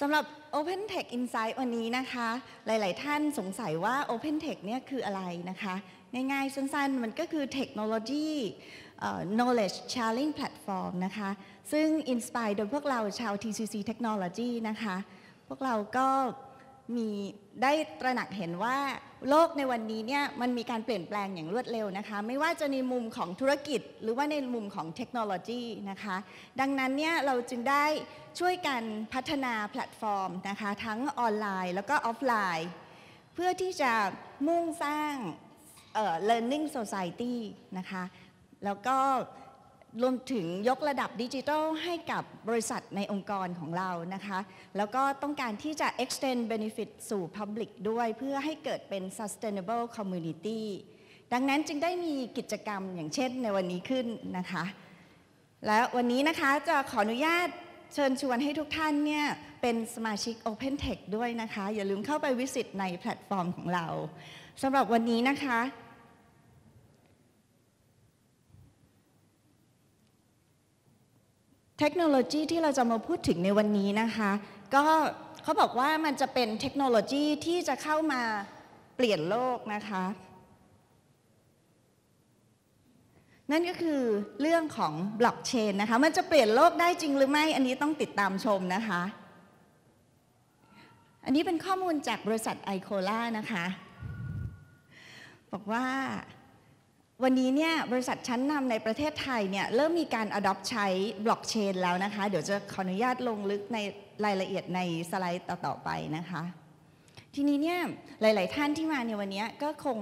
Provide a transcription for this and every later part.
สำหรับ Open Tech Insight วันนี้นะคะหลายๆท่านสงสัยว่า Open Tech เนี่ยคืออะไรนะคะง่ายๆสั้นๆมันก็คือ Technology Knowledge Sharing Platform นะคะซึ่ง Inspire โดยพวกเราชาว TCC Technology นะคะพวกเราก็มีได้ตระหนักเห็นว่าโลกในวันนี้เนี่ยมันมีการเปลี่ยนแปลงอย่างรวดเร็วนะคะไม่ว่าจะในมุมของธุรกิจหรือว่าในมุมของเทคโนโลยีนะคะดังนั้นเนี่ยเราจึงได้ช่วยกันพัฒนาแพลตฟอร์มนะคะทั้งออนไลน์แล้วก็ออฟไลน์เพื่อที่จะมุ่งสร้างlearning society นะคะแล้วก็รวมถึงยกระดับดิจิทัลให้กับบริษัทในองค์กรของเรานะคะแล้วก็ต้องการที่จะ extend benefit สู่ public ด้วยเพื่อให้เกิดเป็น sustainable community ดังนั้นจึงได้มีกิจกรรมอย่างเช่นในวันนี้ขึ้นนะคะและวันนี้นะคะจะขออนุญาตเชิญชวนให้ทุกท่านเนี่ยเป็นสมาชิก Open Tech ด้วยนะคะอย่าลืมเข้าไปวิสิตในแพลตฟอร์มของเราสำหรับวันนี้นะคะเทคโนโลยีที่เราจะมาพูดถึงในวันนี้นะคะก็เขาบอกว่ามันจะเป็นเทคโนโลยีที่จะเข้ามาเปลี่ยนโลกนะคะนั่นก็คือเรื่องของบล็อกเชนนะคะมันจะเปลี่ยนโลกได้จริงหรือไม่อันนี้ต้องติดตามชมนะคะอันนี้เป็นข้อมูลจากบริษัทไอโคล่านะคะบอกว่าวันนี้เนี่ยบริษัทชั้นนำในประเทศไทยเนี่ยเริ่มมีการ adopt ใช้บล็อกเชนแล้วนะคะเดี๋ยวจะขออนุญาตลงลึกในรายละเอียดในสไลด์ต่อไปนะคะทีนี้เนี่ยหลายๆท่านที่มาในวันนี้ก็คง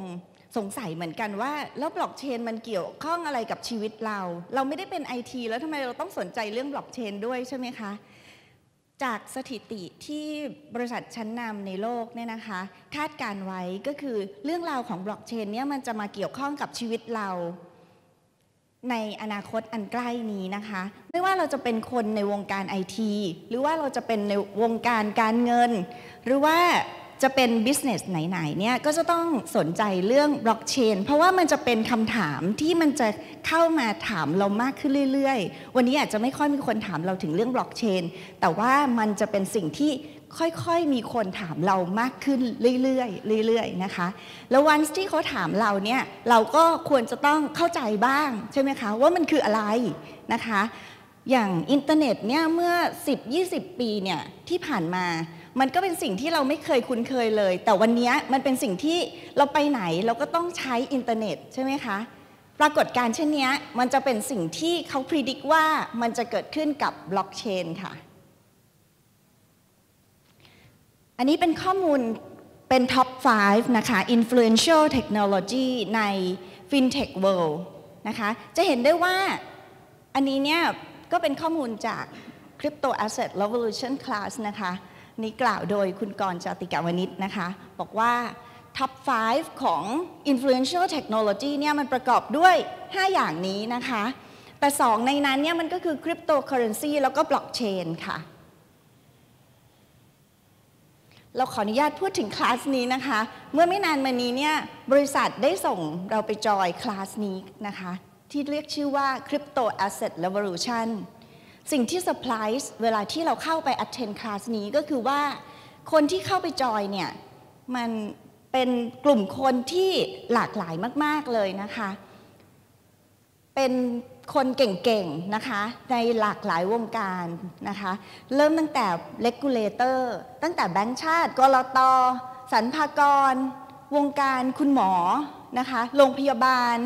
สงสัยเหมือนกันว่าแล้วบล็อกเชนมันเกี่ยวข้องอะไรกับชีวิตเราเราไม่ได้เป็น IT แล้วทำไมเราต้องสนใจเรื่องบล็อกเชนด้วยใช่ไหมคะจากสถิติที่บริษัทชั้นนำในโลกเนี่ยนะคะคาดการไว้ก็คือเรื่องราวของบล็อกเชนเนี่ยมันจะมาเกี่ยวข้องกับชีวิตเราในอนาคตอันใกล้นี้นะคะไม่ว่าเราจะเป็นคนในวงการ IT หรือว่าเราจะเป็นในวงการการเงินหรือว่าจะเป็น business ไหนๆเนี่ยก็จะต้องสนใจเรื่องบล็อกเชนเพราะว่ามันจะเป็นคำถามที่มันจะเข้ามาถามเรามากขึ้นเรื่อยๆวันนี้อาจจะไม่ค่อยมีคนถามเราถึงเรื่องบล็อกเชนแต่ว่ามันจะเป็นสิ่งที่ค่อยๆมีคนถามเรามากขึ้นเรื่อยๆนะคะแล้ววันที่เขาถามเราเนี่ยเราก็ควรจะต้องเข้าใจบ้างใช่ไหมคะว่ามันคืออะไรนะคะอย่างอินเทอร์เน็ตเนี่ยเมื่อ 10-20 ปีเนี่ยที่ผ่านมามันก็เป็นสิ่งที่เราไม่เคยคุ้นเคยเลยแต่วันนี้มันเป็นสิ่งที่เราไปไหนเราก็ต้องใช้อินเทอร์เน็ตใช่ไหมคะปรากฏการณ์เช่นนี้มันจะเป็นสิ่งที่เขาพิจิตรว่ามันจะเกิดขึ้นกับบล็อกเชนค่ะอันนี้เป็นข้อมูลเป็น Top 5 นะคะ Influential Technology ใน FinTech World นะคะจะเห็นได้ว่าอันนี้เนี่ยก็เป็นข้อมูลจาก Crypto Asset Revolution Class นะคะนี่กล่าวโดยคุณกรณ์ จาติกาวนิชนะคะบอกว่า Top 5 ของ Influential Technology เนี่ยมันประกอบด้วย 5 อย่างนี้นะคะแต่ 2 ในนั้นเนี่ยมันก็คือ Cryptocurrency แล้วก็ Blockchain ค่ะเราขออนุญาตพูดถึงคลาสนี้นะคะเมื่อไม่นานมานี้เนี่ยบริษัทได้ส่งเราไปจอยคลาสนี้นะคะที่เรียกชื่อว่า Crypto Asset Revolutionสิ่งที่เซอร์ไพรส์เวลาที่เราเข้าไป attend คลาสนี้ก็คือว่าคนที่เข้าไปจอยเนี่ยมันเป็นกลุ่มคนที่หลากหลายมากๆเลยนะคะเป็นคนเก่งๆนะคะในหลากหลายวงการนะคะเริ่มตั้งแต่ regulator ตั้งแต่แบงก์ชาติกลต.สรรพากรวงการคุณหมอนะคะโรงพยาบาล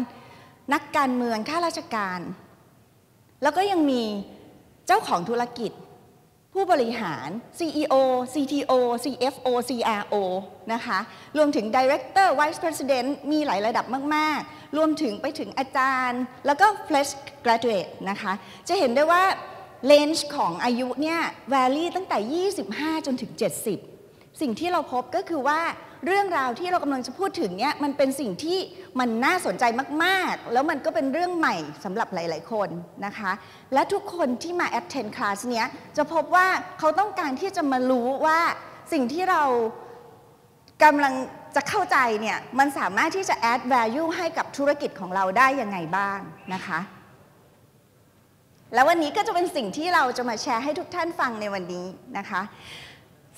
นักการเมืองข้าราชการแล้วก็ยังมีเจ้าของธุรกิจผู้บริหาร CEO CTO CFO CRO นะคะรวมถึง Director Vice President มีหลายระดับมากๆรวมถึงไปถึงอาจารย์แล้วก็ Fresh Graduate นะคะจะเห็นได้ว่า Range ของอายุเนี่ย Vary ตั้งแต่25จนถึง70สิ่งที่เราพบก็คือว่าเรื่องราวที่เรากำลังจะพูดถึงเนี่ยมันเป็นสิ่งที่มันน่าสนใจมากๆแล้วมันก็เป็นเรื่องใหม่สำหรับหลายๆคนนะคะและทุกคนที่มา attend class เนี้ยจะพบว่าเขาต้องการที่จะมารู้ว่าสิ่งที่เรากำลังจะเข้าใจเนี่ยมันสามารถที่จะ add value ให้กับธุรกิจของเราได้ยังไงบ้างนะคะและวันนี้ก็จะเป็นสิ่งที่เราจะมาแชร์ให้ทุกท่านฟังในวันนี้นะคะ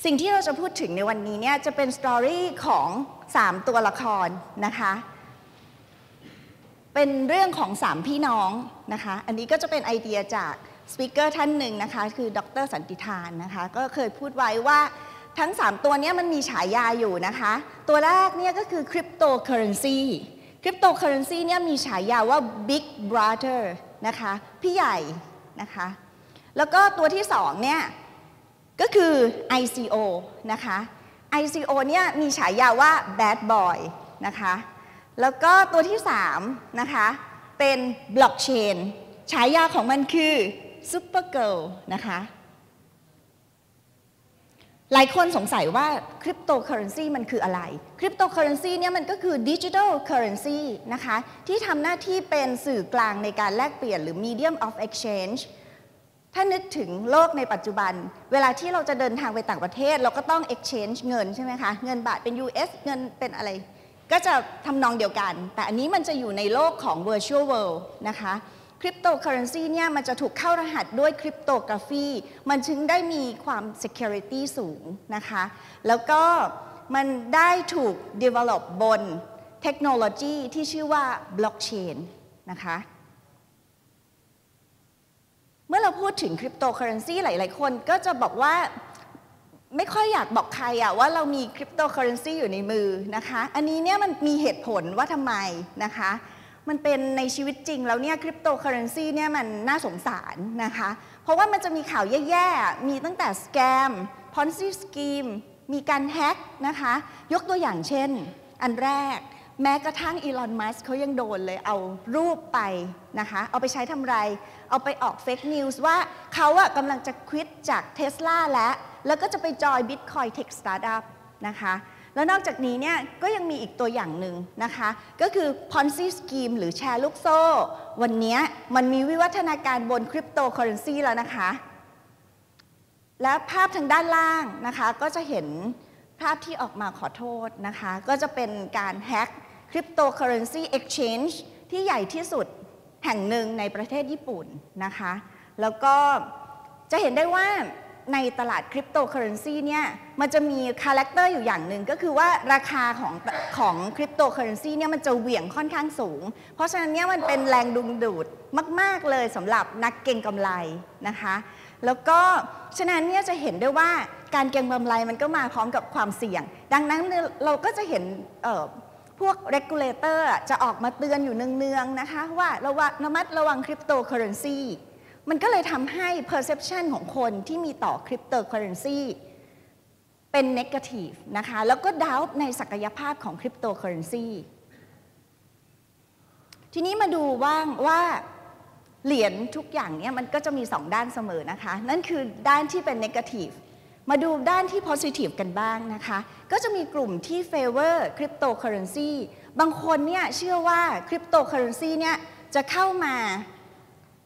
สิ่งที่เราจะพูดถึงในวันนี้เนี่ยจะเป็นสตอรี่ของ3ตัวละครนะคะเป็นเรื่องของ3พี่น้องนะคะอันนี้ก็จะเป็นไอเดียจากสปีกเกอร์ท่านหนึ่งนะคะคือดร.สันติธานนะคะก็เคยพูดไว้ว่าทั้ง3ตัวนี้มันมีฉายาอยู่นะคะตัวแรกเนี่ยก็คือคริปโตเคอเรนซีเนี่ยมีฉายาว่า Big Brother นะคะพี่ใหญ่นะคะแล้วก็ตัวที่2เนี่ยก็คือ ICO นะคะ ICO เนี่ยมีฉายาว่า Bad Boy นะคะแล้วก็ตัวที่3นะคะเป็น Blockchain ฉายาของมันคือ Super Girl นะคะหลายคนสงสัยว่าคริปโตเคอเรนซีมันคืออะไรคริปโตเคอเรนซีเนี่ยมันก็คือดิจิทัลเคอเรนซีนะคะที่ทำหน้าที่เป็นสื่อกลางในการแลกเปลี่ยนหรือ medium of exchange ถ้านึกถึงโลกในปัจจุบันเวลาที่เราจะเดินทางไปต่างประเทศเราก็ต้อง exchange เงินใช่ไหมคะเงินบาทเป็น US เงินเป็นอะไรก็จะทำนองเดียวกันแต่อันนี้มันจะอยู่ในโลกของ virtual world นะคะคริปโตเคอเรนซีเนี่ยมันจะถูกเข้ารหัสด้วยคริปโตกราฟีมันจึงได้มีความ security สูงนะคะแล้วก็มันได้ถูก develop บนเทคโนโลยีที่ชื่อว่า blockchain นะคะเมื่อเราพูดถึงคริปโตเคอเรนซีหลายๆคนก็จะบอกว่าไม่ค่อยอยากบอกใครอะว่าเรามีคริปโตเคอเรนซีอยู่ในมือนะคะอันนี้เนี่ยมันมีเหตุผลว่าทำไมนะคะมันเป็นในชีวิตจริงแล้วเนี่ยคริปโตเคอเรนซีเนี่ยมันน่าสงสารนะคะเพราะว่ามันจะมีข่าวแย่ๆมีตั้งแต่สแกม Ponzi Scheme มีการแฮกนะคะยกตัวอย่างเช่นอันแรกแม้กระทั่งอีลอนมัสก์เขายังโดนเลยเอารูปไปนะคะเอาไปใช้ทำไรเอาไปออกเฟกนิวส์ว่าเขาอะกำลังจะควิตจาก Tesla แล้วก็จะไปจอย Bitcoin Tech Startup นะคะแล้วนอกจากนี้เนี่ยก็ยังมีอีกตัวอย่างหนึ่งนะคะก็คือ Ponzi Scheme หรือแชร์ลูกโซ่วันนี้มันมีวิวัฒนาการบนคริปโตเคอเรนซีแล้วนะคะและภาพทางด้านล่างนะคะก็จะเห็นภาพที่ออกมาขอโทษนะคะก็จะเป็นการแฮกคริปโตเคอเรนซีเอ็กซ์เชนจ์ที่ใหญ่ที่สุดแห่งหนึ่งในประเทศญี่ปุ่นนะคะแล้วก็จะเห็นได้ว่าในตลาดคริปโตเคอเรนซีเนี่ยมันจะมีคาแรคเตอร์อยู่อย่างหนึ่งก็คือว่าราคาของคริปโตเคอเรนซีเนี่ยมันจะเหวี่ยงค่อนข้างสูงเพราะฉะนั้นเนี่ยมันเป็นแรงดึงดูดมากๆเลยสำหรับนักเก็งกำไรนะคะแล้วก็ฉะนั้นเนี่ยจะเห็นได้ว่าการเก็งกำไรมันก็มาพร้อมกับความเสี่ยงดังนั้นเราก็จะเห็นพวก regulator จะออกมาเตือนอยู่เนืองๆนะคะว่าระมัดระวังคริปโตเคอเรนซีมันก็เลยทำให้ perception ของคนที่มีต่อคริปโตเคอเรนซีเป็น negative นะคะแล้วก็ doubt ในศักยภาพของคริปโตเคอเรนซีทีนี้มาดูว่าเหรียญทุกอย่างเนี่ยมันก็จะมี2ด้านเสมอนะคะนั่นคือด้านที่เป็น negative มาดูด้านที่ positive กันบ้างนะคะก็จะมีกลุ่มที่ favor คริปโตเคอเรนซีบางคนเนี่ยเชื่อว่าคริปโตเคอเรนซีเนี่ยจะเข้ามา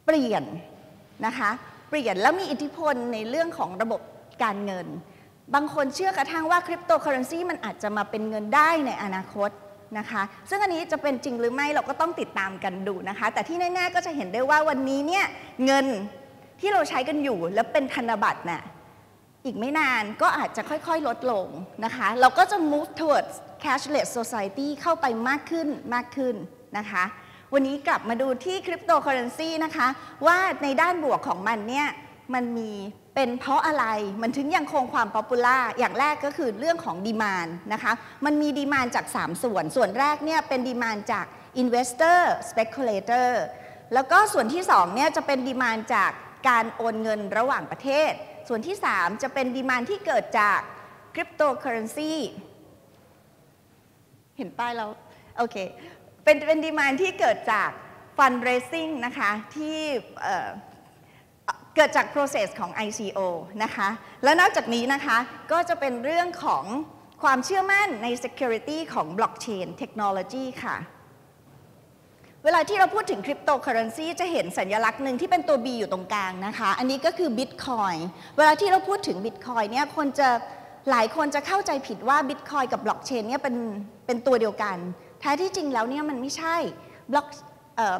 เปลี่ยนนะคะแล้วมีอิทธิพลในเรื่องของระบบการเงินบางคนเชื่อกระทั่งว่าคริปโตเคอเรนซีมันอาจจะมาเป็นเงินได้ในอนาคตนะคะซึ่งอันนี้จะเป็นจริงหรือไม่เราก็ต้องติดตามกันดูนะคะแต่ที่แน่ๆก็จะเห็นได้ว่าวันนี้เนี่ยเงินที่เราใช้กันอยู่และเป็นธนบัตรน่ะอีกไม่นานก็อาจจะค่อยๆลดลงนะคะเราก็จะ move towards cashless society เข้าไปมากขึ้นนะคะวันนี้กลับมาดูที่คริปโตเคอเรนซีนะคะว่าในด้านบวกของมันเนี่ยมันมีเป็นเพราะอะไรมันถึงยังคงความป๊อปปูล่าอย่างแรกก็คือเรื่องของดีมานด์นะคะมันมีดีมานด์จาก3ส่วนแรกเนี่ยเป็นดีมานด์จาก Investor Speculator แล้วก็ส่วนที่2เนี่ยจะเป็นดีมานด์จากการโอนเงินระหว่างประเทศส่วนที่3จะเป็นดีมานด์ที่เกิดจากคริปโตเคอเรนซีเห็นป้ายแล้วโอเคเป็นดีมานด์ที่เกิดจาก fundraising นะคะที่เกิดจาก process ของ ICO นะคะแล้วนอกจากนี้นะคะก็จะเป็นเรื่องของความเชื่อมั่นใน security ของ blockchain technology ค่ะเวลาที่เราพูดถึงคริปโตเคอเรนซีจะเห็นสัญลักษณ์หนึ่งที่เป็นตัว B อยู่ตรงกลางนะคะอันนี้ก็คือ Bitcoin เวลาที่เราพูดถึง Bitcoin เนี่ยหลายคนจะเข้าใจผิดว่า Bitcoin กับ blockchain เนี่ยเป็นตัวเดียวกันแท้ที่จริงแล้วเนี่ยมันไม่ใช่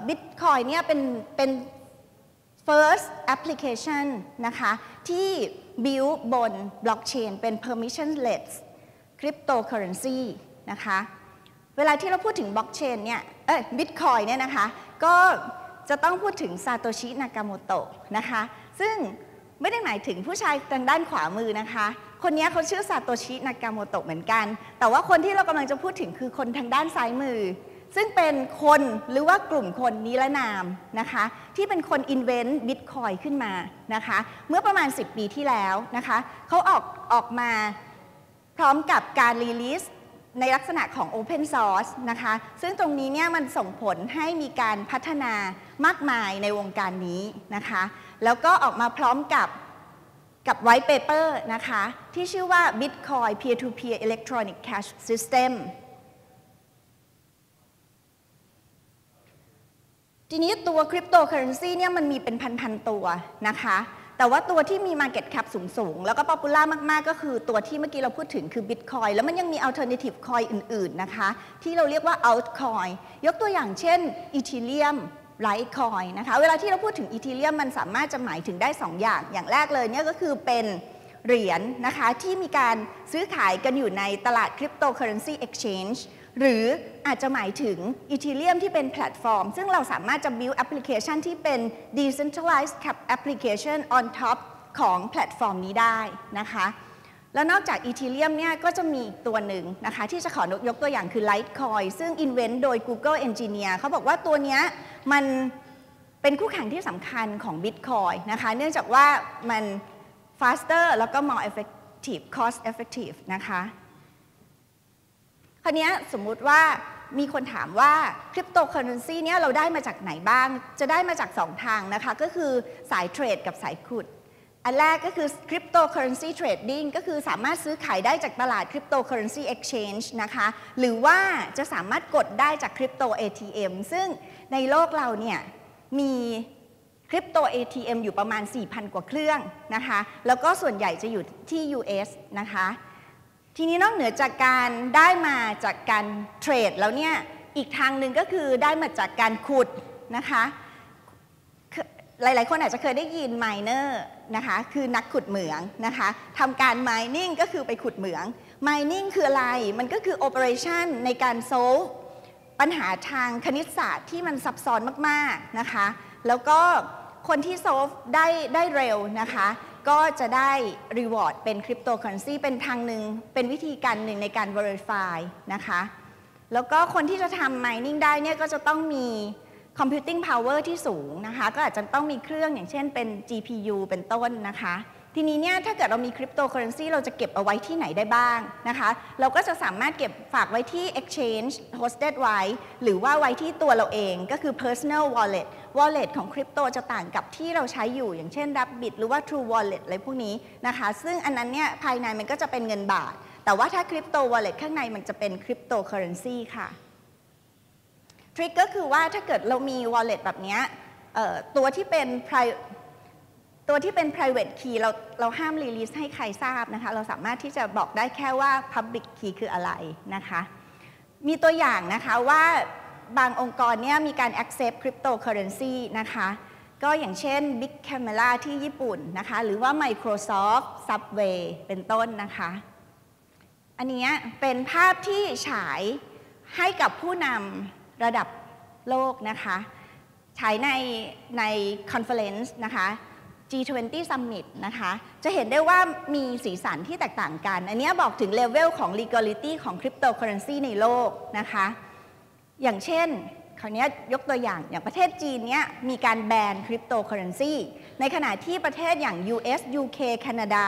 บิตคอยน์เนี่ยเป็น first application นะคะที่ build บน blockchain เป็น permissionless cryptocurrency นะคะเวลาที่เราพูดถึง blockchain เนี่ยBitcoin เนี่ยนะคะก็จะต้องพูดถึงซาโตชินากาโมโตะนะคะซึ่งไม่ได้หมายถึงผู้ชายทางด้านขวามือนะคะคนนี้เขาชื่อซาโตชินากาโมโตะเหมือนกันแต่ว่าคนที่เรากำลังจะพูดถึงคือคนทางด้านซ้ายมือซึ่งเป็นคนหรือว่ากลุ่มคนนิรนามนะคะที่เป็นคนอินเวนต์บิตคอยขึ้นมานะคะเมื่อประมาณ10 ปีที่แล้วนะคะเขาออกมาพร้อมกับการรีลิสในลักษณะของ Open Source นะคะซึ่งตรงนี้เนี่ยมันส่งผลให้มีการพัฒนามากมายในวงการนี้นะคะแล้วก็ออกมาพร้อมกับ White Paper นะคะที่ชื่อว่า Bitcoin Peer-to-Peer Electronic Cash System ทีนี้ตัว Cryptocurrency เนี่ยมันมีเป็นพันๆตัวนะคะแต่ว่าตัวที่มี Market Cap สูงๆแล้วก็ popular มากๆก็คือตัวที่เมื่อกี้เราพูดถึงคือ Bitcoin แล้วมันยังมี Alternative Coin อื่นๆนะคะที่เราเรียกว่า Altcoin ยกตัวอย่างเช่น Ethereum Litecoin นะคะเวลาที่เราพูดถึง Ethereum มันสามารถจะหมายถึงได้2อย่างอย่างแรกเลยเนี่ยก็คือเป็นเหรียญ นะคะที่มีการซื้อขายกันอยู่ในตลาด Cryptocurrency Exchange หรืออาจจะหมายถึง Ethereum ที่เป็นแพลตฟอร์มซึ่งเราสามารถจะ build application ที่เป็น decentralized application on top ของแพลตฟอร์มนี้ได้นะคะแล้วนอกจาก Ethereum เนี่ยก็จะมีตัวหนึ่งนะคะที่จะขอยกตัวอย่างคือ Litecoin ซึ่ง invent โดย Google Engineer เขาบอกว่าตัวเนี้ยมันเป็นคู่แข่งที่สำคัญของ Bitcoin นะคะเนื่องจากว่ามัน faster แล้วก็ more effective cost effective นะคะคราวนี้สมมุติว่ามีคนถามว่าคริปโตเคอเรนซีเนี่ยเราได้มาจากไหนบ้างจะได้มาจาก2ทางนะคะก็คือสายเทรดกับสายขุดอันแรกก็คือ Cryptocurrency Trading ก็คือสามารถซื้อขายได้จากตลาด Cryptocurrency Exchange นะคะหรือว่าจะสามารถกดได้จาก Crypto ATM ซึ่งในโลกเราเนี่ยมี Crypto ATM อยู่ประมาณ 4,000 กว่าเครื่องนะคะแล้วก็ส่วนใหญ่จะอยู่ที่ US นะคะทีนี้นอกเหนือจากการได้มาจากการเทรดแล้วเนี่ยอีกทางหนึ่งก็คือได้มาจากการขุดนะคะหลายๆคนอาจจะเคยได้ยิน miner นะคะคือนักขุดเหมืองนะคะทำการ mining ก็คือไปขุดเหมือง mining คืออะไรมันก็คือ operation ในการ solve ปัญหาทางคณิตศาสตร์ที่มันซับซ้อนมากๆนะคะแล้วก็คนที่ solve ได้เร็วนะคะก็จะได้ reward เป็น cryptocurrency เป็นทางหนึ่งเป็นวิธีการหนึ่งในการ verify นะคะแล้วก็คนที่จะทำ mining ได้เนี่ยก็จะต้องมี computing power ที่สูงนะคะก็อาจจะต้องมีเครื่องอย่างเช่นเป็น GPU เป็นต้นนะคะทีนี้เนี่ยถ้าเกิดเรามี cryptocurrency เราจะเก็บเอาไว้ที่ไหนได้บ้างนะคะเราก็จะสามารถเก็บฝากไว้ที่ exchange hosted ไว้หรือว่าไว้ที่ตัวเราเองก็คือ personal wallet ของคริปโตจะต่างกับที่เราใช้อยู่อย่างเช่น Rabbit หรือว่า True Wallet อะไรพวกนี้นะคะซึ่งอันนั้นเนี่ยภายในมันก็จะเป็นเงินบาทแต่ว่าถ้า Crypto Wallet ข้างในมันจะเป็น Cryptocurrency ค่ะทริคก็คือว่าถ้าเกิดเรามี wallet แบบนี้ตัวที่เป็น private key เราห้าม release ให้ใครทราบนะคะเราสามารถที่จะบอกได้แค่ว่า public key คืออะไรนะคะมีตัวอย่างนะคะว่าบางองค์กรเนี่ยมีการ accept cryptocurrency นะคะก็อย่างเช่น Big Camera ที่ญี่ปุ่นนะคะหรือว่า Microsoft Subway เป็นต้นนะคะอันนี้เป็นภาพที่ฉายให้กับผู้นำระดับโลกนะคะฉายใน conference นะคะ G20 Summit นะคะจะเห็นได้ว่ามีสีสันที่แตกต่างกันอันนี้บอกถึงเลเวลของ legality ของ cryptocurrency ในโลกนะคะอย่างเช่นคราวนี้ยกตัวอย่างอย่างประเทศจีนเนี้ยมีการแบนคริปโตเคอเรนซีในขณะที่ประเทศอย่าง US UK แคนาดา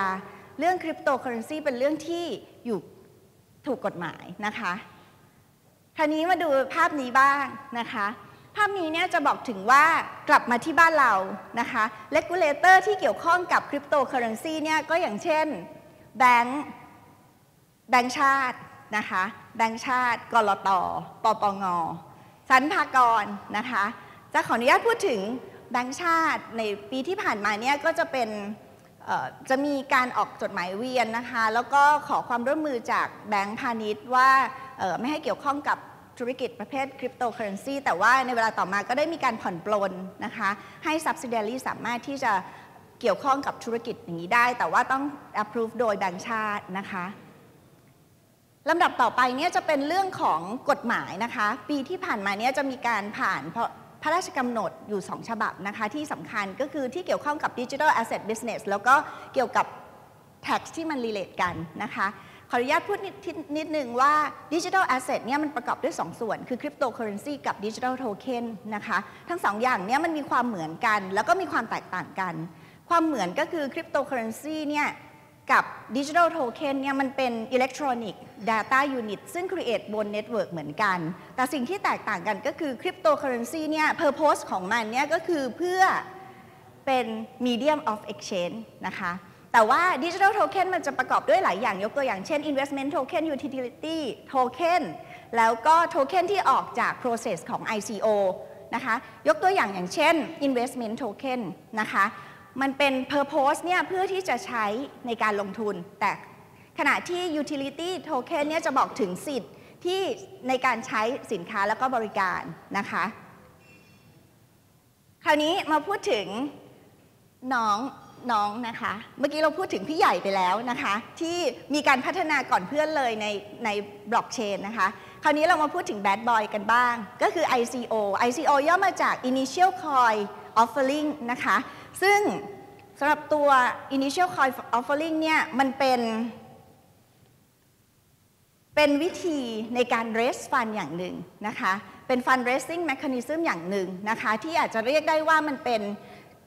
เรื่องคริปโตเคอเรนซีเป็นเรื่องที่อยู่ถูกกฎหมายนะคะคราวนี้มาดูภาพนี้บ้างนะคะภาพนี้เนี่ยจะบอกถึงว่ากลับมาที่บ้านเรานะคะเรกูเลเตอร์ที่เกี่ยวข้องกับคริปโตเคอเรนซีเนี่ยก็อย่างเช่นแบงก์ชาตินะคะแบงก์ชาติกลตปปงสรรพากรนะคะจะขออนุญาตพูดถึงแบงก์ชาติในปีที่ผ่านมาเนี่ยก็จะเป็นจะมีการออกจดหมายเวียนนะคะแล้วก็ขอความร่วมมือจากแบงก์พาณิชย์ว่าไม่ให้เกี่ยวข้องกับ ธุรกิจประเภทคริปโตเคอเรนซีแต่ว่าในเวลาต่อมาก็ได้มีการผ่อนปลนนะคะให้ subsidiary สามารถที่จะเกี่ยวข้องกับธุรกิจอย่างนี้ได้แต่ว่าต้อง approve โดยแบงก์ชาตินะคะลำดับต่อไปเนี่ยจะเป็นเรื่องของกฎหมายนะคะปีที่ผ่านมาเนี่ยจะมีการผ่านพระราชกำหนดอยู่2ฉบับนะคะที่สำคัญก็คือที่เกี่ยวข้องกับ Digital Asset Business แล้วก็เกี่ยวกับ Tax ที่มัน relate กันนะคะขออนุญาตพูดนิดนึงว่า Digital Asset เนี่ยมันประกอบด้วย2 ส่วนคือ Cryptocurrency กับ Digital Token นะคะทั้ง2 อย่างเนี่ยมันมีความเหมือนกันแล้วก็มีความแตกต่างกันความเหมือนก็คือ Cryptocurrency เนี่ยกับ Digital Token เนี่ยมันเป็น Electronic Data Unit ซึ่ง create บน Network เหมือนกันแต่สิ่งที่แตกต่างกันก็คือ Cryptocurrency เนี่ย Purpose ของมันเนี่ยก็คือเพื่อเป็น Medium of Exchange นะคะแต่ว่า Digital Token มันจะประกอบด้วยหลายอย่างยกตัวอย่างเช่น Investment Token Utility Token แล้วก็ Token ที่ออกจาก Process ของ ICO นะคะยกตัวอย่างเช่น Investment Token นะคะมันเป็น Purpose เนี่ยเพื่อที่จะใช้ในการลงทุนแต่ขณะที่ Utility Token เนี่ยจะบอกถึงสิทธิ์ที่ในการใช้สินค้าแล้วก็บริการนะคะคราวนี้มาพูดถึงน้องนะคะเมื่อกี้เราพูดถึงพี่ใหญ่ไปแล้วนะคะที่มีการพัฒนาก่อนเพื่อนเลยในบล็อกเชนนะคะคราวนี้เรามาพูดถึง Bad Boy กันบ้างก็คือ ICO ย่อมาจาก Initial Coin Offering นะคะซึ่งสำหรับตัว Initial Coin Offering เนี่ยมันเป็นวิธีในการ raise fund อย่างหนึ่งนะคะเป็น fundraising mechanism อย่างหนึ่งนะคะที่อาจจะเรียกได้ว่ามันเป็น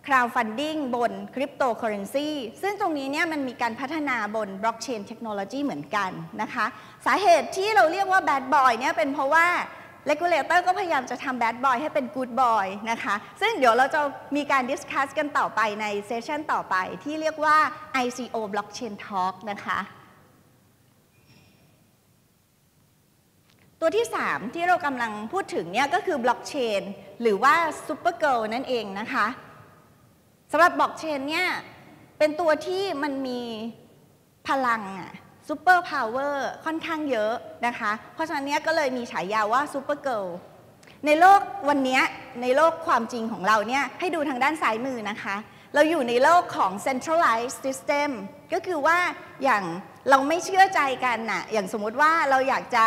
crowdfunding บน cryptocurrency ซึ่งตรงนี้เนี่ยมันมีการพัฒนาบน blockchain technology เหมือนกันนะคะสาเหตุที่เราเรียกว่า bad boy เนี่ยเป็นเพราะว่าregulator ก็พยายามจะทำ bad boy ให้เป็น good boy นะคะซึ่งเดี๋ยวเราจะมีการ discuss กันต่อไปใน session ต่อไปที่เรียกว่า ICO blockchain talk นะคะตัวที่ 3 ที่เรากำลังพูดถึงเนี่ยก็คือบล็อกเชนหรือว่า Super Girl นั่นเองนะคะสำหรับบล็อกเชนเนี่ยเป็นตัวที่มันมีพลังSuper Power ค่อนข้างเยอะนะคะเพราะฉะนั้นเนี่ยก็เลยมีฉายาว่า Super Girl ในโลกวันนี้ในโลกความจริงของเราเนี่ยให้ดูทางด้านซ้ายมือนะคะเราอยู่ในโลกของ Centralized System ก็คือว่าอย่างเราไม่เชื่อใจกันนะอย่างสมมติว่าเราอยากจะ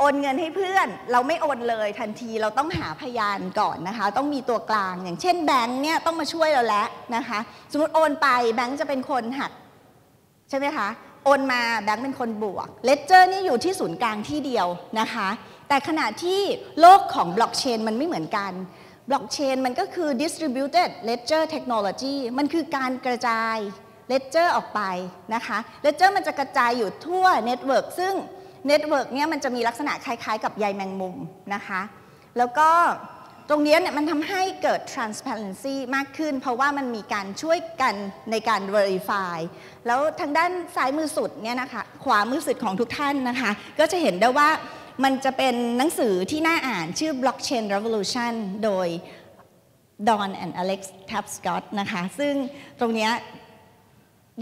โอนเงินให้เพื่อนเราไม่โอนเลยทันทีเราต้องหาพยานก่อนนะคะต้องมีตัวกลางอย่างเช่นแบงค์เนี่ยต้องมาช่วยเราแล้วนะคะสมมติโอนไปแบงค์จะเป็นคนหักใช่ไหมคะโอนมาแบงค์เป็นคนบวกเลดเจอร์นี่อยู่ที่ศูนย์กลางที่เดียวนะคะแต่ขณะที่โลกของบล็อกเชนมันไม่เหมือนกันบล็อกเชนมันก็คือ distributed ledger technology มันคือการกระจายเลดเจอร์ออกไปนะคะเลดเจอร์มันจะกระจายอยู่ทั่วเน็ตเวิร์กซึ่งเน็ตเวิร์กเนี่ยมันจะมีลักษณะคล้ายๆกับใยแมงมุมนะคะแล้วก็ตรงนี้เนี่ยมันทำให้เกิด transparency มากขึ้นเพราะว่ามันมีการช่วยกันในการ verify แล้วทางด้านซ้ายมือสุดเนี่ยนะคะขวามือสุดของทุกท่านนะคะก็จะเห็นได้ว่ามันจะเป็นหนังสือที่น่าอ่านชื่อ Blockchain Revolution โดย Don and Alex Tapscott นะคะซึ่งตรงนี้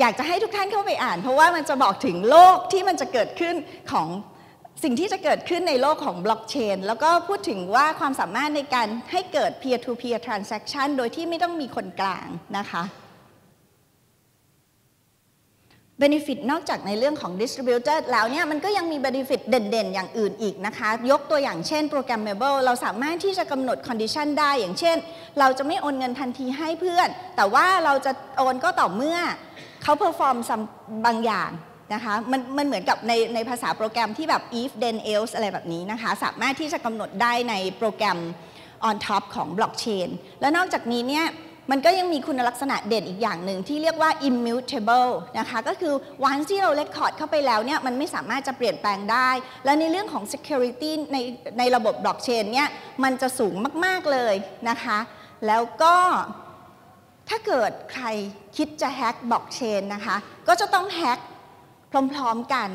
อยากจะให้ทุกท่านเข้าไปอ่านเพราะว่ามันจะบอกถึงโลกที่มันจะเกิดขึ้นของสิ่งที่จะเกิดขึ้นในโลกของบล็อกเชนแล้วก็พูดถึงว่าความสามารถในการให้เกิด peer to peer transaction โดยที่ไม่ต้องมีคนกลางนะคะ benefit นอกจากในเรื่องของ distributed แล้วเนี่ยมันก็ยังมี benefit เด่นๆอย่างอื่นอีกนะคะยกตัวอย่างเช่น programmable เราสามารถที่จะกำหนด condition ได้อย่างเช่นเราจะไม่โอนเงินทันทีให้เพื่อนแต่ว่าเราจะโอนก็ต่อเมื่อเขา perform บางอย่างนะคะมันเหมือนกับในภาษาโปรแกรมที่แบบ if then else อะไรแบบนี้นะคะสามารถที่จะกำหนดได้ในโปรแกรม on top ของ blockchain และนอกจากนี้เนี่ยมันก็ยังมีคุณลักษณะเด่นอีกอย่างหนึ่งที่เรียกว่า immutable นะคะก็คือวันที่เรา record เข้าไปแล้วเนี่ยมันไม่สามารถจะเปลี่ยนแปลงได้และในเรื่องของ security ในระบบ blockchain เนี่ยมันจะสูงมากๆเลยนะคะแล้วก็ถ้าเกิดใครคิดจะแฮกบล็อกเชนนะคะก็จะต้องแฮกพร้อมๆกัน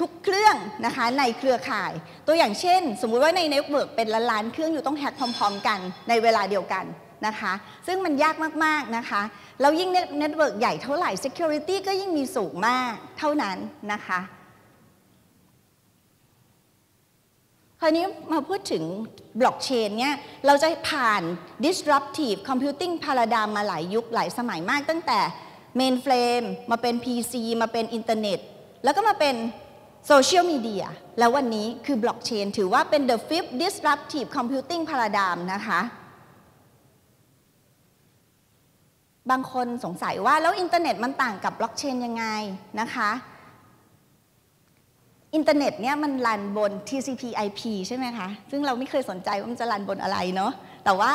ทุกเครื่องนะคะในเครือข่ายตัวอย่างเช่นสมมุติว่าในเน็ตเวิร์กเป็นล้านเครื่องอยู่ต้องแฮกพร้อมๆกันในเวลาเดียวกันนะคะซึ่งมันยากมากๆนะคะแล้วยิ่งเน็ตเวิร์กใหญ่เท่าไหร่ Security ก็ยิ่งมีสูงมากเท่านั้นนะคะ คราวนี้มาพูดถึงบล็อกเชนเนี่ยเราจะผ่าน disruptive computing paradigm มาหลายยุคหลายสมัยมากตั้งแต่ mainframe มาเป็น PC มาเป็นอินเทอร์เน็ตแล้วก็มาเป็นโซเชียลมีเดียแล้ววันนี้คือบล็อกเชนถือว่าเป็น the fifth disruptive computing paradigm นะคะบางคนสงสัยว่าแล้วอินเทอร์เน็ตมันต่างกับบล็อกเชนยังไงนะคะอินเทอร์เน็ตเนี่ยมันรันบน TCP/IP ใช่ไหมคะซึ่งเราไม่เคยสนใจว่ามันจะรันบนอะไรเนาะแต่ว่า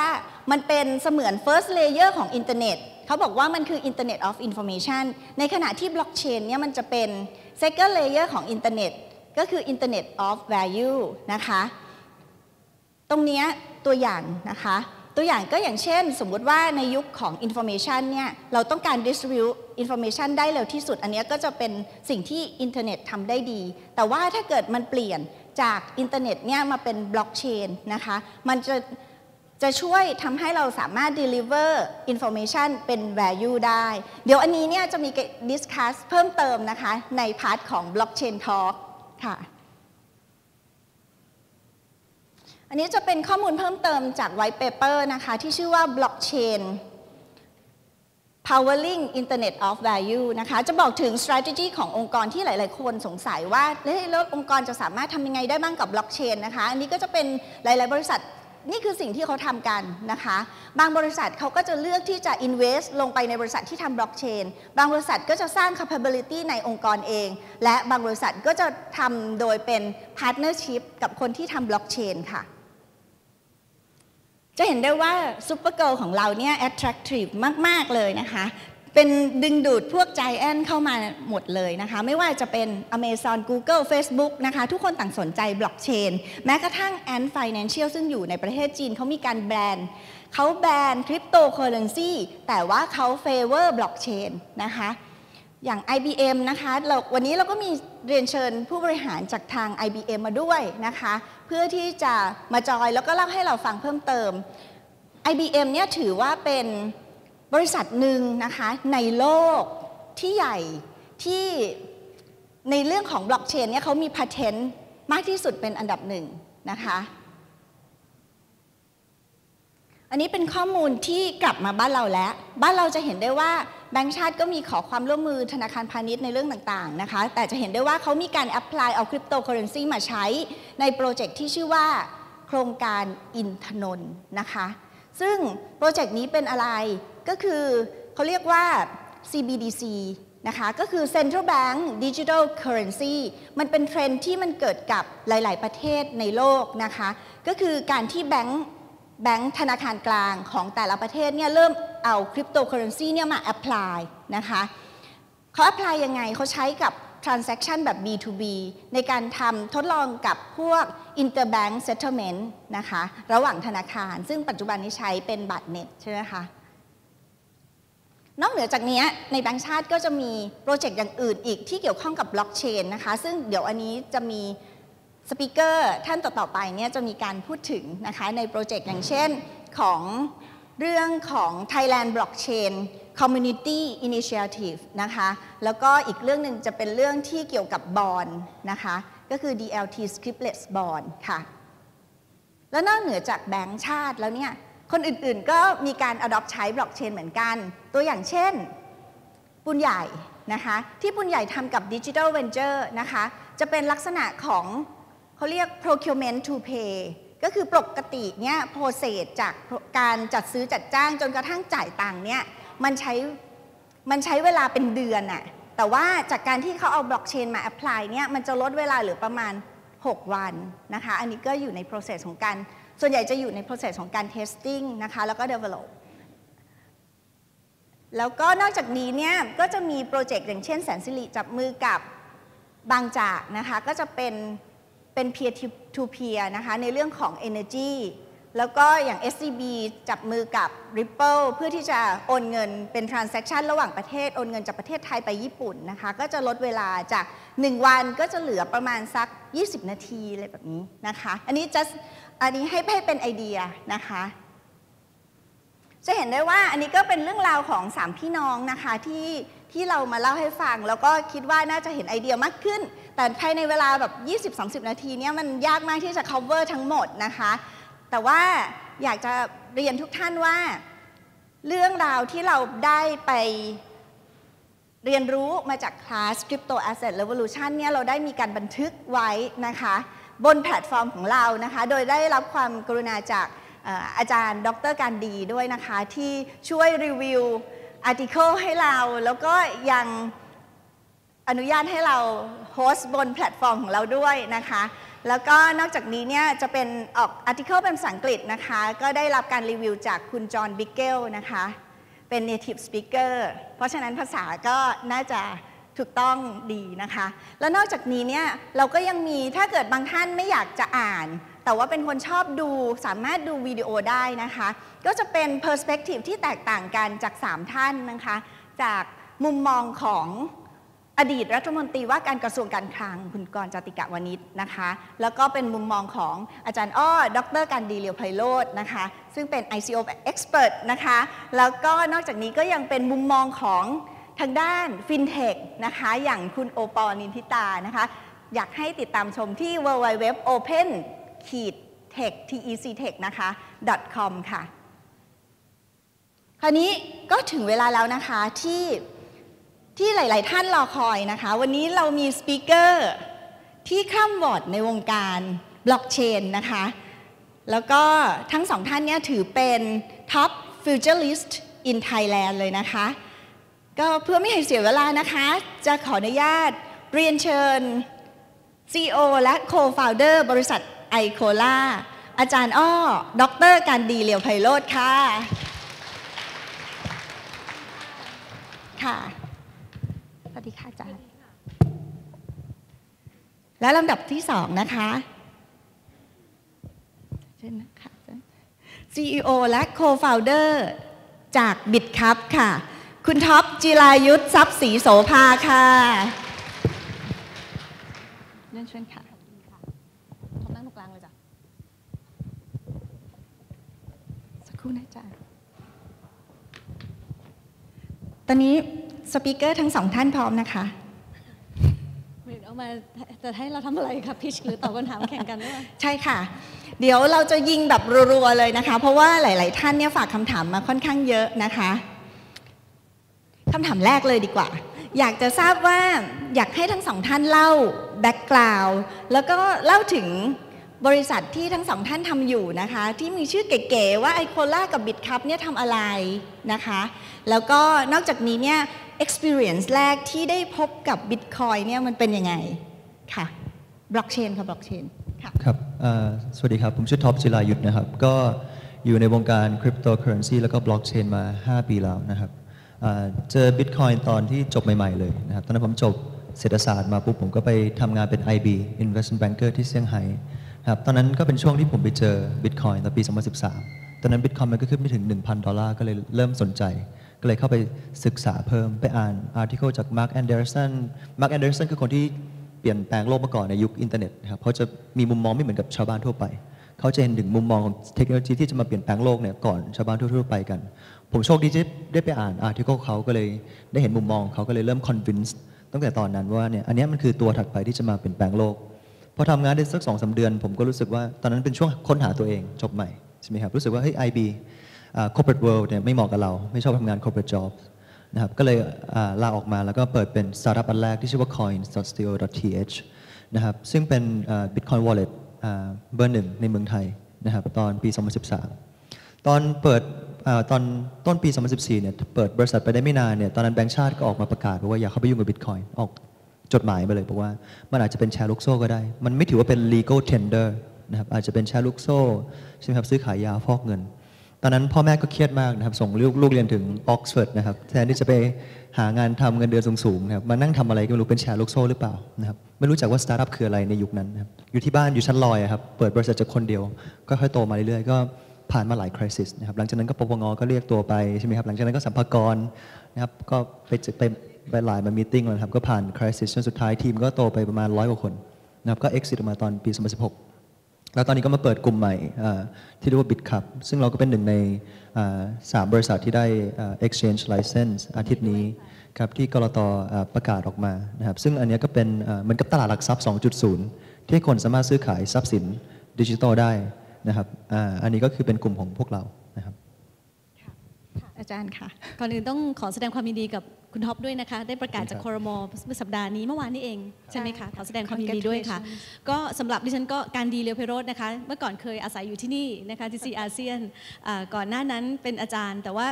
มันเป็นเสมือน first layer ของอินเทอร์เน็ตเขาบอกว่ามันคือ Internet of Information ในขณะที่บล็อกเชนเนี่ยมันจะเป็น second layer ของอินเทอร์เน็ตก็คือ Internet of Value นะคะตรงนี้ตัวอย่างนะคะตัวอย่างก็อย่างเช่นสมมุติว่าในยุคของ Information เนี่ยเราต้องการ distribute Information ได้เร็วที่สุดอันนี้ก็จะเป็นสิ่งที่อินเทอร์เน็ตทำได้ดีแต่ว่าถ้าเกิดมันเปลี่ยนจากอินเทอร์เน็ตเนี่ยมาเป็นบล็อกเชนนะคะมันจะช่วยทำให้เราสามารถ deliver information เป็น value ได้เดี๋ยวอันนี้เนี่ยจะมี discuss เพิ่มเติมนะคะในพาร์ทของ blockchain talk ค่ะอันนี้จะเป็นข้อมูลเพิ่มเติมจาก white paper นะคะที่ชื่อว่า blockchain powering internet of value นะคะจะบอกถึง strategy ขององค์กรที่หลายๆคนสงสัยว่าแล้วองค์กรจะสามารถทำยังไงได้บ้างกับ blockchain นะคะอันนี้ก็จะเป็นหลายๆบริษัทนี่คือสิ่งที่เขาทำกันนะคะบางบริษัทเขาก็จะเลือกที่จะ invest ลงไปในบริษัทที่ทำบล็อกเชนบางบริษัทก็จะสร้าง capability ในองค์กรเองและบางบริษัทก็จะทำโดยเป็น partnership กับคนที่ทำบล็อกเชนค่ะจะเห็นได้ว่า Supergirl ของเราเนี่ย attractive มากๆเลยนะคะเป็นดึงดูดพวก Giant เข้ามาหมดเลยนะคะไม่ว่าจะเป็น Amazon Google Facebook นะคะทุกคนต่างสนใจบล็อกเชนแม้กระทั่ง Ant Financial ซึ่งอยู่ในประเทศจีนเขามีการแบนเขาแบนคริปโตเคอเรนซีแต่ว่าเขาเฟเวอร์บล็อกเชนนะคะอย่าง IBM นะคะวันนี้เราก็มีเรียนเชิญผู้บริหารจากทาง IBM มาด้วยนะคะเพื่อที่จะมาจอยแล้วก็เล่าให้เราฟังเพิ่มเติม IBM เนี่ยถือว่าเป็นบริษัทหนึ่งนะคะในโลกที่ใหญ่ที่ในเรื่องของบล็อกเชนเนี่ยเขามีพาเทนต์มากที่สุดเป็นอันดับหนึ่งนะคะอันนี้เป็นข้อมูลที่กลับมาบ้านเราแล้วบ้านเราจะเห็นได้ว่าแบงก์ชาติก็มีขอความร่วมมือธนาคารพาณิชย์ในเรื่องต่างๆนะคะแต่จะเห็นได้ว่าเขามีการแอพพลายเอาคริปโตเคอเรนซีมาใช้ในโปรเจกต์ที่ชื่อว่าโครงการอินทนนท์นะคะซึ่งโปรเจกต์นี้เป็นอะไรก็คือเขาเรียกว่า CBDC นะคะก็คือ Central Bank Digital Currency มันเป็นเทรนด์ที่มันเกิดกับหลายๆประเทศในโลกนะคะก็คือการที่แบงก์ธนาคารกลางของแต่ละประเทศเนี่ยเริ่มเอาคริปโตเคอเรนซีเนี่ยมาแอพพลายนะคะเขาแอพพลายยังไงเขาใช้กับ transaction แบบ B2B ในการทดลองกับพวก interbank settlement นะคะระหว่างธนาคารซึ่งปัจจุบันนี้ใช้เป็นบัตรเน็ตใช่ไหมคะนอกเหนือจากนี้ในแบงก์ชาติก็จะมีโปรเจกต์อย่างอื่นอีกที่เกี่ยวข้องกับบล็อกเชนนะคะซึ่งเดี๋ยวอันนี้จะมีสปีกเกอร์ท่านต่อๆไปเนี่ยจะมีการพูดถึงนะคะในโปรเจกต์อย่างเช่นของเรื่องของ Thailand Blockchain Community Initiative นะคะแล้วก็อีกเรื่องหนึ่งจะเป็นเรื่องที่เกี่ยวกับบอนนะคะก็คือ DLT Scriptless Bond ค่ะแล้วนอกเหนือจากแบงก์ชาติแล้วเนี่ยคนอื่นๆก็มีการ adopt ใช้บล็อกเชนเหมือนกันตัวอย่างเช่นปุณใหญ่นะคะที่ปุณใหญ่ทำกับ Digital Venture นะคะจะเป็นลักษณะของเขาเรียก procurement to pay ก็คือปกติเนี่ยโปรเซสจากการจัดซื้อจัดจ้างจนกระทั่งจ่ายตังค์เนี่ยมันใช้เวลาเป็นเดือนอะแต่ว่าจากการที่เขาเอาบล็อกเชนมา apply เนี่ยมันจะลดเวลาเหลือประมาณ6 วันนะคะอันนี้ก็อยู่ใน process ของการส่วนใหญ่จะอยู่ใน process ของการ testing นะคะแล้วก็ develop แล้วก็นอกจากนี้เนี่ยก็จะมีโปรเจกต์อย่างเช่นแสนสิริจับมือกับบางจากนะคะก็จะเป็น peer to peer นะคะในเรื่องของ energy แล้วก็อย่าง SCB จับมือกับ Ripple เพื่อที่จะโอนเงินเป็น transaction ระหว่างประเทศโอนเงินจากประเทศไทยไปญี่ปุ่นนะคะก็จะลดเวลาจาก1 วันก็จะเหลือประมาณสัก20 นาทีอะไรแบบนี้นะคะอันนี้ให้เป็นไอเดียนะคะจะเห็นได้ว่าอันนี้ก็เป็นเรื่องราวของ3 พี่น้องนะคะที่เรามาเล่าให้ฟังแล้วก็คิดว่าน่าจะเห็นไอเดียมากขึ้น แต่ภายในเวลาแบบ20-30 นาทีเนี่ยมันยากมากที่จะ cover ทั้งหมดนะคะแต่ว่าอยากจะเรียนทุกท่านว่าเรื่องราวที่เราได้ไปเรียนรู้มาจากคลาส Crypto Asset Revolution เนี่ยเราได้มีการบันทึกไว้นะคะบนแพลตฟอร์มของเรานะคะโดยได้รับความกรุณาจากอาจารย์ดร.การดีด้วยนะคะที่ช่วยรีวิวอาร์ติเคิลให้เราแล้วก็ยังอนุญาตให้เราโฮสต์บนแพลตฟอร์มของเราด้วยนะคะแล้วก็นอกจากนี้เนี่ยจะเป็นออกอาร์ติเคิลเป็นภาษาอังกฤษนะคะก็ได้รับการรีวิวจากคุณจอห์นบิกเกลนะคะเป็น native speaker เพราะฉะนั้นภาษาก็น่าจะถูกต้องดีนะคะแล้วนอกจากนี้เนี่ยเราก็ยังมีถ้าเกิดบางท่านไม่อยากจะอ่านแต่ว่าเป็นคนชอบดูสามารถดูวิดีโอได้นะคะก็จะเป็น perspective ที่แตกต่างกันจาก3ท่านนะคะจากมุมมองของอดีตรัฐมนตรีว่าการกระทรวงการคลังคุณกรณ์ จาติกวณิชนะคะแล้วก็เป็นมุมมองของอาจารย์อ้อดร.กันดี เลียวไพโรจน์นะคะซึ่งเป็น ICO expert นะคะแล้วก็นอกจากนี้ก็ยังเป็นมุมมองของทางด้านฟินเทคนะคะอย่างคุณโอปอนินทิตานะคะอยากให้ติดตามชมที่ www.open-tech.tec.tech นะคะ .com ค่ะคราวนี้ก็ถึงเวลาแล้วนะคะที่หลายๆท่านรอคอยนะคะวันนี้เรามีสปีกเกอร์ที่ข้ามวอร์ดในวงการบล็อกเชนนะคะแล้วก็ทั้งสองท่านเนี่ยถือเป็นท็อปฟิวเจอริสต์อินไทยแลนด์เลยนะคะก็เพื่อไม่ให้เสียเวลานะคะจะขออนุญาตเรียนเชิญ CEO และ Co-founder บริษัทไอโคล่าอาจารย์อ้อดร.การดี เลียวไพโรจน์ค่ะค่ะสวัสดีค่ะอาจารย์และลำดับที่2นะคะเช่นนะคะ CEO และ Co-founder จาก Bitcup ค่ะคุณท็อปจิรายุทธทรัพย์ศรีโสภาค่ะเล่นเชิญค่ะท็อปนั่งตรงกลางเลยจ้ะสักครู่นะจ๊ะตอนนี้สปีกเกอร์ทั้งสองท่านพร้อมนะคะเหมือนเอามาจะให้เราทำอะไรคะพิชหรือตอบคำถามแข่งกันด้วยใช่ค่ะเดี๋ยวเราจะยิงแบบรัวๆเลยนะคะเพราะว่าหลายๆท่านเนี่ยฝากคำถามมาค่อนข้างเยอะนะคะคำถามแรกเลยดีกว่าอยากจะทราบว่าอยากให้ทั้งสองท่านเล่าแบ็กกราวด์แล้วก็เล่าถึงบริษัทที่ทั้งสองท่านทำอยู่นะคะที่มีชื่อเก๋ๆว่าไอโคล่ากับบิตคัพเนี่ยทำอะไรนะคะแล้วก็นอกจากนี้เนี่ย experience แรกที่ได้พบกับ Bitcoin เนี่ยมันเป็นยังไงค่ะบล็อกเชนค่ะบล็อกเชนค่ะครับสวัสดีครับผมชื่อท็อปจิรายุทธนะครับก็อยู่ในวงการคริปโตเคอเรนซีแล้วก็บล็อกเชนมา5 ปีแล้วนะครับเจอ Bitcoin ตอนที่จบใหม่ๆเลยนะครับตอนนั้นผมจบเศรษฐศาสตร์มาปุ๊บผมก็ไปทำงานเป็น IB Investment Banker ที่เซี่ยงไฮ้ครับตอนนั้นก็เป็นช่วงที่ผมไปเจอ Bitcoin ตอนปี 2013 ตอนนั้น Bitcoin มันก็ขึ้นไปถึง 1,000 ดอลลาร์ก็เลยเริ่มสนใจก็เลยเข้าไปศึกษาเพิ่มไปอ่าน article จาก Mark Anderson Mark Anderson คือคนที่เปลี่ยนแปลงโลกมาก่อนในยุคอินเทอร์เน็ตครับเขาจะมีมุมมองไม่เหมือนกับชาวบ้านทั่วไปเขาจะเห็นถึงมุมมองของเทคโนโลยีที่จะมาเปลี่ยนแปลงโลกเนี่ยก่อนชาวบ้านทั่วไปกันผมโชคดีที่ได้ไปอ่าน article เขาก็เลยได้เห็นมุมมองเขาก็เลยเริ่ม convince ตั้งแต่ตอนนั้นว่าเนี่ยอันนี้มันคือตัวถัดไปที่จะมาเปลี่ยนแปลงโลกพอทำงานได้สัก 2-3 เดือนผมก็รู้สึกว่าตอนนั้นเป็นช่วงค้นหาตัวเองจบใหม่ใช่ไหมครับรู้สึกว่าเฮ้ย IB corporate world เนี่ยไม่เหมาะกับเราไม่ชอบทำงาน corporate job นะครับก็เลยลาออกมาแล้วก็เปิดเป็น startup อันแรกที่ชื่อว่า coin.co.th นะครับซึ่งเป็น bitcoin wallet เบอร์ 1ในเมืองไทยนะครับตอนปี 2013 ตอนเปิดตอนต้นปี 2014 เนี่ยเปิดบริษัทไปได้ไม่นานเนี่ยตอนนั้นแบงก์ชาติก็ออกมาประกาศว่าอย่าเข้าไปยุ่งกับ bitcoin ออกจดหมายไปเลยบอกว่ามันอาจจะเป็นแชร์ลูกโซ่ก็ได้มันไม่ถือว่าเป็น legal tender นะครับอาจจะเป็นแชร์ลูกโซ่ใช่ไหมครับซื้อขายยาฟอกเงินตอนนั้นพ่อแม่ก็เครียดมากนะครับส่งลูกเรียนถึงออกซฟอร์ดนะครับแทนที่จะไปหางานทำเงินเดือนสูงๆนะครับมานั่งทำอะไรก็ไม่รู้เป็นแชร์ลูกโซ่หรือเปล่านะครับไม่รู้จักว่าสตาร์ทอัพคืออะไรในยุคนั้นนะครับอยู่ที่บ้านอยู่ชั้นลอยครับเปิดบริษัทจากคนเดียวก็ค่อยโตมาเรื่อยๆก็ผ่านมาหลายคริสิสนะครับหลังจากนั้นก็ปปงก็เรียกตัวไปใช่ไหมครับหลังจากนั้นก็สัมภากรนะครับก็ไปหลายมามีติ้งแล้วครับก็ผ่านคริสิสจนสุดท้ายทีมก็โตไปประมาณ100 กว่าคนนะครับก็ exit ออกมาตอนปี 2016 แล้วตอนนี้ก็มาเปิดกลุ่มใหม่ที่เรียกว่า BitCup ซึ่งเราก็เป็นหนึ่งใน3บริษัทที่ได้ Exchange License อาทิตย์นี้ครับที่กลต.ประกาศออกมานะครับซึ่งอันนี้ก็เป็นเหมือนกับตลาดหลักทรัพย์ 2.0 ที่คนสามารถซื้อขายทรัพย์สินดิจิทัลได้นะครับอันนี้ก็คือเป็นกลุ่มของพวกเรานะครับอาจารย์ค่ะก่อนอื่นต้องขอแสดงความยินดีกับคุณท็อปด้วยนะคะได้ประกาศจากครม.เมื่อสัปดาห์นี้เมื่อวานนี้เองใช่ไหมคะขอแสดงความยินดีด้วยค่ะก็สำหรับดิฉันก็การดีเลียวไพโรจน์นะคะเมื่อก่อนเคยอาศัยอยู่ที่นี่นะคะที่ซีอาเซียนก่อนหน้านั้นเป็นอาจารย์แต่ว่า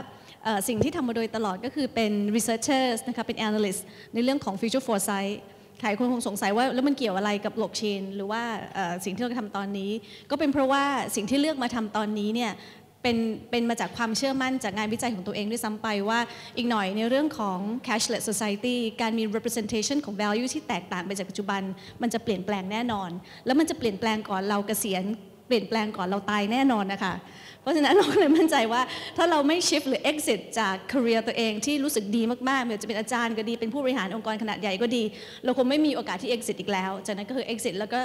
สิ่งที่ทำมาโดยตลอดก็คือเป็น researchers นะคะเป็น analyst ในเรื่องของ future foresightหลายคนคงสงสัยว่าแล้วมันเกี่ยวอะไรกับบล็อกเชนหรือว่าสิ่งที่เราทำตอนนี้ก็เป็นเพราะว่าสิ่งที่เลือกมาทำตอนนี้เนี่ยเป็นมาจากความเชื่อมั่นจากงานวิจัยของตัวเองด้วยซ้ำไปว่าอีกหน่อยในเรื่องของ cashless society การมี representation ของ value ที่แตกต่างไปจากปัจจุบันมันจะเปลี่ยนแปลงแน่นอนแล้วมันจะเปลี่ยนแปลงก่อนเราเกษียณเปลี่ยนแปลงก่อนเราตายแน่นอนนะคะเพราะฉะนั้นเราเลยมั่นใจว่าถ้าเราไม่ shift หรือ exit จาก career ตัวเองที่รู้สึกดีมากๆไม่ว่าจะเป็นอาจารย์ก็ดีเป็นผู้บริหารองค์กรขนาดใหญ่ก็ดีเราคงไม่มีโอกาสที่ exit อีกแล้วจากนั้นก็คือ exit แล้วก็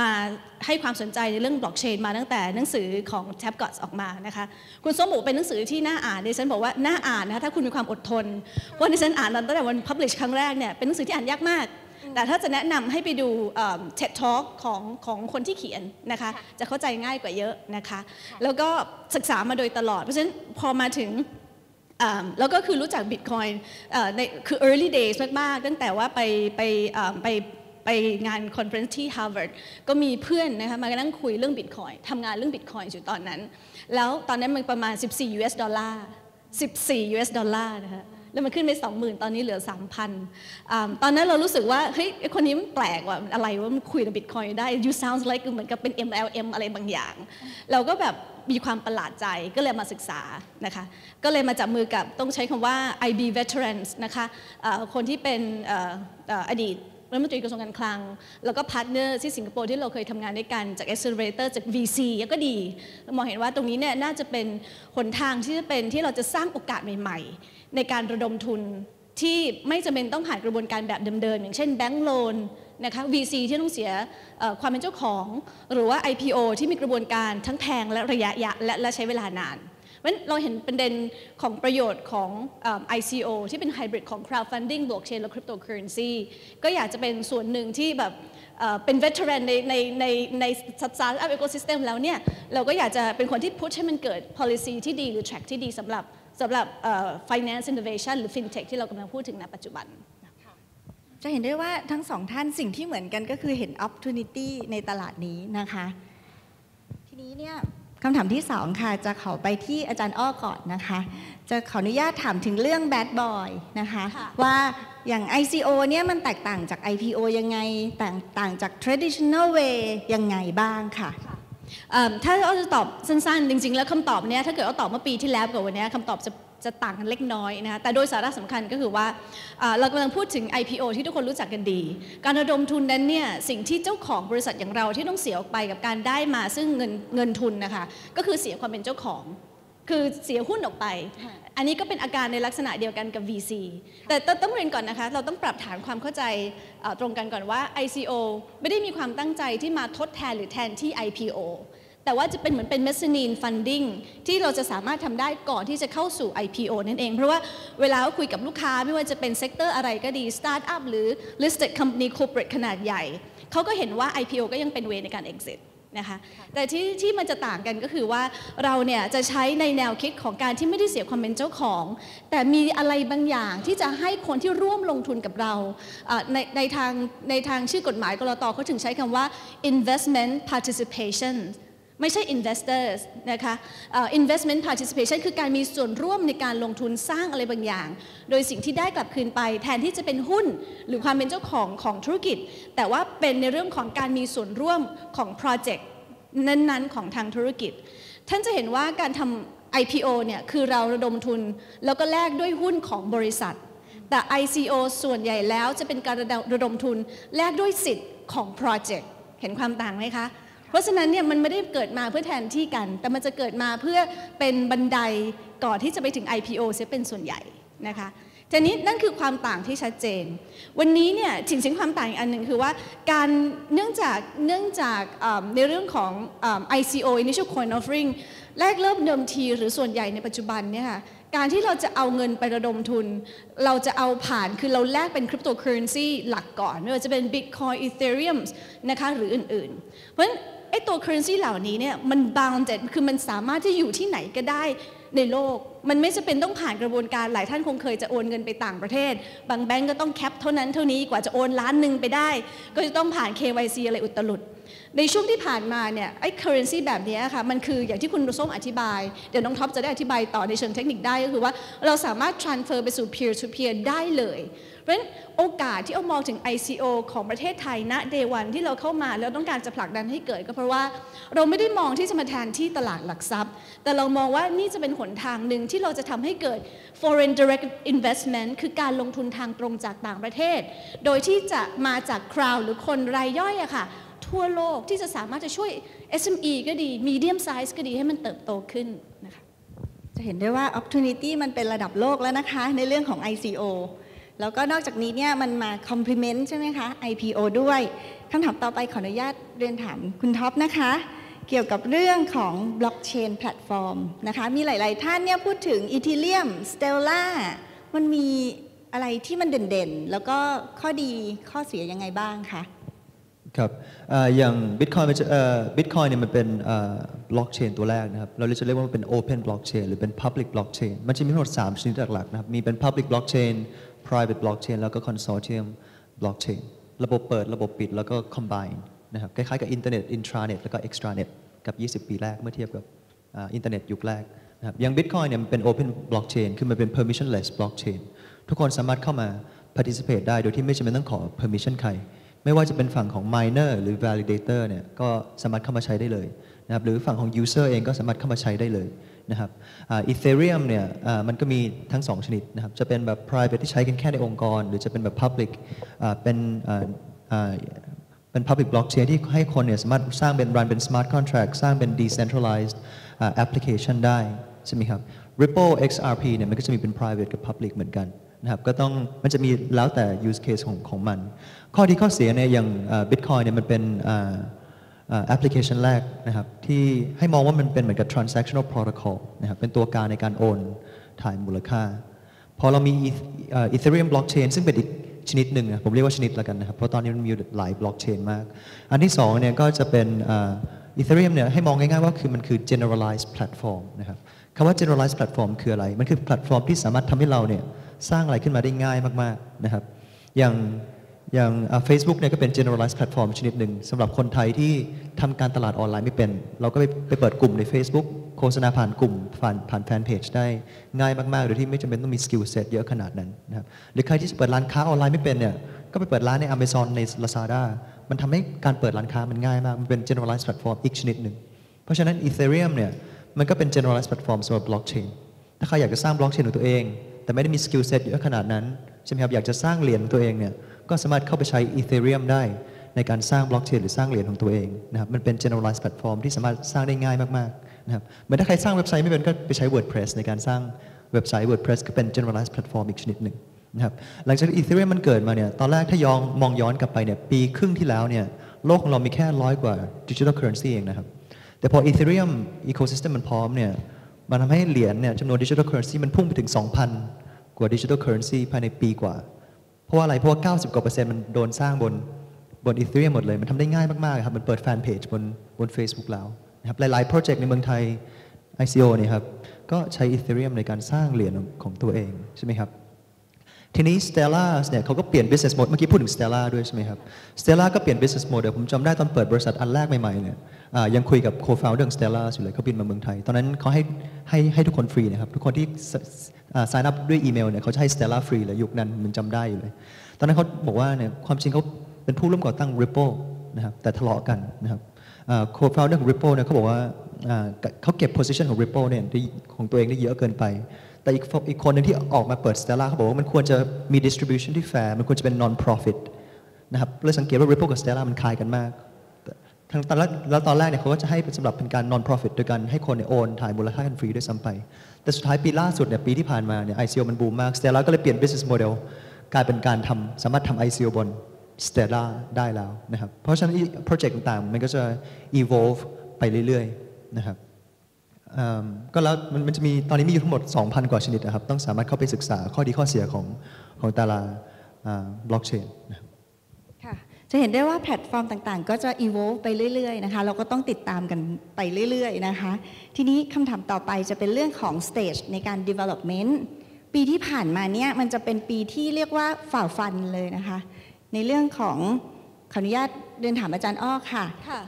มาให้ความสนใจในเรื่อง blockchain มาตั้งแต่หนังสือของ Tab Gods ออกมานะคะคุณส้มบอกเป็นหนังสือที่น่าอ่านดิฉันบอกว่าน่าอ่านนะถ้าคุณมีความอดทนเพราะดิฉันอ่านตั้งแต่วัน publish ครั้งแรกเนี่ยเป็นหนังสือที่อ่านยากมากแต่ถ้าจะแนะนำให้ไปดู TED Talk ของคนที่เขียนนะคะจะเข้าใจง่ายกว่าเยอะนะคะแล้วก็ศึกษามาโดยตลอดเพราะฉะนั้นพอมาถึงแล้วก็คือรู้จัก Bitcoin ในคือ early days มากๆตั้งแต่ว่าไปงานคอนเฟอเรนซ์ที่ Harvard ก็มีเพื่อนนะคะมานั่งคุยเรื่อง Bitcoin ทำงานเรื่อง Bitcoin อยู่ตอนนั้นแล้วตอนนั้นมันประมาณ$14 $14 นะคะแล้วมันขึ้นไป 20,000 ตอนนี้เหลือ 3,000 ตอนนั้นเรารู้สึกว่าเฮ้ยคนนี้มันแปลกว่ะอะไรว่ามันคุยกับบิตคอยน์ได้ you sounds like เหมือนกับเป็น MLM อะไรบางอย่างเราก็แบบมีความประหลาดใจก็เลยมาศึกษานะคะก็เลยมาจับมือกับต้องใช้คำว่า IB Veterans นะคะคนที่เป็นอดีตรัฐมนตรีกระทรวงการคลังแล้วก็พาร์ทเนอร์ที่สิงคโปร์ที่เราเคยทำงานด้วยกันจาก Accelerator จาก VC ก็ดีมองเห็นว่าตรงนี้เนี่ยน่าจะเป็นหนทางที่จะเป็นที่เราจะสร้างโอกาสใหม่ๆในการระดมทุนที่ไม่จำเป็นต้องผ่านกระบวนการแบบเดิมๆอย่างเช่นแบงก์โลนนะคะ VC ที่ต้องเสียความเป็นเจ้าของหรือว่า IPO ที่มีกระบวนการทั้งแพงและระยะยาวและใช้เวลานานเราเห็นประเด็นของประโยชน์ของ ICO ที่เป็นไฮบริดของ crowdfunding blockchain และ cryptocurrency ก็อยากจะเป็นส่วนหนึ่งที่แบบเป็น veteran ใน startup ecosystem แล้วเนี่ยเราก็อยากจะเป็นคนที่ push ให้มันเกิด policy ที่ดีหรือ track ที่ดีสำหรับ finance innovation หรือ fintech ที่เรากำลังพูดถึงในปัจจุบันจะเห็นได้ว่าทั้งสองท่านสิ่งที่เหมือนกันก็คือเห็น opportunity ในตลาดนี้นะคะทีนี้เนี่ยคำถามที่2ค่ะจะขอไปที่อาจารย์อ้อก่อนนะคะจะขออนุญาตถามถึงเรื่อง Bad Boy นะคะว่าอย่าง ICO เนี่ยมันแตกต่างจาก IPO ยังไงต่างจาก traditional way ยังไงบ้างค่ะถ้าอ้อจะตอบสั้นๆจริงๆแล้วคำตอบเนี้ยถ้าเกิดอ้อตอบเมื่อปีที่แล้วกับวันนี้คำตอบจะต่างกันเล็กน้อยนะคะแต่โดยสาระสำคัญก็คือว่าเรากำลังพูดถึง IPO ที่ทุกคนรู้จักกันดีการระดมทุนนั้นเนี่ยสิ่งที่เจ้าของบริษัทอย่างเราที่ต้องเสียออกไปกับการได้มาซึ่งเงินทุนนะคะก็คือเสียความเป็นเจ้าของคือเสียหุ้นออกไปอันนี้ก็เป็นอาการในลักษณะเดียวกันกับ VC แต่ต้องเรียนก่อนนะคะเราต้องปรับฐานความเข้าใจตรงกันก่อนว่า ICO ไม่ได้มีความตั้งใจที่มาทดแทนหรือแทนที่ IPOแต่ว่าจะเป็นเหมือนเป็น mezzanine funding ที่เราจะสามารถทำได้ก่อนที่จะเข้าสู่ IPO นั่นเองเพราะว่าเวลาคุยกับลูกค้าไม่ว่าจะเป็นเซกเตอร์อะไรก็ดี Startup หรือ listed company corporate ขนาดใหญ่เขาก็เห็นว่า IPO ก็ยังเป็นเวในการ exit นะคะแต่ที่มันจะต่างกันก็คือว่าเราเนี่ยจะใช้ในแนวคิดของการที่ไม่ได้เสียความเป็นเจ้าของแต่มีอะไรบางอย่างที่จะให้คนที่ร่วมลงทุนกับเราในทางชื่อกฎหมายกลต.เขาถึงใช้คำว่า investment participationไม่ใช่ investors นะคะ investment participation คือการมีส่วนร่วมในการลงทุนสร้างอะไรบางอย่างโดยสิ่งที่ได้กลับคืนไปแทนที่จะเป็นหุ้นหรือความเป็นเจ้าของธุรกิจแต่ว่าเป็นในเรื่องของการมีส่วนร่วมของ project นั้นๆของทางธุรกิจท่านจะเห็นว่าการทำ IPO เนี่ยคือเราระดมทุนแล้วก็แลกด้วยหุ้นของบริษัทแต่ ICO ส่วนใหญ่แล้วจะเป็นการระดมทุนแลกด้วยสิทธิ์ของ project เห็นความต่างไหมคะเพราะฉะนั้นเนี่ยมันไม่ได้เกิดมาเพื่อแทนที่กันแต่มันจะเกิดมาเพื่อเป็นบันไดก่อนที่จะไปถึง IPO เสียเป็นส่วนใหญ่นะคะ ทีนี้นั่นคือความต่างที่ชัดเจนวันนี้เนี่ยจริงๆความต่างอีกอันหนึ่งคือว่าการเนื่องจากในเรื่องของ ICO Initial Coin Offering แรกเริ่มเดิมทีหรือส่วนใหญ่ในปัจจุบันเนี่ยค่ะการที่เราจะเอาเงินไประดมทุนเราจะเอาผ่านคือเราแลกเป็นคริปโตเคอเรนซีหลักก่อนไม่ว่าจะเป็น Bitcoin Ethereum นะคะหรืออื่นๆเพราะฉะนั้นไอ้ตัวเคอเรนซีเหล่านี้เนี่ยมัน bounded คือมันสามารถที่อยู่ที่ไหนก็ได้ในโลกมันไม่จะเป็นต้องผ่านกระบวนการหลายท่านคงเคยจะโอนเงินไปต่างประเทศบางแบงก์ก็ต้องแคปเท่านั้นเท่านี้กว่าจะโอนล้านหนึ่งไปได้ก็จะต้องผ่าน KYC อะไรอุตลุดในช่วงที่ผ่านมาเนี่ยไอ้ currency แบบนี้ค่ะมันคืออย่างที่คุณส้มอธิบายเดี๋ยวน้องท็อปจะได้อธิบายต่อในเชิงเทคนิคได้ก็คือว่าเราสามารถ transfer ไปสู่ peer to peer ได้เลยเพราะฉะนั้นโอกาสที่เอามองถึง ICO ของประเทศไทยณ day one ที่เราเข้ามาแล้วต้องการจะผลักดันให้เกิดก็เพราะว่าเราไม่ได้มองที่จะมาแทนที่ตลาดหลักทรัพย์แต่เรามองว่านี่จะเป็นหนทางหนึ่งที่เราจะทำให้เกิด foreign direct investment คือการลงทุนทางตรงจากต่างประเทศโดยที่จะมาจาก crowd หรือคนรายย่อยอะค่ะทั่วโลกที่จะสามารถจะช่วย SME ก็ดี medium size ก็ดีให้มันเติบโตขึ้นนะคะจะเห็นได้ว่า opportunity มันเป็นระดับโลกแล้วนะคะในเรื่องของ ICO แล้วก็นอกจากนี้เนี่ยมันมา complement ใช่ไหมคะ IPO ด้วยคำถามต่อไปขออนุญาตเรียนถามคุณท็อปนะคะเกี่ยวกับเรื่องของ blockchain platform นะคะมีหลายๆท่านเนี่ยพูดถึง Ethereum Stellar มันมีอะไรที่มันเด่นๆแล้วก็ข้อดีข้อเสียยังไงบ้างคะครับอย่าง Bitcoin เนี่ยมันเป็นบล็อกเชนตัวแรกนะครับเราจะเรียกว่ามันเป็น Open Blockchain หรือเป็น Public Blockchain มันจะมีทั้งหมด3ชนิดหลักๆนะครับมีเป็น Public Blockchain Private Blockchain แล้วก็ Consortium Blockchain ระบบเปิดระบบปิดแล้วก็ Combine นะครับคล้ายๆกับ Internet Intranet แล้วก็ Extranet กับ20 ปีแรกเมื่อเทียบกับอินเทอร์เน็ตยุคแรกนะครับอย่าง Bitcoin เนี่ยมันเป็น Open Blockchain คือมันเป็น Permissionless Blockchain ทุกคนสามารถเข้ามา Participate ได้โดยที่ไม่จำเป็นต้องขอ Permission ใครไม่ว่าจะเป็นฝั่งของ miner หรือ validator เนี่ยก็สามารถเข้ามาใช้ได้เลยนะครับหรือฝั่งของ user เองก็สามารถเข้ามาใช้ได้เลยนะครับ Ethereum เนี่ยมันก็มีทั้ง2ชนิดนะครับจะเป็นแบบ private ที่ใช้กันแค่ในองค์กรหรือจะเป็นแบบ public เป็น public blockchain ที่ให้คนเนี่ยสามารถสร้างเป็น run เป็น smart contract สร้างเป็น decentralized application ได้ใช่ไหมครับ Ripple XRP เนี่ยมันก็จะมีเป็น private กับ public เหมือนกันนะครับก็ต้องมันจะมีแล้วแต่ use case ของมันข้อดีข้อเสียเนี่ยอย่าง Bitcoin เนี่ยมันเป็นแอปพลิเคชันแรกนะครับที่ให้มองว่ามันเป็นเหมือนกับ transactional protocol นะครับเป็นตัวการในการโอนถ่ายมูลค่าพอเรามี Ethereum blockchain ซึ่งเป็นอีกชนิดหนึ่งนะผมเรียกว่าชนิดละกันนะครับเพราะตอนนี้มันมีหลาย blockchain มากอันที่2เนี่ยก็จะเป็น Ethereum เนี่ยให้มองง่ายๆว่าคือมันคือ generalized platform นะครับคำว่า generalized platform คืออะไรมันคือแพลตฟอร์มที่สามารถทำให้เราเนี่ยสร้างอะไรขึ้นมาได้ง่ายมากๆนะครับอย่าง Facebook เนี่ยก็เป็น generalized platform ชนิดหนึ่งสำหรับคนไทยที่ทำการตลาดออนไลน์ไม่เป็นเราก็ไปเปิดกลุ่มใน Facebook โฆษณาผ่านกลุ่มผ่านแฟนเพจได้ง่ายมากๆโดยที่ไม่จำเป็นต้องมี skill set เยอะขนาดนั้นนะครับหรือใครที่จะเปิดร้านค้าออนไลน์ไม่เป็นเนี่ยก็ไปเปิดร้านใน Amazon ใน Lazada มันทำให้การเปิดร้านค้ามันง่ายมากมันเป็น generalized platform อีกชนิดหนึ่งเพราะฉะนั้น Ethereum เนี่ยมันก็เป็น generalized platform สำหรับ blockchain ถ้าใครอยากจะสร้าง blockchain ของตัวเองแต่ไม่ได้มี skill set เยอะขนาดนั้นใช่ไหมครับอยากจะสร้างเหรียญของตัวเองเนี่ยก็สามารถเข้าไปใช้ Ethereum ได้ในการสร้าง blockchain หรือสร้างเหรียญของตัวเองนะครับมันเป็น generalized platform ที่สามารถสร้างได้ง่ายมากๆนะครับเหมือนถ้าใครสร้างเว็บไซต์ไม่เป็นก็ไปใช้ WordPress ในการสร้างเว็บไซต์ WordPress ก็เป็น generalized platform อีกชนิดหนึ่งนะครับหลังจาก Ethereum มันเกิดมาเนี่ยตอนแรกถ้ายองมองย้อนกลับไปเนี่ยปีครึ่งที่แล้วเนี่ยโลกของเรามีแค่100 กว่า digital currency เองนะครับแต่พอ Ethereum ecosystem มันพร้อมเนี่ยมันทำให้เหรียญเนี่ยจำนวน digital currency มันพุ่งไปถึง 2,000 กว่า digital currency ภายในปีกว่าเพราะว่าอะไรเพราะว่า 90% กว่ามันโดนสร้างบน Ethereum หมดเลยมันทำได้ง่ายมากๆครับมันเปิดแฟนเพจบน Facebook แล้วนะครับหลายๆ project ในเมืองไทย ICO เนี่ยครับก็ใช้ Ethereum ในการสร้างเหรียญของตัวเองใช่ไหมครับทีนี้ Stellar เนี่ยเขาก็เปลี่ยน business model เมื่อกี้พูดถึง Stellar ด้วยใช่ไหมครับ Stellar ก็เปลี่ยน business model ผมจำได้ตอนเปิดบริษัทอันแรกใหม่ๆเนี่ยยังคุยกับ co-founder Stellar อยู่เลยเขาบินมาเมืองไทยตอนนั้นเขาให้ทุกคนฟรีนะครับทุกคนที่sign up ด้วยอีเมลเนี่ยเขาจะให้ Stellar ฟรีเลยยุคนั้นมันจำได้อยู่เลยตอนนั้นเขาบอกว่าเนี่ยความจริงเขาเป็นผู้ร่วมก่อตั้ง Ripple นะครับแต่ทะเลาะกันนะครับco-founder ของ Ripple เนี่ยเขาบอกว่าเขาเก็บ position ของ Ripple เนี่ยของตัวเองได้เยอะเกินไปแต่อีกคนนึงที่ออกมาเปิด Stellar เขาบอกว่ามันควรจะมี distribution ที่แฟร์มันควรจะเป็น non-profit นะครับเลยสังเกตว่า Ripple กับ Stellar มันคล้ายกันมากแล้วตอนแรกเนี่ยเขาก็จะให้สำหรับเป็นการ non-profit โดยการให้คนโอนถ่ายมูลค่ากันฟรีด้วยซ้ำไป แต่สุดท้ายปีล่าสุดเนี่ยปีที่ผ่านมาเนี่ย ICO มันบูมมาก Stellar ก็เลยเปลี่ยน business model กลายเป็นการทำสามารถทำ ICO บน Stellar ได้แล้วนะครับเพราะฉะนั้นโปรเจกต์ต่างๆมันก็จะ evolve ไปเรื่อยๆนะครับก็แล้วมันจะมีตอนนี้มีอยู่ทั้งหมด 2,000 กว่าชนิดนะครับต้องสามารถเข้าไปศึกษาข้อดีข้อเสียของตลาดบล็อกเชนนะครับค่ะจะเห็นได้ว่าแพลตฟอร์มต่างๆก็จะ evolve ไปเรื่อยๆนะคะเราก็ต้องติดตามกันไปเรื่อยๆนะคะทีนี้คำถามต่อไปจะเป็นเรื่องของ stage ในการ development ปีที่ผ่านมาเนี่ยมันจะเป็นปีที่เรียกว่าฝ่าฟันเลยนะคะในเรื่องของขออนุญาตเดินถามอาจารย์อ้อค่ะ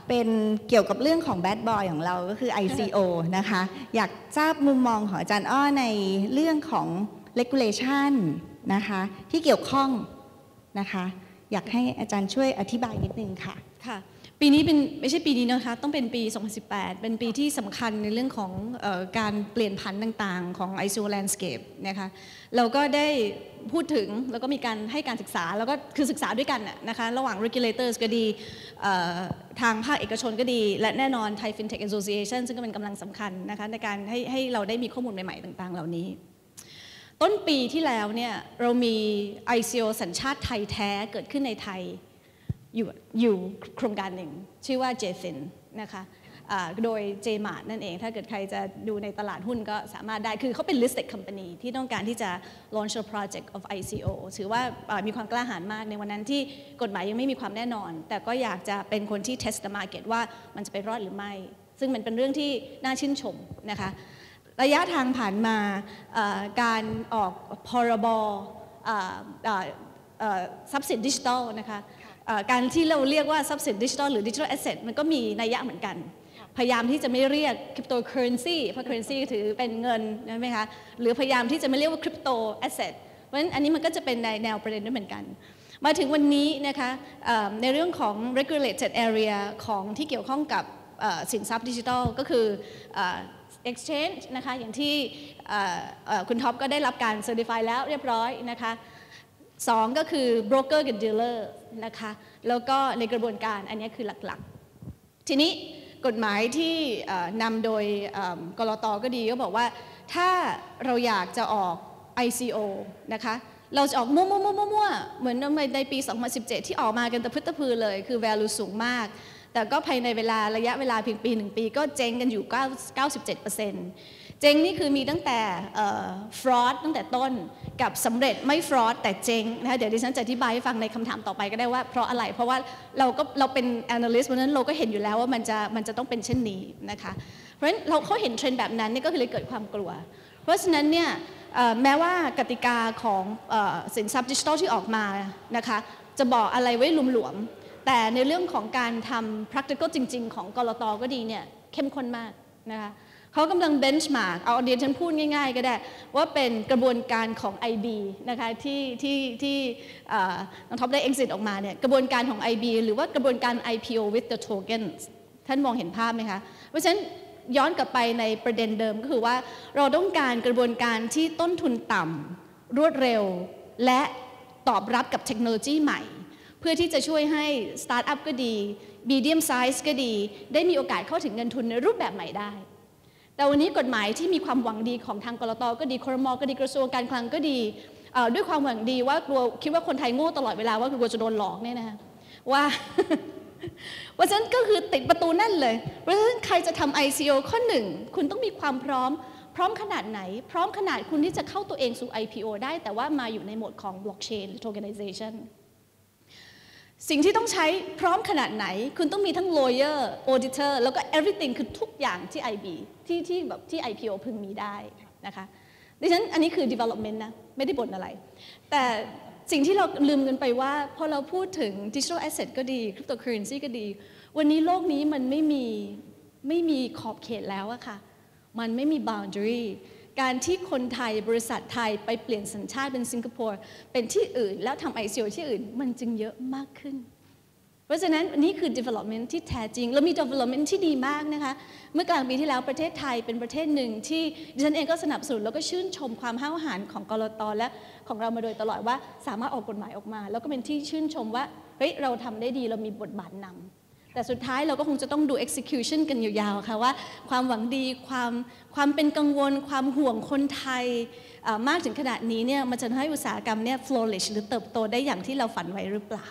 เป็นเกี่ยวกับเรื่องของแบดบอยของเราก็คือ ICO นะคะอยากทราบมุมมองของอาจารย์อ้อในเรื่องของ regulation นะคะที่เกี่ยวข้องนะคะอยากให้อาจารย์ช่วยอธิบายนิดนึงค่ะค่ะปีนี้เป็นไม่ใช่ปีนี้นะคะต้องเป็นปี2018เป็นปีที่สำคัญในเรื่องของการเปลี่ยนผันต่างๆของ ICO landscape นะคะเราก็ได้พูดถึงแล้วก็มีการให้การศึกษาแล้วก็คือศึกษาด้วยกันนะคะระหว่าง regulators ก็ดีทางภาคเอกชนก็ดีและแน่นอน Thai FinTech Association ซึ่งก็เป็นกำลังสำคัญนะคะในการให้เราได้มีข้อมูลใหม่ๆต่างๆเหล่านี้ต้นปีที่แล้วเนี่ยเรามี ICO สัญชาติไทยแท้เกิดขึ้นในไทยอยู่โครงการหนึ่งชื่อว่า JFIN นะคะโดย JMart นั่นเองถ้าเกิดใครจะดูในตลาดหุ้นก็สามารถได้คือเขาเป็น listed company ที่ต้องการที่จะ launch a project of ICO ถือว่ามีความกล้าหาญมากในวันนั้นที่กฎหมายยังไม่มีความแน่นอนแต่ก็อยากจะเป็นคนที่ test the market ว่ามันจะไปรอดหรือไม่ซึ่งมันเป็นเรื่องที่น่าชื่นชมนะคะระยะทางผ่านมาการออกพรบทรัพย์สินดิจิทัลนะคะการที่เราเรียกว่าทรัพย์สินดิจิทัลหรือดิจิทัลแอสเซทมันก็มีนัยยะเหมือนกันพยายามที่จะไม่เรียกคริปโตเคอเรนซีเพราะเคอเรนซีถือเป็นเงินใช่ไหมคะหรือพยายามที่จะไม่เรียกว่าคริปโตแอสเซทเพราะฉะนั้นอันนี้มันก็จะเป็นในแนวประเด็นด้วยเหมือนกันมาถึงวันนี้นะคะในเรื่องของ regulated area ของที่เกี่ยวข้องกับสินทรัพย์ดิจิทัลก็คือexchange นะคะอย่างที่คุณท็อปก็ได้รับการ certify แล้วเรียบร้อยนะคะ2ก็คือ broker กับ dealer นะคะแล้วก็ในกระบวนการอันนี้คือหลักๆทีนี้กฎหมายที่นำโดยกลต.ก็ดีก็บอกว่าถ้าเราอยากจะออก ICO นะคะเราจะออกมั่วๆเหมือนในปี2017ที่ออกมากันตะพึดตะพือเลยคือ value สูงมากแต่ก็ภายในเวลาระยะเวลาเพียงปี1ปีก็เจ๊งกันอยู่ 97% เจ๊งนี่คือมีตั้งแต่ฟรอดตั้งแต่ต้นกับสำเร็จไม่ฟรอดแต่เจ๊งนะคะเดี๋ยวดิฉันจะอธิบายให้ฟังในคำถามต่อไปก็ได้ว่าเพราะอะไรเพราะว่าเราเป็น analyst เพราะนั้นเราก็เห็นอยู่แล้วว่ามันจะต้องเป็นเช่นนี้นะคะเพราะฉะนั้นเขาเห็นเทรนด์แบบนั้นนี่ก็เลยเกิดความกลัวเพราะฉะนั้นเนี่ยแม้ว่ากติกาของสินทรัพย์ดิจิทัลที่ออกมานะคะจะบอกอะไรไว้หลวมแต่ในเรื่องของการทำ practical จริงๆของกลต.ก็ดีเนี่ยเข้มข้นมากนะคะเขากำลัง benchmark เอาเดี๋ยวฉันพูดง่ายๆก็ได้ว่าเป็นกระบวนการของ IB นะคะที่น้องท็อปได้ exit ออกมาเนี่ยกระบวนการของ IB หรือว่ากระบวนการ IPO with the tokens ท่านมองเห็นภาพไหมคะเพราะฉะนั้นย้อนกลับไปในประเด็นเดิมก็คือว่าเราต้องการกระบวนการที่ต้นทุนต่ำรวดเร็วและตอบรับกับเทคโนโลยีใหม่เพื่อที่จะช่วยให้สตาร์ทอัพก็ดี medium size ก็ดีได้มีโอกาสเข้าถึงเงินทุนในรูปแบบใหม่ได้แต่วันนี้กฎหมายที่มีความหวังดีของทางกลต.ก็ดีครม.ก็ดีกระทรวงการคลังก็ดีด้วยความหวังดีว่ากลัวคิดว่าคนไทยโง่ตลอดเวลาว่ากลัวจะโดนหลอกเนี่ยนะคะว่าฉะนั้นก็คือติดประตูนั่นเลยเพราะฉะนั้นใครจะทำ ICO ข้อหนึ่งคุณต้องมีความพร้อมขนาดไหนพร้อมขนาดคุณที่จะเข้าตัวเองสู่ IPO ได้แต่ว่ามาอยู่ในโหมดของ blockchain หรือ tokenizationสิ่งที่ต้องใช้พร้อมขนาดไหนคุณต้องมีทั้ง lawyer auditor แล้วก็ everything คือทุกอย่างที่ IB ที่แบบที่ IPO พึงมีได้นะคะดิฉันอันนี้คือ development นะไม่ได้บ่นอะไรแต่สิ่งที่เราลืมกันไปว่าพอเราพูดถึง digital asset ก็ดี cryptocurrency ก็ดีวันนี้โลกนี้มันไม่มีขอบเขตแล้วอะค่ะมันไม่มี boundaryการที่คนไทยบริษัทไทยไปเปลี่ยนสัญชาติเป็นสิงคโปร์เป็นที่อื่นแล้วทำ ICO ที่อื่นมันจึงเยอะมากขึ้นเพราะฉะนั้นนี่คือ development ที่แท้จริงแล้วมี development ที่ดีมากนะคะเมื่อกลางปีที่แล้วประเทศไทยเป็นประเทศหนึ่งที่ดิฉันเองก็สนับสนุนแล้วก็ชื่นชมความห้าวหาญของกลต.และของเรามาโดยตลอดว่าสามารถออกกฎหมายออกมาแล้วก็เป็นที่ชื่นชมว่าเฮ้ยเราทำได้ดีเรามีบทบาทนำ แต่สุดท้ายเราก็คงจะต้องดู execution กันยาวๆค่ะว่าความหวังดีความเป็นกังวลความห่วงคนไทยมากถึงขนาดนี้เนี่ยมันจะทำให้อุตสาหกรรมเนี่ย flourish หรือเติบโตได้อย่างที่เราฝันไว้หรือเปล่า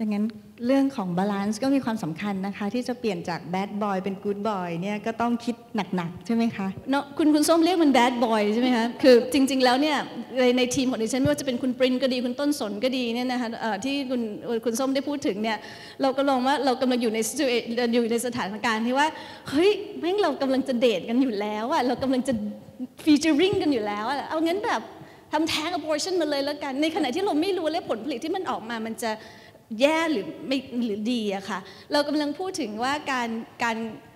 ดังนั้นเรื่องของบาลานซ์ก็มีความสำคัญนะคะที่จะเปลี่ยนจากแบดบอยเป็นกู๊ดบอยเนี่ยก็ต้องคิดหนักๆใช่ไหมคะเนาะคุณส้มเรียกมันแบดบอยใช่ไหมคะคือจริงๆแล้วเนี่ยในทีมของดิฉันไม่ว่าจะเป็นคุณปรินก็ดีคุณต้นสนก็ดีเนี่ยนะคะที่คุณส้มได้พูดถึงเนี่ยเราก็ลองว่าเรากำลังอยู่ในสถานการณ์ที่ว่าเฮ้ยแม่งเรากำลังจะเดทกันอยู่แล้วอะเรากำลังจะฟีเจอริ่งกันอยู่แล้วเอางั้นแบบทำแท้ง abortion มาเลยแล้วกันในขณะที่เราไม่รู้เลยผลผลิตที่มันออกมามันจะแย่หรือไม่หรือดีอะค่ะเรากำลังพูดถึงว่าก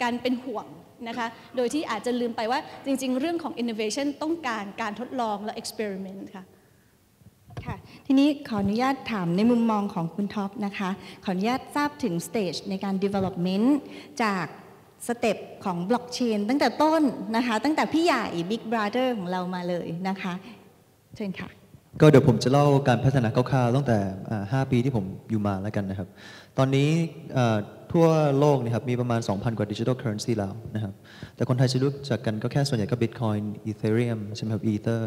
ารเป็นห่วงนะคะโดยที่อาจจะลืมไปว่าจริงๆเรื่องของ innovation ต้องการทดลองและ experiment ค่ะทีนี้ขออนุญาตถามในมุมมองของคุณท็อปนะคะขออนุญาตทราบถึง stage ในการ development จากสเต็ปของ blockchain ตั้งแต่ต้นนะคะตั้งแต่พี่ใหญ่ Big Brother ของเรามาเลยนะคะเชิญค่ะก็เดี๋ยวผมจะเล่าการพัฒนาคร่าวๆตั้งแต่5 ปีที่ผมอยู่มาแล้วกันนะครับตอนนี้ทั่วโลกนะครับมีประมาณ 2,000 กว่า Digital Currency แล้วนะครับแต่คนไทยจะรู้จักกันก็แค่ส่วนใหญ่ก็ Bitcoin Ethereum ใช่ไหมครับ Ether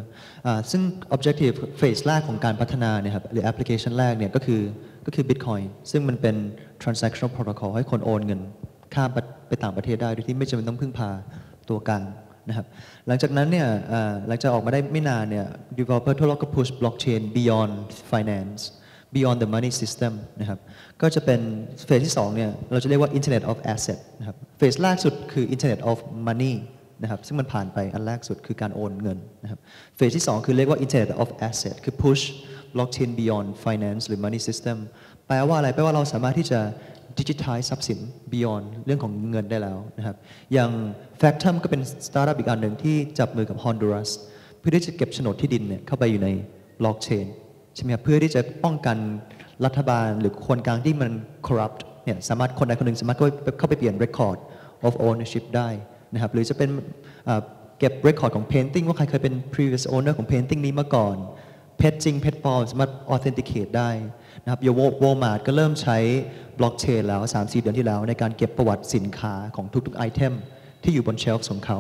ซึ่ง Objective Phase แรกของการพัฒนาเนี่ยครับหรือ Application แรกเนี่ยก็คือ Bitcoin ซึ่งมันเป็น Transactional Protocol ให้คนโอนเงินข้ามไปต่างประเทศได้โดยที่ไม่จำเป็นต้องพึ่งพาตัวกลางนะครับหลังจากนั้นเนี่ยหลังจากออกมาได้ไม่นานเนี่ย developer ทั่วโลกก็ push blockchain beyond finance beyond the money system นะครับก็จะเป็นเฟสที่2เนี่ยเราจะเรียกว่า internet of asset นะครับเฟสแรกสุดคือ internet of money นะครับซึ่งมันผ่านไปอันแรกสุดคือการโอนเงินนะครับเฟสที่2คือเรียกว่า internet of asset คือ push blockchain beyond finance หรือ money system แปลว่าอะไรแปลว่าเราสามารถที่จะdigitize ทรัพย์สิน beyond เรื่องของเงินได้แล้วนะครับอย่าง Factum ก็เป็นสตาร์ทอัพอีกอันหนึ่งที่จับมือกับ Honduras เพื่อที่จะเก็บโฉนดที่ดินเนี่ยเข้าไปอยู่ใน blockchain ใช่ไหมครับเพื่อที่จะป้องกันรัฐบาลหรือคนกลางที่มัน corrupt เนี่ยสามารถคนใดคนหนึ่งสามารถเข้าไปเปลี่ยน record of ownership ได้นะครับหรือจะเป็นเก็บ record ของ painting ว่าใครเคยเป็น previous owner ของ painting นี้มาก่อนเพชรจริงเพชรปลอมสามารถ authenticate ได้นะครับ Walmart ก็เริ่มใช้ blockchain แล้ว 3-4 เดือนที่แล้วในการเก็บประวัติสินค้าของทุกๆไอเทมที่อยู่บนเชลฟ์ของเขา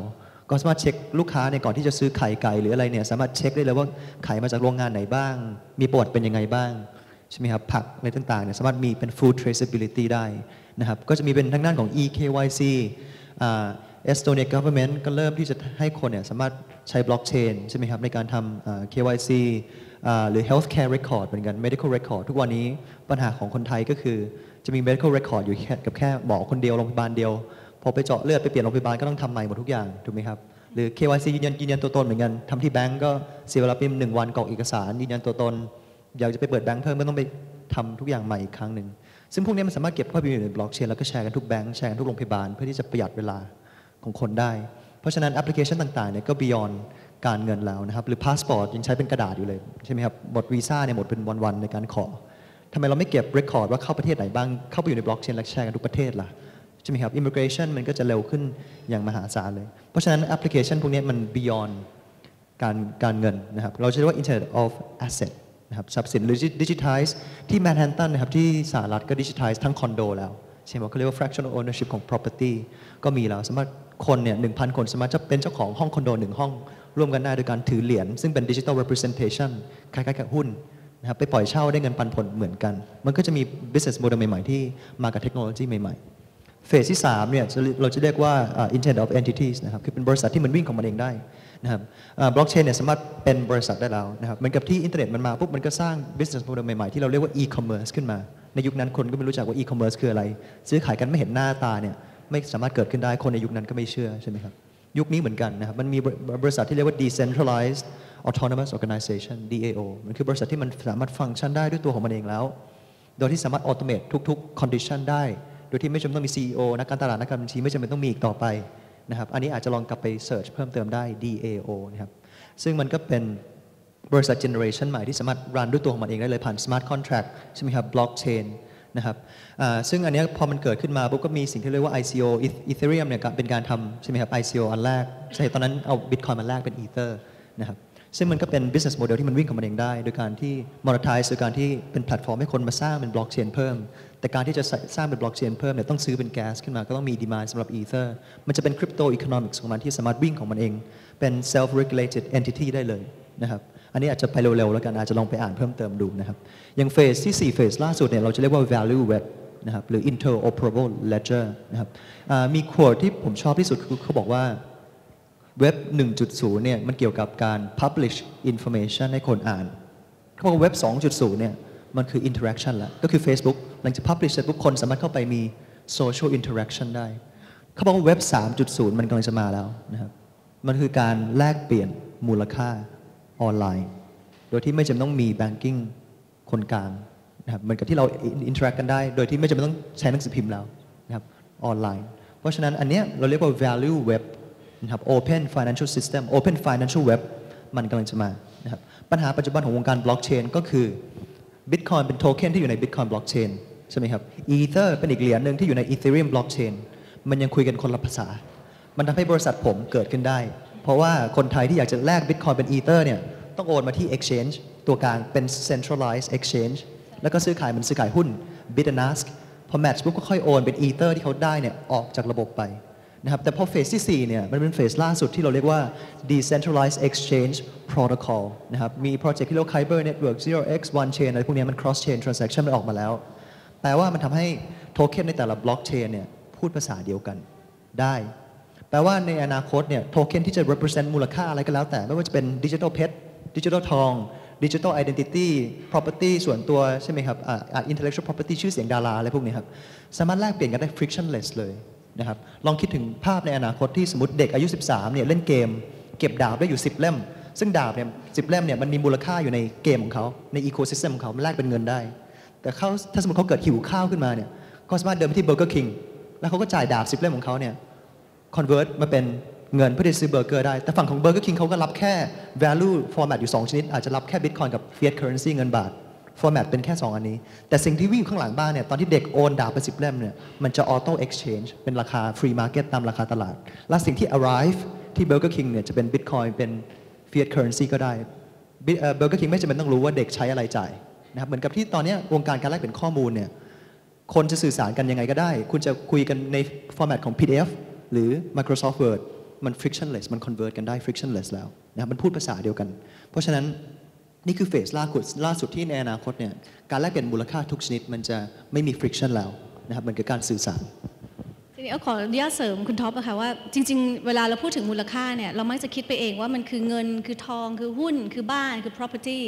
ก็สามารถเช็คลูกค้าในก่อนที่จะซื้อไข่ไก่หรืออะไรเนี่ยสามารถเช็คได้เลยว่าไข่มาจากโรงงานไหนบ้างมีประวัติเป็นยังไงบ้างใช่ไหมครับผักอะไรต่างๆเนี่ยสามารถมีเป็น full traceability ได้นะครับก็จะมีเป็นทางด้านของ EKYC Estonia government ก็เริ่มที่จะให้คนเนี่ยสามารถใช้ blockchain ใช่ไหมครับในการทำ KYC หรือ healthcare record เหมือนกัน medical record ทุกวันนี้ปัญหาของคนไทยก็คือจะมี medical record อยู่แค่หมอคนเดียวโรงพยาบาลเดียวพอไปเจาะเลือดไปเปลี่ยนโรงพยาบาลก็ต้องทำใหม่หมดทุกอย่างถูกไหมครับหรือ KYC ยืนยันตัวตนเหมือนกันทำที่แบงก์ก็เสียเวลาเป็น1 วันกรอกเอกสารยืนยันตัวตนอยากจะไปเปิดแบงก์เพิ่มก็ต้องไปทำทุกอย่างใหม่อีกครั้งหนึ่งซึ่งพวกนี้มันสามารถเก็บข้อมูลอยู่ใน blockchain แล้วก็แชร์กันทุกแบงก์แชร์กันทุกโรงพยาบาลเพื่อที่จะประหยัดเวลาของคนได้เพราะฉะนั้นแอปพลิเคชันต่างๆเนี่ยก็ beyond การเงินแล้วนะครับหรือพาสปอร์ตยังใช้เป็นกระดาษอยู่เลยใช่ไหมครับหมดวีซ่าเนี่ยหมดเป็นวันๆในการขอทำไมเราไม่เก็บ record ว่าเข้าประเทศไหนบ้างเข้าไปอยู่ในบล็อกเชนและแชร์กันทุกประเทศล่ะใช่ไหมครับ immigration มันก็จะเร็วขึ้นอย่างมหาศาลเลยเพราะฉะนั้นแอปพลิเคชันพวกนี้มัน beyond การเงินนะครับเราจะเรียกว่า internet of asset นะครับทรัพย์สินหรือ digitize ที่แมนฮัตตันนะครับที่สหรัฐก็ digitize ทั้งคอนโดแล้วใช่ไหมเขาเรียกว่า fractional ownership ของ property ก็มีแล้วสามารถคนเนี่ย 1,000 คนสามารถจะเป็นเจ้าของห้องคอนโด1ห้องร่วมกันได้โดยการถือเหรียญซึ่งเป็น digital representation คล้ายๆกับหุ้นนะครับไปปล่อยเช่าได้เงินปันผลเหมือนกันมันก็จะมี business model ใหม่ๆที่มากับเทคโนโลยีใหม่ๆเฟสที่3เนี่ยเราจะเรียกว่า internet of entities นะครับคือเป็นบริษัทที่มันวิ่งของมันเองได้นะครับบล็อกเชนเนี่ยสามารถเป็นบริษัทได้แล้วนะครับเหมือนกับที่อินเทอร์เน็ตมันมาปุ๊บมันก็สร้าง business model ใหม่ๆที่เราเรียกว่า e-commerce ขึ้นมาในยุคนั้นคนก็ไม่รู้จักว่า e-commerce คืออะไรซื้อขายกันไม่เห็นหน้าตาเนี่ยไม่สามารถเกิดขึ้นได้คนในยุคนั้นก็ไม่เชื่อใช่ไหมครับยุคนี้เหมือนกันนะครับมันมีบริษัทที่เรียกว่า decentralized autonomous organization DAO มันคือบริษัทที่มันสามารถฟังก์ชันได้ด้วยตัวของมันเองแล้วโดยที่สามารถ automate ทุกๆ condition ได้โดยที่ไม่จำเป็นต้องมี CEO นักการตลาดนักการบัญชีไม่จำเป็นต้องมีอีกต่อไปนะครับอันนี้อาจจะลองกลับไป search เพิ่มเติมได้ DAO นะครับซึ่งมันก็เป็นบริษัท generation ใหม่ที่สามารถ run ด้วยตัวของมันเองได้เลยผ่าน smart contract ใช่ไหมครับ blockchainนะครับซึ่งอันนี้พอมันเกิดขึ้นมาปุ๊บก็มีสิ่งที่เรียกว่า ICO Ethereum เนี่ยเป็นการทำใช่ไหมครับ ICO อันแรกใช่ตอนนั้นเอา Bitcoin มาแลกเป็น Ether นะครับ ซึ่งมันก็เป็น business model ที่มันวิ่งของมันเองได้โดยการที่ monetize โดยการที่เป็นแพลตฟอร์มให้คนมาสร้างเป็นบล็อกเชนเพิ่มแต่การที่จะสร้างเป็นบล็อกเชนเพิ่มเนี่ยต้องซื้อเป็นแก๊สขึ้นมาก็ต้องมี demand สำหรับ ether มันจะเป็น crypto economics ของมันที่สามารถวิ่งของมันเองเป็น self regulated entity ได้เลยนะครับอันนี้อาจจะไปเร็วๆแล้วกันอาจจะลองไปอ่านเพิ่มเติมดูนะครับอย่างเฟสที่4เฟสล่าสุดเนี่ยเราจะเรียกว่า value web นะครับหรือ interoperable ledger นะครับมีโค้ดที่ผมชอบที่สุดคือเขาบอกว่าเว็บ 1.0 เนี่ยมันเกี่ยวกับการ publish information ให้คนอ่านเขาบอกว่าเว็บ 2.0 เนี่ยมันคือ interaction ละก็คือ Facebook หลังจาก publish เสร็จปุ๊บคนสามารถเข้าไปมี social interaction ได้เขาบอกว่าเว็บ 3.0 มันกำลังจะมาแล้วนะครับมันคือการแลกเปลี่ยนมูลค่าออนไลน์โดยที่ไม่จำเป็นต้องมี banking คนกลางนะครับเหมือนกับที่เรา interact กันได้โดยที่ไม่จำเป็นต้องใช้หนังสือพิมพ์แล้วนะครับออนไลน์เพราะฉะนั้นอันเนี้ยเราเรียกว่า value webนะครับ Open Financial System Open Financial Web มันกำลังจะมานะครับปัญหาปัจจุบันของวงการบล็อกเชนก็คือ Bitcoin เป็นโทเค็นที่อยู่ใน Bitcoin Blockchain ใช่ไหมครับ Ether เป็นอีกเหรียญหนึ่งที่อยู่ใน Ethereum Blockchain มันยังคุยกันคนละภาษามันทำให้บริษัทผมเกิดขึ้นได้เพราะว่าคนไทยที่อยากจะแลก Bitcoin เป็น Ether เนี่ยต้องโอนมาที่ Exchange ตัวกลางเป็น Centralized Exchange แล้วก็ซื้อขายมันซื้อขายหุ้น Bid and Ask พอ Match ปุ๊บก็ค่อยโอนเป็น Ether ที่เขาได้เนี่ยออกจากระบบไปนะครับแต่พอเฟสที่4เนี่ยมันเป็นเฟสล่าสุดที่เราเรียกว่า decentralized exchange protocol นะครับมีโปรเจกต์ที่เรียกว่า Kyber Network 0x one chain อะไรพวกนี้มัน cross chain transaction มันออกมาแล้วแปลว่ามันทำให้โทเค็นในแต่ละ blockchain เนี่ยพูดภาษาเดียวกันได้แปลว่าในอนาคตเนี่ยโทเค็นที่จะ represent มูลค่าอะไรก็แล้วแต่ไม่ว่าจะเป็น digital pet digital ทอง digital identity property ส่วนตัวใช่ไหมครับintellectual property ชื่อเสียงดาราอะไรพวกนี้ครับสามารถแลกเปลี่ยนกันได้ frictionless เลยนะครับลองคิดถึงภาพในอนาคตที่สมมติเด็กอายุ13เนี่ยเล่นเกมเก็บดาบได้อยู่10เล่มซึ่งดาบเนี่ย10เล่มเนี่ยมันมีมูลค่าอยู่ในเกมของเขาในอีโคซิสเต็มของเขามันแลกเป็นเงินได้แต่เขาถ้าสมมติเขาเกิดหิวข้าวขึ้นมาเนี่ยเขาสามารถเดินไปที่เบอร์เกอร์คิงแล้วเขาก็จ่ายดาบ10เล่มของเขาเนี่ยคอนเวิร์ตมาเป็นเงินเพื่อที่จะซื้อเบอร์เกอร์ได้แต่ฝั่งของเบอร์เกอร์คิงเขาก็รับแค่ value format อยู่2ชนิดอาจจะรับแค่ bitcoin กับ fiat currency เงินบาทformat เป็นแค่2อันนี้แต่สิ่งที่วิ่งอยู่ข้างหลังบ้านเนี่ยตอนที่เด็กโอนดาบไป10เล่มเนี่ยมันจะ auto exchange เป็นราคา free market ตามราคาตลาดและสิ่งที่ arrive ที่ Burger King เนี่ยจะเป็น Bitcoin เป็น fiat currency ก็ได้ Burger King ไม่จำเป็นต้องรู้ว่าเด็กใช้อะไรจ่ายนะครับเหมือนกับที่ตอนนี้วงการการแลกเปลี่ยนข้อมูลเนี่ยคนจะสื่อสารกันยังไงก็ได้คุณจะคุยกันใน format ของ PDF หรือ Microsoft Word มัน frictionless มัน convert กันได้ frictionless แล้วนะครับมันพูดภาษาเดียวกันเพราะฉะนั้นนี่คือเฟสล่าสุดที่ในอนาคตเนี่ยการแลกเปลี่ยนมูลค่าทุกชนิดมันจะไม่มี friction แล้วนะครับมันคือการสื่อสารทีนี้ขออนุญาตเสริมคุณท็อปนะคะว่าจริงๆเวลาเราพูดถึงมูลค่าเนี่ยเรามักจะคิดไปเองว่ามันคือเงินคือทองคือหุ้นคือบ้านคือ property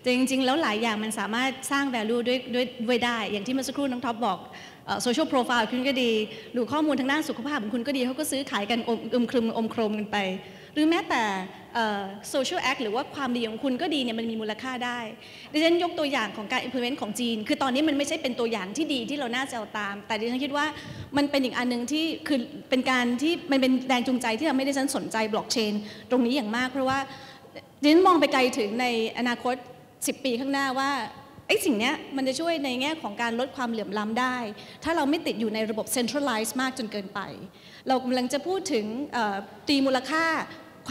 แต่จริงๆแล้วหลายอย่างมันสามารถสร้าง value ด้วยได้อย่างที่เมื่อสักครู่น้องท็อปบอกโซเชียลโปรไฟล์คุณก็ดีหรือข้อมูลทางด้านสุขภาพของคุณก็ดีเขาก็ซื้อขายกันอมคลุมกันไปหรือแม้แต่โซเชียลแอคหรือว่าความดีของคุณก็ดีเนี่ยมันมีมูลค่าได้ดิฉันยกตัวอย่างของการ implement ของจีนคือตอนนี้มันไม่ใช่เป็นตัวอย่างที่ดีที่เราน่าจะเอาตามแต่ดิฉันคิดว่ามันเป็นอีกอันนึงที่คือเป็นการที่มันเป็นแรงจูงใจที่ทำให้ดิฉันสนใจบล็อกเชนตรงนี้อย่างมากเพราะว่าดิฉันมองไปไกลถึงในอนาคต10ปีข้างหน้าว่าไอ้สิ่งเนี้ยมันจะช่วยในแง่ของการลดความเหลื่อมล้ำได้ถ้าเราไม่ติดอยู่ในระบบ centralized มากจนเกินไปเรากำลังจะพูดถึงตีมูลค่า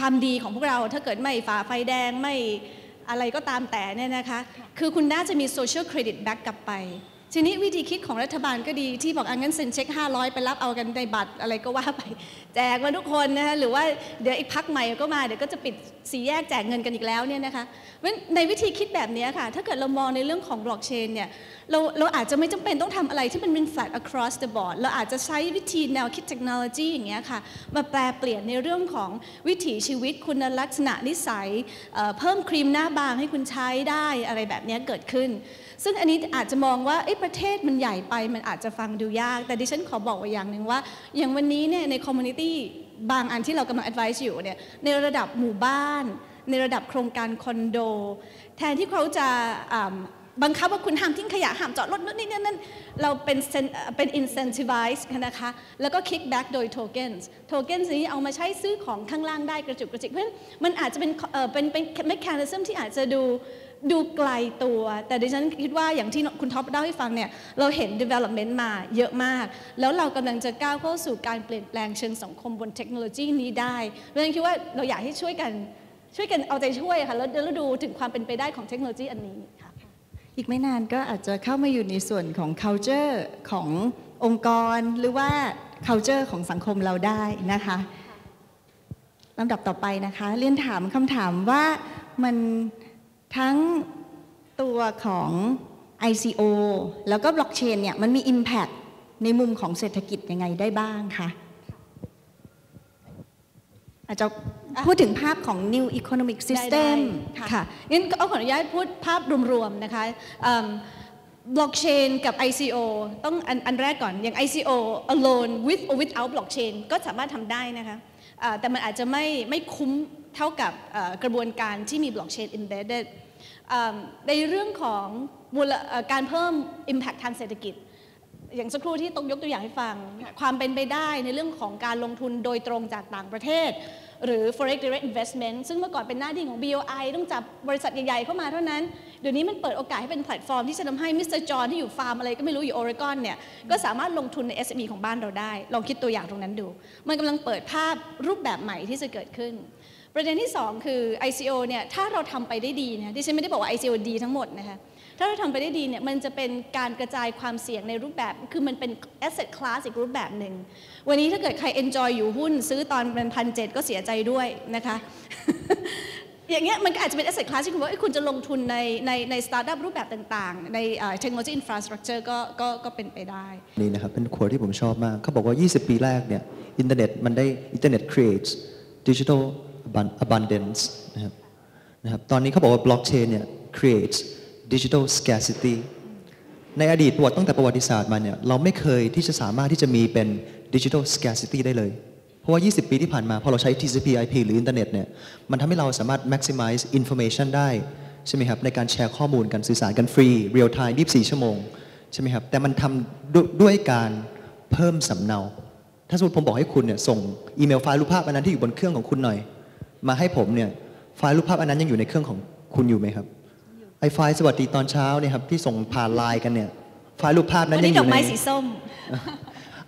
ความดีของพวกเราถ้าเกิดไม่ฝ่าไฟแดงไม่อะไรก็ตามแต่เนี่ยนะคะคือคุณน่าจะมีโซเชียลเครดิตแบ็กกลับไปทีนี้วิธีคิดของรัฐบาลก็ดีที่บอกงั้นเซ็นเช็ค500ไปรับเอากันในบัตรอะไรก็ว่าไปแจกมาทุกคนนะคะหรือว่าเดี๋ยวอีกพักใหม่ก็มาเดี๋ยวก็จะปิดสี่แยกแจกเงินกันอีกแล้วเนี่ยนะคะในวิธีคิดแบบนี้ค่ะถ้าเกิดเรามองในเรื่องของบล็อกเชนเนี่ยเราอาจจะไม่จำเป็นต้องทำอะไรที่มันเป็น flat across the board เราอาจจะใช้วิธีแนวคิดเทคโนโลยีอย่างเงี้ยค่ะมาแปลเปลี่ยนในเรื่องของวิถีชีวิตคุณลักษณะนิสัยเพิ่มครีมหน้าบางให้คุณใช้ได้อะไรแบบนี้เกิดขึ้นซึ่งอันนี้อาจจะมองว่าประเทศมันใหญ่ไปมันอาจจะฟังดูยากแต่ดิฉันขอบอกไว้อย่างหนึ่งว่าอย่างวันนี้เนี่ยในคอมมูนิตี้บางอันที่เรากำลัง advice อยู่เนี่ยในระดับหมู่บ้านในระดับโครงการคอนโดแทนที่เขาจะบังคับว่าคุณห้ามทิ้งขยะห้ามจอดรถนู่นนี่นั่นเราเป็น incentivize นะคะแล้วก็ kick back โดย tokens นี้เอามาใช้ซื้อของข้างล่างได้กระจุกกระจิกเพราะฉะนั้นมันอาจจะเป็น mechanism ที่อาจจะดูไกลตัวแต่ดิฉันคิดว่าอย่างที่คุณท็อปเล่าให้ฟังเนี่ยเราเห็น development มาเยอะมากแล้วเรากำลังจะก้าวเข้าสู่การเปลี่ยนแปลงเชิงสังคมบนเทคโนโลยีนี้ได้เพราะฉะนั้นคิดว่าเราอยากให้ช่วยกัน ช่วยกันเอาใจช่วยค่ะแล้วดูถึงความเป็นไปได้ของเทคโนโลยีอันนี้ค่ะอีกไม่นานก็อาจจะเข้ามาอยู่ในส่วนของ culture ขององค์กรหรือว่า culture ของสังคมเราได้นะคะลำดับต่อไปนะคะเรียนถามคำถามว่ามันทั้งตัวของ ICO แล้วก็บล็อกเชนเนี่ยมันมี impact ในมุมของเศรษฐกิจยังไงได้บ้างคะอาจจะพูดถึงภาพของ New Economic System ค่ะงั้นก็ขออนุญาตพูดภาพรวมๆนะคะบล็อกเชนกับ ICO ต้องอันแรกก่อนอย่าง ICO alone with or without blockchain ก็สามารถทำได้นะคะแต่มันอาจจะไม่คุ้มเท่ากับกระบวนการที่มี blockchain embedded ในเรื่องของการเพิ่ม impact ทางเศรษฐกิจอย่างสักครู่ที่ต้องยกตัวอย่างให้ฟังความเป็นไปได้ในเรื่องของการลงทุนโดยตรงจากต่างประเทศหรือ foreign direct investment ซึ่งเมื่อก่อนเป็นหน้าที่ของ BOI ต้องจับบริษัทใหญ่ๆเข้ามาเท่านั้นเดี๋ยวนี้มันเปิดโอกาสให้เป็นแพลตฟอร์มที่จะทำให้มิสเตอร์จอห์นที่อยู่ฟาร์มอะไรก็ไม่รู้อยู่ออริกอนเนี่ยก็สามารถลงทุนใน SME ของบ้านเราได้ลองคิดตัวอย่างตรงนั้นดูมันกำลังเปิดภาพรูปแบบใหม่ที่จะเกิดขึ้นประเด็นที่2คือ ICO เนี่ยถ้าเราทำไปได้ดีนะดิฉันไม่ได้บอกว่า ICO ดีทั้งหมดนะคะถ้าเราทำไปได้ดีเนี่ยมันจะเป็นการกระจายความเสี่ยงในรูปแบบคือมันเป็น asset class อีกรูปแบบหนึ่งวันนี้ถ้าเกิดใคร enjoy อยู่หุ้นซื้อตอนเป็น 1,700 ก็เสียใจด้วยนะคะ อย่างเงี้ยมันก็อาจจะเป็น asset class ที่คุณว่าคุณจะลงทุนใน startup รูปแบบต่างๆใน technology infrastructure ก็เป็นไปได้นี่นะครับเป็นควอที่ผมชอบมากเขาบอกว่า20ปีแรกเนี่ยอินเทอร์เน็ตมันได้อินเทอร์เน็ต creates digital abundance นะครับตอนนี้เขาบอกว่า blockchain เนี่ย creates digital scarcity ในอดีตตั้งแต่ประวัติศาสตร์มาเนี่ยเราไม่เคยที่จะสามารถที่จะมีเป็น digital scarcity ได้เลยเพราะว่า20ปีที่ผ่านมาพอเราใช้ TCP/IP หรืออินเทอร์เน็ตเนี่ยมันทำให้เราสามารถ maximize information ได้ใช่ไหมครับในการแชร์ข้อมูลกันสื่อสารกันฟรี real time 24 ชั่วโมงใช่ไหมครับแต่มันทำด้วยการเพิ่มสำเนาถ้าสมมติผมบอกให้คุณเนี่ยส่งอีเมลไฟล์รูปภาพอันนั้นที่อยู่บนเครื่องของคุณหน่อยมาให้ผมเนี่ยไฟล์รูปภาพอันนั้นยังอยู่ในเครื่องของคุณอยู่ไหมครับไอไฟล์สวัสดีตอนเช้าเนี่ยครับที่ส่งผ่านไลน์กันเนี่ยไฟล์รูปภาพนั้นยังอยู่ในดอกไม้สีส้ม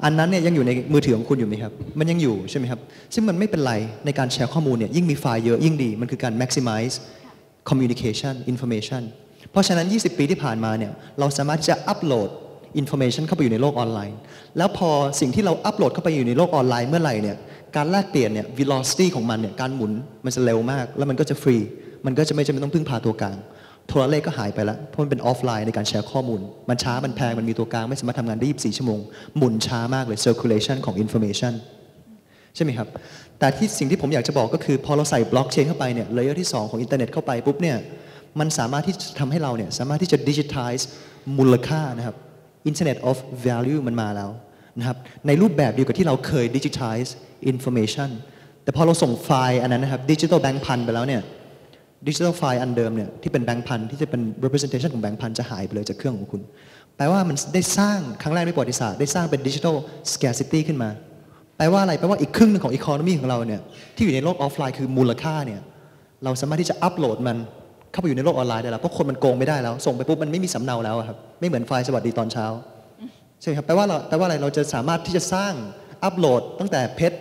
อันนั้นเนี่ยยังอยู่ในมือถือของคุณอยู่ไหมครับมันยังอยู่ใช่ไหมครับซึ่งมันไม่เป็นไรในการแชร์ข้อมูลเนี่ยยิ่งมีไฟล์เยอะยิ่งดีมันคือการ maximize communication information เพราะฉะนั้น20ปีที่ผ่านมาเนี่ยเราสามารถที่จะอัปโหลด information เข้าไปอยู่ในโลกออนไลน์แล้วพอสิ่งที่เราอัปโหลดเข้าไปอยู่ในโลกออนไลน์เมื่อไหร่เนี่ยการแลกเปลี่ยนเนี่ย velocity ของมันเนี่ยการหมุนมันจะเร็วมากแล้วมันก็จะฟรีมันก็จะไม่จำเป็นต้องพึ่งพาตัวกลางโทรเลขก็หายไปแล้วเพราะมันเป็นออฟไลน์ในการแชร์ข้อมูลมันช้ามันแพงมันมีตัวกลางไม่สามารถทำงานได้24ชั่วโมงหมุนช้ามากเลย circulation ของ information ใช่ไหมครับแต่ที่สิ่งที่ผมอยากจะบอกก็คือพอเราใส่บล็อกเชนเข้าไปเนี่ยเลเยอร์ที่2ของอินเทอร์เน็ตเข้าไปปุ๊บเนี่ยมันสามารถที่จะทำให้เราเนี่ยสามารถที่จะ digitize มูลค่านะครับ Internet of Value มันมาแล้วนะครับในรูปแบบเดียวกับที่เราเคย digitize information แต่พอเราส่งไฟล์อันนั้นนะครับ digital bank พันไปแล้วเนี่ยดิจิทัลไฟล์อันเดิมเนี่ยที่เป็นแบงค์พันที่จะเป็น representation ของแบงค์พันจะหายไปเลยจากเครื่องของคุณแปลว่ามันได้สร้างครั้งแรกในประวัติศาสตร์ได้สร้างเป็น digital scarcity ขึ้นมาแปลว่าอะไรแปลว่าอีกครึ่งนึงของ economy ของเราเนี่ยที่อยู่ในโลกออฟไลน์คือมูลค่าเนี่ยเราสามารถที่จะอัปโหลดมันเข้าไปอยู่ในโลกออนไลน์ได้แล้วเพราะคนมันโกงไม่ได้แล้วส่งไปปุ๊บมันไม่มีสำเนาแล้วครับไม่เหมือนไฟล์สวัสดีตอนเช้าใช่ครับแปลว่าอะไรเราจะสามารถที่จะสร้างอัปโหลดตั้งแต่เพชร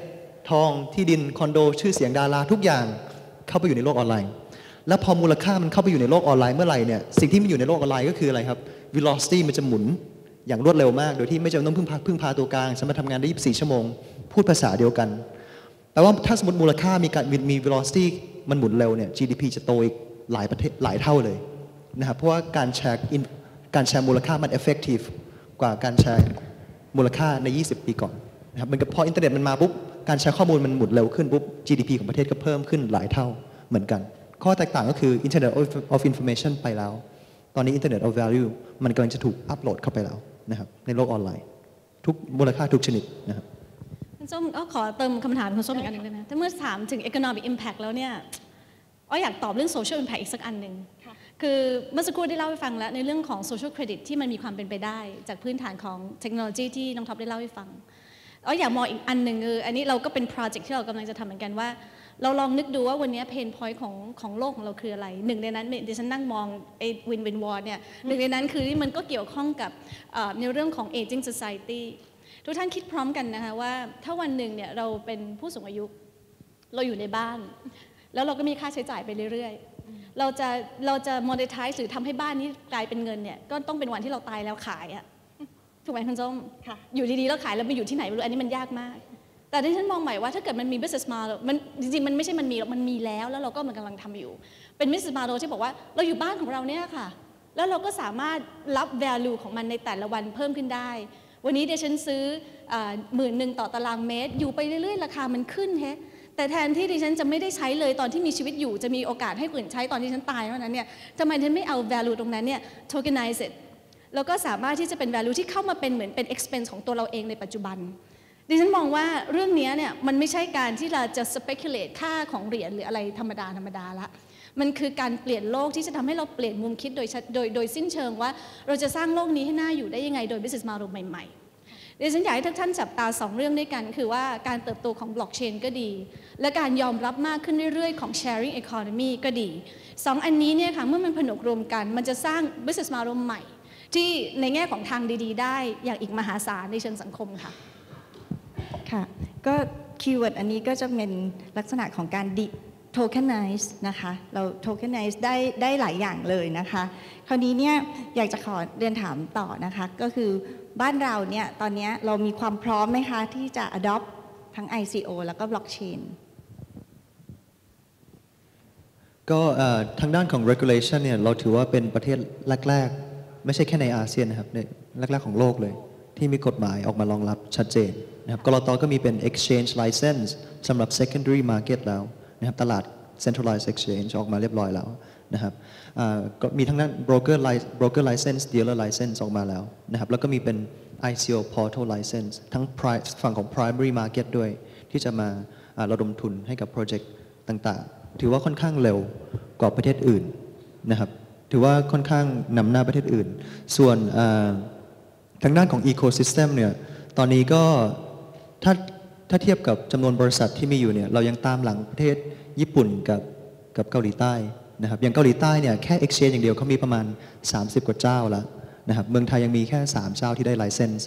ทองที่ดินคอนโดชื่อเสียงดาราทุกอย่างเข้าไปอยู่ในโลกออนไลน์แล้วพอมูลค่ามันเข้าไปอยู่ในโลกออนไลน์เมื่อไหร่เนี่ยสิ่งที่มันอยู่ในโลกออนไลน์ก็คืออะไรครับ velocity มันจะหมุนอย่างรวดเร็วมากโดยที่ไม่จำเป็นต้องพึ่งพาตัวกลางสามารถทำงานได้24ชั่วโมงพูดภาษาเดียวกันแปลว่าถ้าสมมติมูลค่ามี velocity มันหมุนเร็วเนี่ย GDP จะโตอีกหลายประเทศหลายเท่าเลยนะครับเพราะว่าการแชร์มูลค่ามัน effective กว่าการแชร์มูลค่าใน20ปีก่อนนะครับมันก็พออินเทอร์เน็ตมันมาปุ๊บการแชร์ข้อมูลมันหมุนเร็วขึ้นปุ๊บ GDP ของประเทศก็เพิ่มขึ้นหลายเท่าเหมือนกันข้อแตกต่างก็คือ Internet of Information ไปแล้วตอนนี้ Internet of Value มันกำลังจะถูกอัปโหลดเข้าไปแล้วนะครับในโลกออนไลน์ทุกมูลค่าทุกชนิดนะครับคุณส้มขอเติมคำถามคุณส้มอีกอันหนึ่งได้ไหมถ้าเมื่อถามถึง Economic Impact แล้วเนี่ยอยากตอบเรื่อง Social Impact อีกสักอันหนึ่งคือเมื่อสักครู่ได้เล่าให้ฟังแล้วในเรื่องของ Social Credit ที่มันมีความเป็นไปได้จากพื้นฐานของเทคโนโลยีที่น้องท็อปได้เล่าให้ฟังอยากมองอีกอันหนึ่งอันนี้เราก็เป็นโปรเจกต์ที่เรากำลังจะทำเหมือนกันว่าเราลองนึกดูว่าวันนี้เพนพอยต์ของโลกของเราคืออะไรหนึ่งในนั้นดิฉันนั่งมองไอ้Win-Win Worldเนี่ยหนึ่งในนั้นคือที่มันก็เกี่ยวข้องกับในเรื่องของ Aging Society ทุกท่านคิดพร้อมกันนะคะว่าถ้าวันหนึ่งเนี่ยเราเป็นผู้สูงอายุเราอยู่ในบ้าน แล้วเราก็มีค่าใช้จ่ายไปเรื่อยๆเราจะ monetize หรือทำให้บ้านนี้กลายเป็นเงินเนี่ยก็ต้องเป็นวันที่เราตายแล้วขายอะถูกไหมคุณส้มอยู่ดีๆแล้วขายแล้วไปอยู่ที่ไหนไม่รู้อันนี้มันยากมากแต่ที่ฉันมองใหม่ว่าถ้าเกิดมันมี business model มันจริงๆมันไม่ใช่มันมีหรอกมันมีแล้วแล้วเราก็มันกำลังทำอยู่เป็น business model ที่บอกว่าเราอยู่บ้านของเราเนี่ยค่ะแล้วเราก็สามารถรับ value ของมันในแต่ละวันเพิ่มขึ้นได้วันนี้เดี๋ยวฉันซื้อ 10,000 ต่อตารางเมตรอยู่ไปเรื่อยๆราคามันขึ้นแฮะแต่แทนที่ดิฉันจะไม่ได้ใช้เลยตอนที่มีชีวิตอยู่จะมีโอกาสให้คนอื่นใช้ตอนที่ฉันตายเท่านั้นเนี่ยทำไมฉันไม่เอา value ตรงนั้นเนี่ย tokenize it แล้วก็สามารถที่จะเป็น value ที่เข้ามาเป็นเหมือนเป็น expense ของตัวเราเองในปัจจุบันดิฉันมองว่าเรื่องนี้เนี่ยมันไม่ใช่การที่เราจะ speculate ค่าของเหรียญหรืออะไรธรรมดาละมันคือการเปลี่ยนโลกที่จะทำให้เราเปลี่ยนมุมคิดโดยสิ้นเชิงว่าเราจะสร้างโลกนี้ให้น่าอยู่ได้ยังไงโดย business model ใหม่ๆดิฉันอยากให้ทุกท่านจับตา2เรื่องด้วยกันคือว่าการเติบโตของ blockchain ก็ดีและการยอมรับมากขึ้นเรื่อยๆของ sharing economy ก็ดี2อันนี้เนี่ยค่ะเมื่อมันผนวกรวมกันมันจะสร้าง business model ใหม่ที่ในแง่ของทางดีๆได้อย่างอีกมหาศาลในเชิงสังคมค่ะค่ะก็คีย์เวิร์ดอันนี้ก็จะเป็นลักษณะของการtokenize นะคะเรา tokenize ได้หลายอย่างเลยนะคะคราวนี้เนี่ยอยากจะขอเรียนถามต่อนะคะก็คือบ้านเราเนี่ยตอนนี้เรามีความพร้อมไหมคะที่จะ adopt ทั้ง ICO แล้วก็ blockchain ก็ทางด้านของ regulation เนี่ยเราถือว่าเป็นประเทศแรกๆไม่ใช่แค่ในอาเซียนนะครับในแรกๆของโลกเลยที่มีกฎหมายออกมารองรับชัดเจนนะครับกลต.ก็มีเป็น exchange license สำหรับ secondary market แล้วนะครับตลาด centralized exchange ออกมาเรียบร้อยแล้วนะครับก็มีทั้งนั้น broker license dealer license ออกมาแล้วนะครับแล้วก็มีเป็น ICO portal license ทั้งฝั่งของ primary market ด้วยที่จะมาระดมทุนให้กับโปรเจกต์ต่างๆถือว่าค่อนข้างเร็วกว่าประเทศอื่นนะครับถือว่าค่อนข้างนำหน้าประเทศอื่นส่วนทางด้านของ ecosystem เนี่ยตอนนี้ก็ถ้าเทียบกับจำนวนบริษัทที่มีอยู่เนี่ยเรายังตามหลังประเทศญี่ปุ่นกับเกาหลีใต้นะครับอย่างเกาหลีใต้เนี่ยแค่ exchange อย่างเดียวเขามีประมาณ30 กว่าเจ้าแล้วนะครับเมืองไทยยังมีแค่3 เจ้าที่ได้ license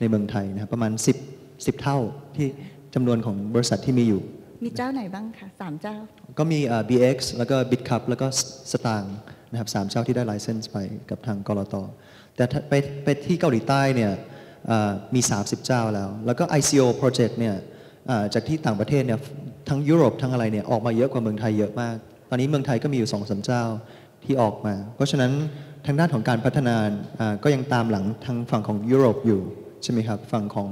ในเมืองไทยนะครับประมาณ10 เท่าที่จำนวนของบริษัทที่มีอยู่มีเจ้าไหนบ้างคะ3 เจ้าก็มีBX แล้วก็ Bitcup แล้วก็สตางค์นะครับ3 เจ้าที่ได้ license ไปกับทางกลต.แต่ไปที่เกาหลีใต้เนี่ยมี30 เจ้าแล้วก็ ICO project เนี่ยจากที่ต่างประเทศเนี่ยทั้งยุโรปทั้งอะไรเนี่ยออกมาเยอะกว่าเมืองไทยเยอะมากตอนนี้เมืองไทยก็มีอยู่ 2-3 เจ้าที่ออกมาเพราะฉะนั้นทางด้านของการพัฒนาก็ยังตามหลังทางฝั่งของยุโรปอยู่ใช่ไหมครับฝั่งของ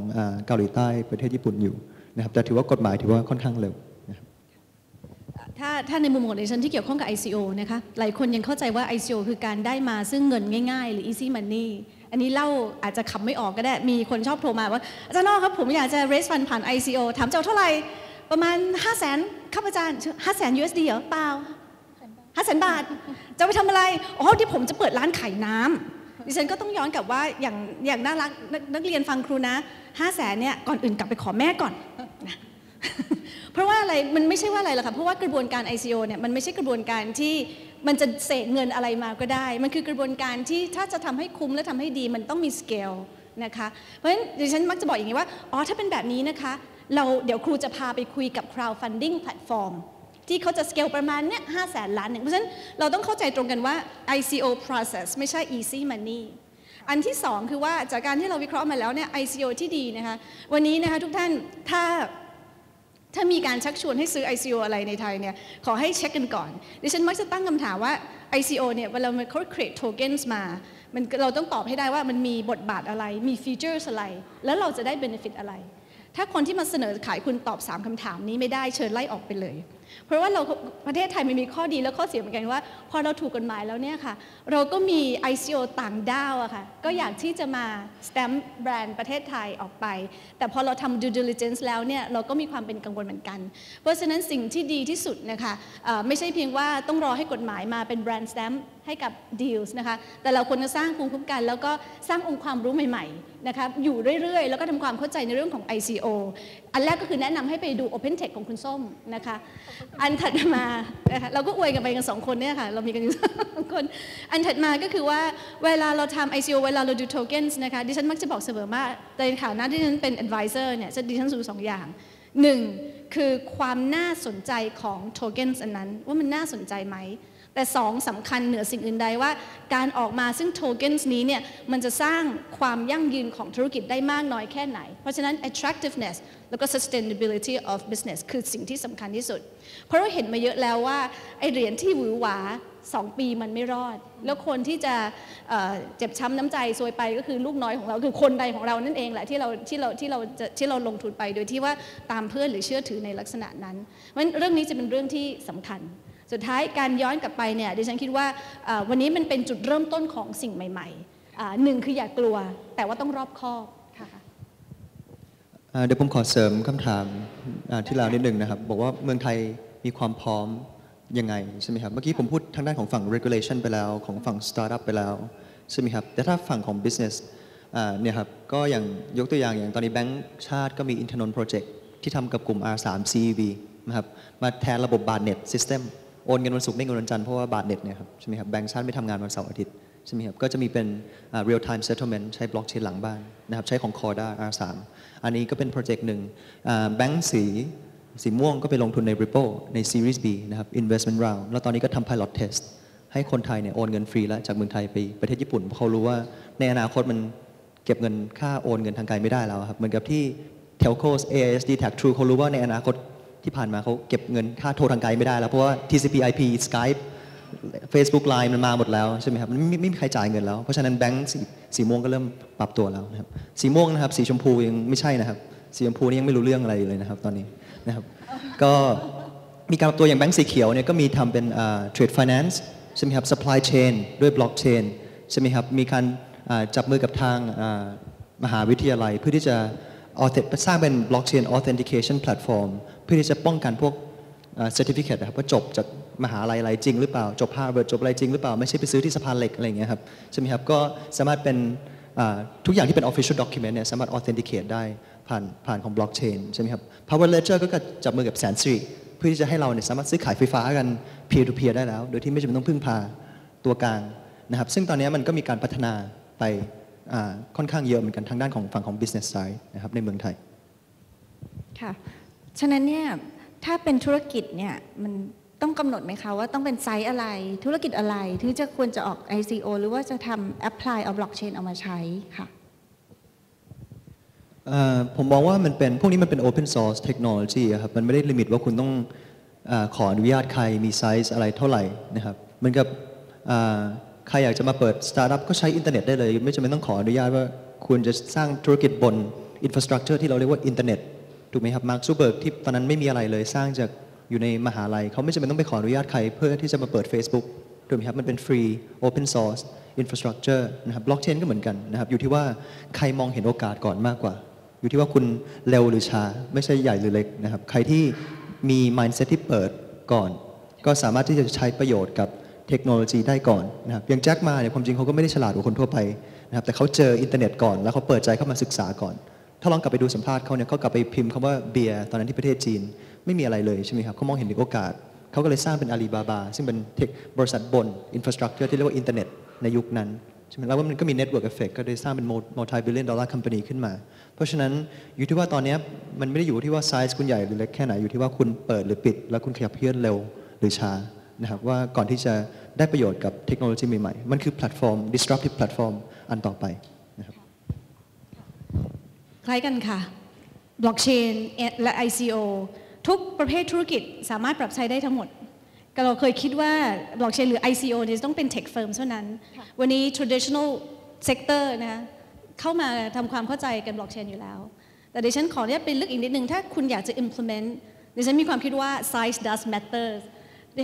เกาหลีใต้ประเทศญี่ปุ่นอยู่นะครับแต่ถือว่ากฎหมายถือว่าค่อนข้างเร็วถ้าในมุมของดิฉันที่เกี่ยวข้องกับ ICO นะคะหลายคนยังเข้าใจว่า ICO คือการได้มาซึ่งเงินง่ายๆหรือ easy money อันนี้เล่าอาจจะขับไม่ออกก็ได้มีคนชอบโทรมาว่าอาจารย์นอกครับผมอยากจะ raise fund ผ่าน ICO ถามเจ้าเท่าไหร่ประมาณ 500,000 ครับอาจารย์ 500,000 USD เหรอเปล่า 500,000 บาทจะไปทำอะไรอ๋อที่ผมจะเปิดร้านขายน้ำดิฉันก็ต้องย้อนกลับว่าอย่างน่ารักนักเรียนฟังครูนะ 500,000 เนี่ยก่อนอื่นกลับไปขอแม่ก่อนเพราะว่าอะไรมันไม่ใช่ว่าอะไรหรอกค่ะเพราะว่ากระบวนการ ICO เนี่ยมันไม่ใช่กระบวนการที่มันจะเสกเงินอะไรมาก็ได้มันคือกระบวนการที่ถ้าจะทำให้คุ้มและทำให้ดีมันต้องมีสเกลนะคะเพราะฉะนั้นดิฉันมักจะบอกอย่างนี้ว่าอ๋อถ้าเป็นแบบนี้นะคะเราเดี๋ยวครูจะพาไปคุยกับ crowdfunding platform ที่เขาจะสเกลประมาณเนี้ย500,000 ล้านเพราะฉะนั้นเราต้องเข้าใจตรงกันว่า ICO process ไม่ใช่ easy moneyอันที่2คือว่าจากการที่เราวิเคราะห์มาแล้วเนี่ย ICO ที่ดีนะคะวันนี้นะคะทุกท่านถ้ามีการชักชวนให้ซื้อ ICO อะไรในไทยเนี่ยขอให้เช็คกันก่อนดิฉันมักจะตั้งคำถามว่า ICO เนี่ยเวลาเขา create tokens มามันเราต้องตอบให้ได้ว่ามันมีบทบาทอะไรมี features อะไรแล้วเราจะได้ benefit อะไรถ้าคนที่มาเสนอขายคุณตอบ3คำถามนี้ไม่ได้เชิญไล่ออกไปเลยเพราะว่าเราประเทศไทยมันมีข้อดีและข้อเสียเหมือนกันว่าพอเราถูกกฎหมายแล้วเนี่ยค่ะเราก็มี ICO ต่างด้าวอะค่ะก็อยากที่จะมา stamp แบรนด์ประเทศไทยออกไปแต่พอเราทำ due diligence แล้วเนี่ยเราก็มีความเป็นกังวลเหมือนกันเพราะฉะนั้นสิ่งที่ดีที่สุดนะคะไม่ใช่เพียงว่าต้องรอให้กฎหมายมาเป็น brand stamp ให้กับ deals นะคะแต่เราควรจะสร้างภูมิคุ้มกันแล้วก็สร้างองค์ความรู้ใหม่ๆนะคะอยู่เรื่อยๆแล้วก็ทำความเข้าใจในเรื่องของ ICO อันแรกก็คือแนะนำให้ไปดู Open Tech ของคุณส้มนะคะอันถัดมาเราก็อวยกันไปกัน2คนเนี่ยค่ะเรามีกันอยู่2คนอันถัดมาก็คือว่าเวลาเราทำ ICO เวลาเราดู tokens นะคะดิฉันมักจะบอกเสมอว่าในฐานะที่ฉันเป็น advisor เนี่ยดิฉันดู2 อย่าง 1. คือความน่าสนใจของโทเก้นอันนั้นว่ามันน่าสนใจไหมแต่2สำคัญเหนือสิ่งอื่นใดว่าการออกมาซึ่งโทเก้นนี้เนี่ยมันจะสร้างความยั่งยืนของธุรกิจได้มากน้อยแค่ไหนเพราะฉะนั้น attractiveness แล้วก็ sustainability of business คือสิ่งที่สำคัญที่สุดเพราะเราเห็นมาเยอะแล้วว่าไอเหรียญที่หวือหวา2 ปีมันไม่รอดแล้วคนที่จะเจ็บช้ำน้ำใจซวยไปก็คือลูกน้อยของเราคือคนใดของเรานั่นเองแหละที่เราลงทุนไปโดยที่ว่าตามเพื่อนหรือเชื่อถือในลักษณะนั้นเพราะฉะนั้นเรื่องนี้จะเป็นเรื่องที่สำคัญสุดท้ายการย้อนกลับไปเนี่ยดิฉันคิดว่าวันนี้มันเป็นจุดเริ่มต้นของสิ่งใหม่ๆหนึ่งคืออย่ากลัวแต่ว่าต้องรอบคอบค่ะเดี๋ยวผมขอเสริมคำถามที่เรานิดหนึ่งนะครับบอกว่าเมืองไทยมีความพร้อมยังไงใช่ไหมครับเมื่อกี้ผมพูดทางด้านของฝั่ง regulation ไปแล้วของฝั่ง startup ไปแล้วใช่ไหมครับแต่ถ้าฝั่งของ business เนี่ยครับก็อย่างยกตัวอย่างอย่างตอนนี้แบงก์ชาติก็มีอินทนนท์โปรเจกต์ที่ทำกับกลุ่ม R3CEV นะครับมาแทนระบบบาทเน็ต systemโอนเงินวันศุกร์ไม่เงินวันจันทร์เพราะว่าบาทเน็ตเนี่ยครับใช่ไหมครับแบงก์ชาติไม่ทำงานวันเสาร์อาทิตย์ใช่ไหมครับก็จะมีเป็น real time settlement ใช้บล็อกเชนหลังบ้านนะครับใช้ของ Corda R3 อันนี้ก็เป็นโปรเจกต์หนึ่งแบงก์สีม่วงก็ไปลงทุนใน Ripple ใน Series B นะครับ investment round แล้วตอนนี้ก็ทำ pilot test ให้คนไทยเนี่ยโอนเงินฟรีแล้วจากเมืองไทยไปประเทศญี่ปุ่นเพราะเขารู้ว่าในอนาคตมันเก็บเงินค่าโอนเงินทางไกลไม่ได้แล้วครับเหมือนกับที่ telcos AISD Tag True เขารู้ว่าในอนาคตที่ผ่านมาเขาเก็บเงินค่าโทรทางไกลไม่ได้แล้วเพราะว่า TCP/IP Skype Facebook Line มันมาหมดแล้วใช่ไหมครับไม่มีใครจ่ายเงินแล้วเพราะฉะนั้นแบงก์สีม่วงก็เริ่มปรับตัวแล้วนะครับสีม่วงนะครับสีชมพูยังไม่ใช่นะครับสีชมพูนี่ยังไม่รู้เรื่องอะไรเลยนะครับตอนนี้นะครับ ก็มีการปรับตัวอย่างแบงก์สีเขียวเนี่ยก็มีทำเป็น Trade Finance ใช่ไหมครับ Supply Chain ด้วย Blockchain ใช่ไหมครับมีการจับมือกับทางมหาวิทยาลัยเพื่อที่จะสร้างเป็น Blockchain Authentication Platformเพื่อที่จะป้องกันพวก certificate นะครับว่าจบจากมหาลัยอะไรจริงหรือเปล่าจบHarvardจบอะไรจริงหรือเปล่าไม่ใช่ไปซื้อที่สะพานเหล็กอะไรอย่างเงี้ยครับใช่ไหมครับก็สามารถเป็นทุกอย่างที่เป็น official document เนี่ยสามารถ authenticate ได้ผ่านของ blockchain ใช่ไหมครับ Power Ledger ก็จับมือกับแสนสิริเพื่อที่จะให้เราเนี่ยสามารถซื้อขายไฟฟ้ากัน peer to peer ได้แล้วโดยที่ไม่จำเป็นต้องพึ่งพาตัวกลางนะครับซึ่งตอนนี้มันก็มีการพัฒนาไปค่อนข้างเยอะเหมือนกันทางด้านของฝั่งของ business side นะครับในเมืองไทยค่ะฉะนั้นเนี่ยถ้าเป็นธุรกิจเนี่ยมันต้องกำหนดไหมคะว่าต้องเป็นไซส์อะไรธุรกิจอะไรถึงจะควรจะออก ICO หรือว่าจะทำ apply เอา blockchain เอามาใช้ค่ะผมมองว่ามันเป็นพวกนี้มันเป็น open source technology ครับมันไม่ได้ลิมิตว่าคุณต้องขออนุญาตใครมีไซส์อะไรเท่าไหร่นะครับเหมือนกับใครอยากจะมาเปิด startup ก็ใช้อินเทอร์เน็ตได้เลยไม่จำเป็นต้องขออนุญาตว่าคุณจะสร้างธุรกิจบน infrastructure ที่เราเรียกว่าอินเทอร์เน็ตถูกไหมครับมาร์ค ซูเบิร์กที่ตอนนั้นไม่มีอะไรเลยสร้างจากอยู่ในมหาลัยเขาไม่จำเป็นต้องไปขออนุญาตใครเพื่อที่จะมาเปิด Facebook ถูกไหมครับมันเป็นฟรีโอเพนซอร์สอินฟราสตรัคเจอร์นะครับบล็อกเชนก็เหมือนกันนะครับอยู่ที่ว่าใครมองเห็นโอกาสก่อนมากกว่าอยู่ที่ว่าคุณเร็วหรือช้าไม่ใช่ใหญ่หรือเล็กนะครับใครที่มี mindset ที่เปิดก่อนก็สามารถที่จะใช้ประโยชน์กับเทคโนโลยีได้ก่อนนะครับอย่างแจ็คมาเนี่ยความจริงเขาก็ไม่ได้ฉลาดกว่าคนทั่วไปนะครับแต่เขาเจออินเทอร์เน็ตก่อนแล้วเขาเปิดใจเข้ามาศึกษาก่อนถ้าลองกลับไปดูสัมภาษณ์เขาเนี่ยเขากลับไปพิมพ์คำว่าเบียร์ตอนนั้นที่ประเทศจีนไม่มีอะไรเลยใช่ไหมครับเขามองเห็นถึงโอกาสเขาก็เลยสร้างเป็นอาลีบาบาซึ่งเป็นเทคบริษัทบนอินฟราสตรัคเจอร์ที่เรียกว่าอินเทอร์เน็ตในยุคนั้นใช่ไหมแล้วว่ามันก็มีเน็ตเวิร์กเอฟเฟกต์ก็เลยสร้างเป็นmulti-billion-dollar company ขึ้นมาเพราะฉะนั้นอยู่ที่ว่าตอนนี้มันไม่ได้อยู่ที่ว่าไซส์คุณใหญ่หรือเล็กแค่ไหนอยู่ที่ว่าคุณเปิดหรือปิดแล้วคุณขยับเคลื่อนเร็วหรือช้านะครับว่าก่อนที่จะได้ประโยชน์กับเทคโนโลยีใหม่ๆมันคือแพลตฟอร์ม disruptive platform อันต่อไปคล้ายกันค่ะบล็อกเชนและ ICO ทุกประเภทธุรกิจสามารถปรับใช้ได้ทั้งหมดก็เราเคยคิดว่าบล็อกเชนหรือ ICO เนี่ยต้องเป็น Tech Firm เท่านั้นวันนี้ traditional sector นะคะเข้ามาทำความเข้าใจกันบล็อกเชนอยู่แล้วแต่ดิฉันขอเนี่ยไปลึกอีกนิดนึงถ้าคุณอยากจะ implement ดิฉันมีความคิดว่า size does matter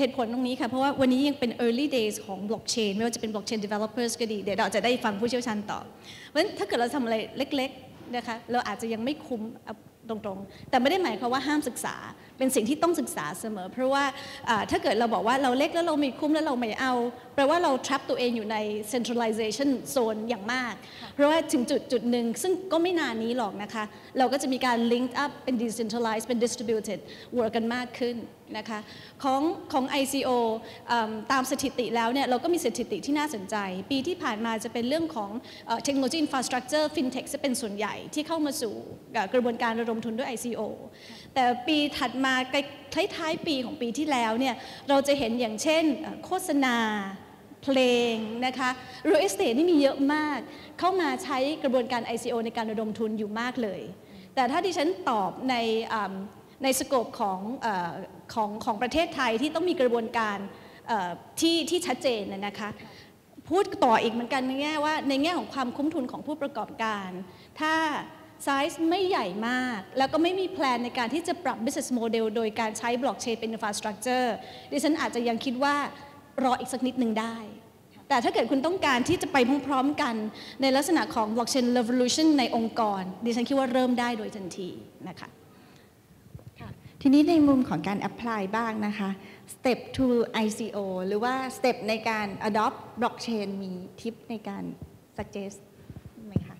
เหตุผลตรงนี้ค่ะเพราะว่าวันนี้ยังเป็น early days ของบล็อกเชนไม่ว่าจะเป็นบล็อกเชน developers ก็ดีเดี๋ยวเราจะได้ฟังผู้เชี่ยวชาญตอบเพราะฉะนั้นถ้าเกิดเราทำอะไรเล็กนะคะเราอาจจะยังไม่คุ้มตรงๆแต่ไม่ได้หมายความว่าห้ามศึกษาเป็นสิ่งที่ต้องศึกษาเสมอเพราะว่าถ้าเกิดเราบอกว่าเราเล็กแล้วเราไม่คุ้มแล้วเราไม่เอาแปลว่าเราทรัพตัวเองอยู่ใน centralization zone อย่างมากเพราะว่าถึงจุดหนึ่งซึ่งก็ไม่นานนี้หรอกนะคะเราก็จะมีการ link up เป็น decentralized เป็น distributed work กันมากขึ้นนะคะของ ICO ตามสถิติแล้วเนี่ยเราก็มีสถิติที่น่าสนใจปีที่ผ่านมาจะเป็นเรื่องของเทคโนโลยี infrastructure fintech จะเป็นส่วนใหญ่ที่เข้ามาสู่กระบวนการระดมทุนด้วย ICO แต่ปีถัดมาคล้ายๆปีของปีที่แล้วเนี่ยเราจะเห็นอย่างเช่นโฆษณาเพลงนะคะReal Estateนี่มีเยอะมากเข้ามาใช้กระบวนการ ICO ในการระดมทุนอยู่มากเลยแต่ถ้าดิฉันตอบในสโคปของประเทศไทยที่ต้องมีกระบวนการที่ชัดเจนนะคะพูดต่ออีกเหมือนกันในแง่ว่าในแง่ของความคุ้มทุนของผู้ประกอบการถ้าไซส์ไม่ใหญ่มากแล้วก็ไม่มีแพลนในการที่จะปรับ business model โดยการใช้บล็อกเชนเป็น infrastructure ดิฉันอาจจะยังคิดว่ารออีกสักนิดหนึ่งได้แต่ถ้าเกิดคุณต้องการที่จะไปพร้อมๆกันในลักษณะของ blockchain revolution ในองค์กรดิฉันคิดว่าเริ่มได้โดยทันทีนะคะทีนี้ในมุมของการ apply บ้างนะคะ step to ICO หรือว่า step ในการ adopt blockchain มีทิปในการ suggest ไหมคะ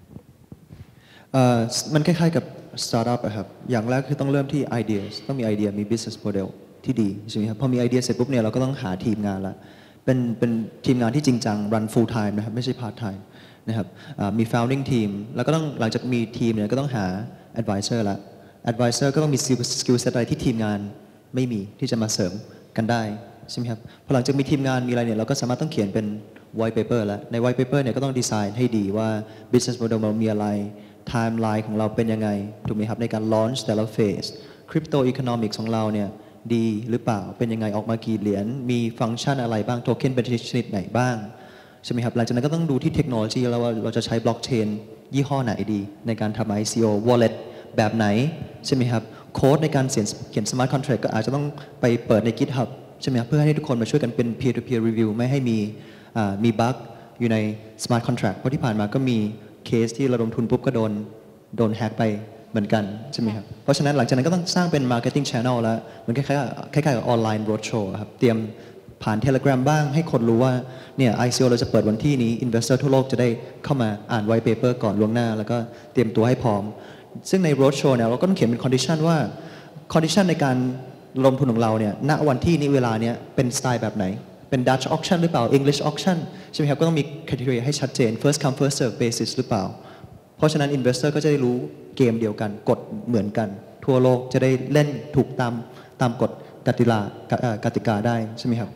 มันคล้ายๆกับ startup ครับอย่างแรกคือต้องเริ่มที่ ideas ต้องมี idea มี business model ที่ดีใช่ไหมครับพอมีไอเดียเสร็จปุ๊บเนี่ยเราก็ต้องหาทีมงานละเป็นทีมงานที่จริงจัง run full time นะครับไม่ใช่ part time นะครับมี founding team แล้วก็ต้องหลังจากมีทีมเนี่ยก็ต้องหา advisor ละ advisor ก็ต้องมี skill set อะไรที่ทีมงานไม่มีที่จะมาเสริมกันได้ใช่ไหมครับพอหลังจากมีทีมงานมีอะไรเนี่ยเราก็สามารถต้องเขียนเป็น white paper ละใน white paper เนี่ยก็ต้องดีไซน์ให้ดีว่า business model เรามีอะไร timeline ของเราเป็นยังไงถูกไหมครับในการ launch แต่ละ phase crypto economics ของเราเนี่ยดีหรือเปล่าเป็นยังไงออกมากี่เหรียญมีฟังก์ชันอะไรบ้างโทเค็นเป็นชนิดไหนบ้างใช่ไหมครับหลังจากนั้นก็ต้องดูที่เทคโนโลยีแล้วว่าเราจะใช้บล็อกเชนยี่ห้อไหนดีในการทำ ICO wallet แบบไหนใช่ไหมครับโค้ดในการเขียน smart contract ก็อาจจะต้องไปเปิดใน GitHub ใช่ไหมครับเพื่อให้ทุกคนมาช่วยกันเป็น peer to peer review ไม่ให้มีบั๊กอยู่ใน smart contract เพราะที่ผ่านมาก็มีเคสที่ระดมทุนปุ๊บก็โดนแฮกไปเหมือนกันใช่ไหมครับเพราะฉะนั้นหลังจากนั้นก็ต้องสร้างเป็น marketing channel แล้วมันคล้ายๆกับออนไลน์ roadshow ครับเตรียมผ่าน Telegram บ้างให้คนรู้ว่าเนี่ย ICO เราจะเปิดวันที่นี้ investor ทั่วโลกจะได้เข้ามาอ่าน white paper ก่อนล่วงหน้าแล้วก็เตรียมตัวให้พร้อมซึ่งใน roadshow เนี่ยเราก็ต้องเขียนเป็น condition ว่า condition ในการลงทุนของเราเนี่ยณวันที่นี้เวลาเนี่ยเป็นสไตล์แบบไหนเป็น Dutch auction หรือเปล่า English auction ใช่ไหมครับก็ต้องมี criteria ให้ชัดเจน first come first serve basis หรือเปล่าเพราะฉะนั้น investor ก็จะได้รู้เกมเดียวกันกฎเหมือนกันทั่วโลกจะได้เล่นถูกตามกฎกติกาได้ใช่ไหมครับ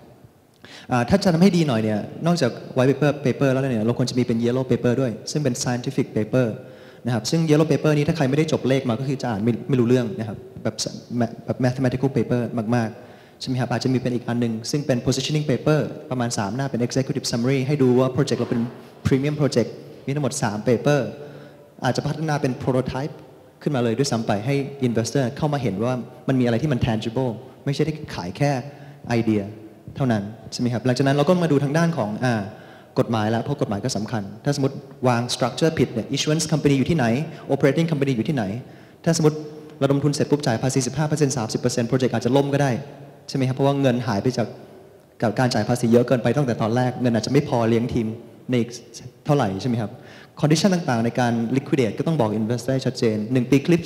ถ้าจะทำให้ดีหน่อยเนี่ยนอกจาก white paper แล้วเนี่ยเราควรจะมีเป็น yellow paper ด้วยซึ่งเป็น scientific paper นะครับซึ่ง yellow paper นี้ถ้าใครไม่ได้จบเลขมาก็คือจะอ่านไม่รู้เรื่องนะครับแบบ mathematical paper มากๆใช่ไหมครับอาจจะมีเป็นอีกอันนึงซึ่งเป็น positioning paper ประมาณ3หน้าเป็น executive summary ให้ดูว่า project เราเป็น premium project มีทั้งหมด3 paperอาจจะพัฒนาเป็น prototype ขึ้นมาเลยด้วยซ้ำไปให้ investor เข้ามาเห็นว่ามันมีอะไรที่มัน tangible ไม่ใช่ได้ขายแค่ไอเดียเท่านั้นใช่ไหมครับหลังจากนั้นเราก็มาดูทางด้านของกฎหมายแล้วเพราะกฎหมายก็สำคัญถ้าสมมติวาง structure ผิดเนี่ย issuance company อยู่ที่ไหน operating company อยู่ที่ไหนถ้าสมมติระดมทุนเสร็จปุ๊บจ่ายภาษี 15% 30% project อาจจะล่มก็ได้ใช่ไหมครับเพราะว่าเงินหายไปจากการจ่ายภาษีเยอะเกินไปตั้งแต่ตอนแรกเงินอาจจะไม่พอเลี้ยงทีมในเท่าไหร่ใช่ไหมครับcondition ต่างๆในการ liquidate ก็ต้องบอก investor ชัดเจน1 ปี cliff